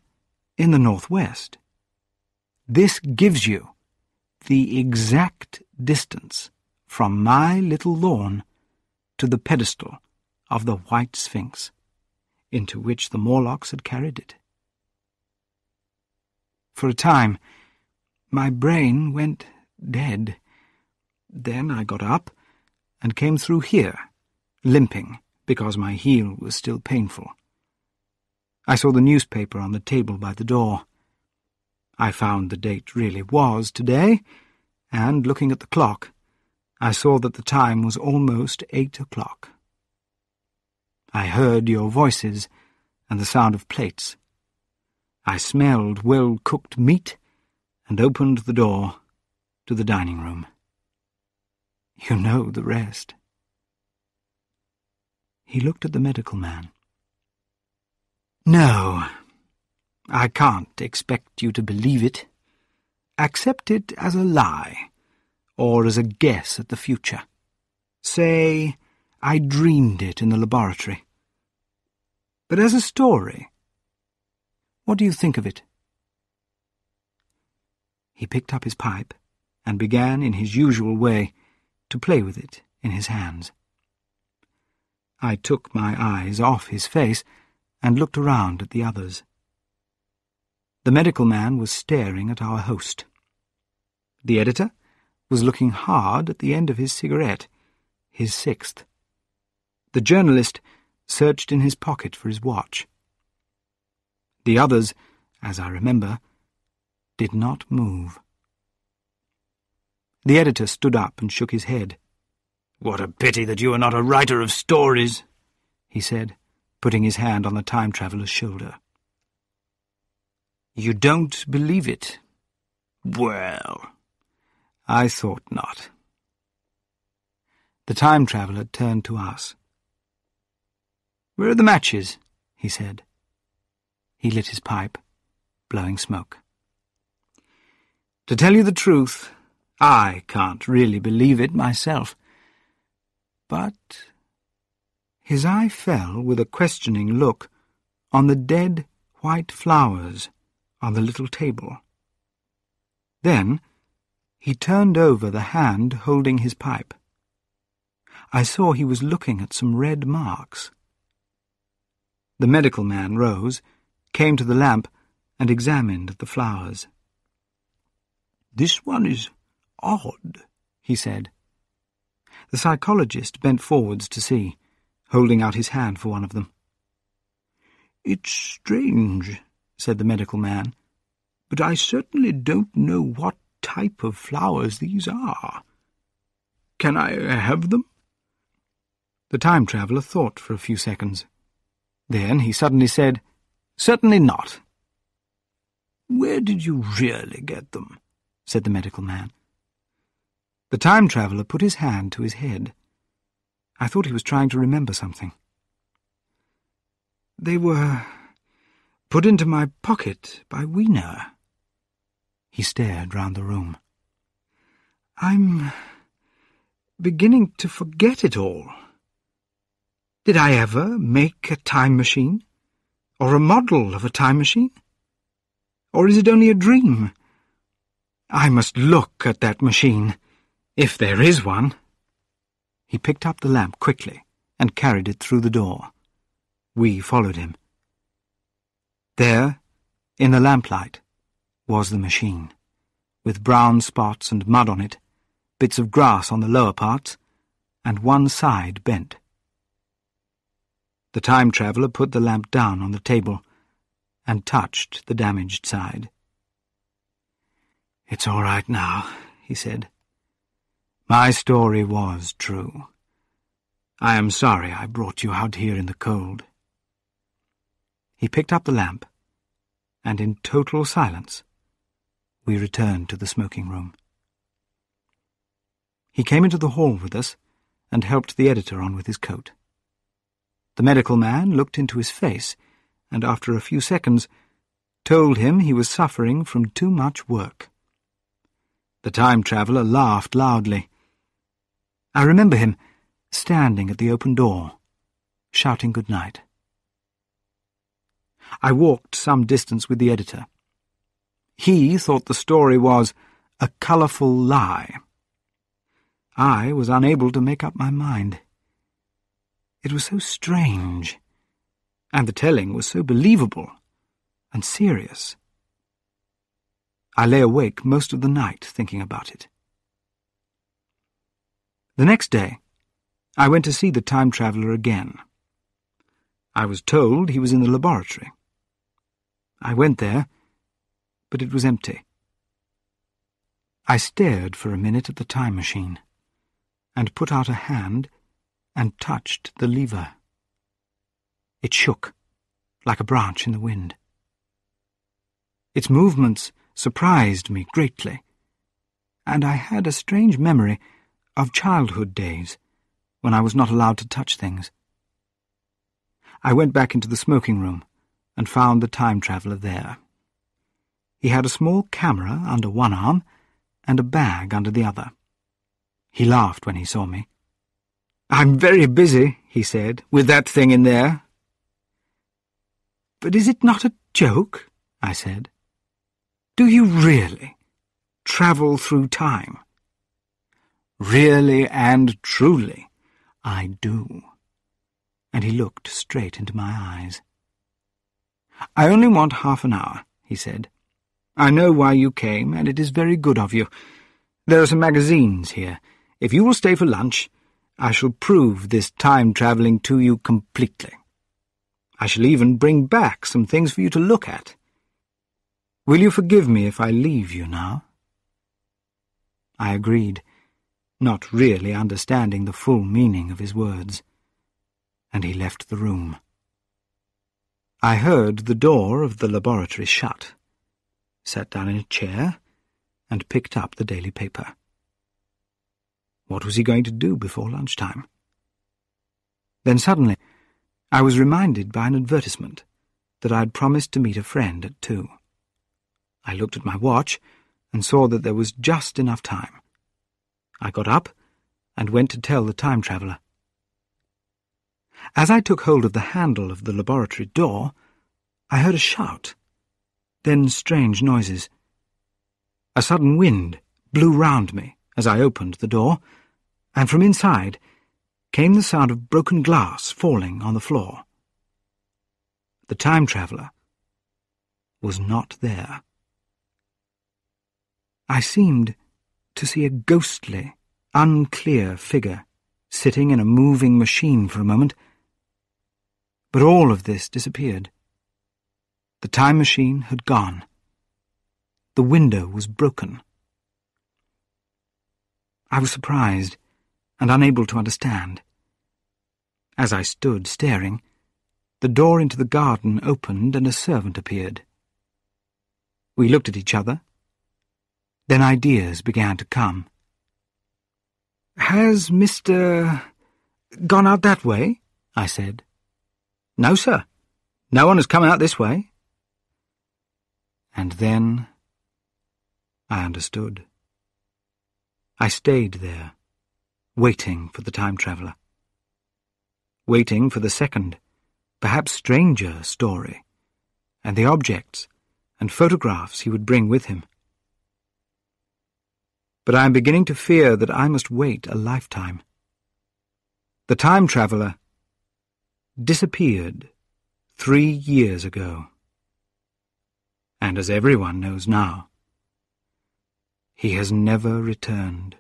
in the northwest. This gives you the exact distance from my little lawn to the pedestal of the White Sphinx, into which the Morlocks had carried it. For a time, my brain went dead. Then I got up and came through here, limping, because my heel was still painful. I saw the newspaper on the table by the door. I found the date really was today, and, looking at the clock, I saw that the time was almost 8 o'clock. I heard your voices and the sound of plates. I smelled well-cooked meat and opened the door to the dining room. You know the rest. He looked at the medical man. No, I can't expect you to believe it. Accept it as a lie, or as a guess at the future. Say, I dreamed it in the laboratory, but as a story. What do you think of it?" He picked up his pipe and began, in his usual way, to play with it in his hands. I took my eyes off his face and looked around at the others. The medical man was staring at our host. The editor was looking hard at the end of his cigarette, his sixth. The journalist searched in his pocket for his watch. The others, as I remember, did not move. The editor stood up and shook his head. "What a pity that you are not a writer of stories," he said, putting his hand on the time-traveller's shoulder. "You don't believe it?" "Well, I thought not." The time-traveller turned to us. "Where are the matches?" he said. He lit his pipe, blowing smoke. "To tell you the truth, I can't really believe it myself." But his eye fell with a questioning look on the dead white flowers on the little table. Then he turned over the hand holding his pipe. I saw he was looking at some red marks. The medical man rose, came to the lamp, and examined the flowers. "This one is odd," he said. The psychologist bent forwards to see, holding out his hand for one of them. "It's strange," said the medical man, "but I certainly don't know what type of flowers these are. Can I have them?" The time-traveller thought for a few seconds. Then he suddenly said, "Certainly not." "Where did you really get them?" said the medical man. The time-traveller put his hand to his head. I thought he was trying to remember something. "They were put into my pocket by Weena." He stared round the room. "I'm beginning to forget it all. Did I ever make a time machine? Or a model of a time machine? Or is it only a dream? I must look at that machine, if there is one." He picked up the lamp quickly and carried it through the door. We followed him. There, in the lamplight, was the machine, with brown spots and mud on it, bits of grass on the lower parts, and one side bent. The time-traveller put the lamp down on the table and touched the damaged side. "It's all right now," he said. "My story was true. I am sorry I brought you out here in the cold." He picked up the lamp, and in total silence, we returned to the smoking room. He came into the hall with us and helped the editor on with his coat. The medical man looked into his face and, after a few seconds, told him he was suffering from too much work. The time-traveller laughed loudly. I remember him standing at the open door, shouting good night. I walked some distance with the editor. He thought the story was a colourful lie. I was unable to make up my mind. It was so strange, and the telling was so believable and serious. I lay awake most of the night thinking about it. The next day, I went to see the time-traveller again. I was told he was in the laboratory. I went there, but it was empty. I stared for a minute at the time machine, and put out a hand and touched the lever. It shook, like a branch in the wind. Its movements surprised me greatly, and I had a strange memory of childhood days when I was not allowed to touch things. I went back into the smoking room and found the time-traveller there. He had a small camera under one arm and a bag under the other. He laughed when he saw me. "I'm very busy," he said, "with that thing in there." "But is it not a joke?" I said. "Do you really travel through time?" "Really and truly, I do." And he looked straight into my eyes. "I only want half an hour," he said. "I know why you came, and it is very good of you. There are some magazines here. If you will stay for lunch, I shall prove this time-travelling to you completely. I shall even bring back some things for you to look at. Will you forgive me if I leave you now?" I agreed, not really understanding the full meaning of his words, and he left the room. I heard the door of the laboratory shut, sat down in a chair, and picked up the daily paper. What was he going to do before lunchtime? Then suddenly I was reminded by an advertisement that I had promised to meet a friend at 2. I looked at my watch and saw that there was just enough time. I got up and went to tell the time-traveller. As I took hold of the handle of the laboratory door, I heard a shout, then strange noises. A sudden wind blew round me as I opened the door, and from inside came the sound of broken glass falling on the floor. The time-traveller was not there. I seemed to see a ghostly, unclear figure sitting in a moving machine for a moment, but all of this disappeared. The time machine had gone. The window was broken. I was surprised and unable to understand. As I stood staring, the door into the garden opened and a servant appeared. We looked at each other. Then ideas began to come. "Has Mr. gone out that way?" I said. "No, sir. No one has come out this way." And then I understood. I stayed there, waiting for the time-traveller. Waiting for the second, perhaps stranger, story, and the objects and photographs he would bring with him. But I am beginning to fear that I must wait a lifetime. The time-traveller disappeared 3 years ago. And as everyone knows now, he has never returned.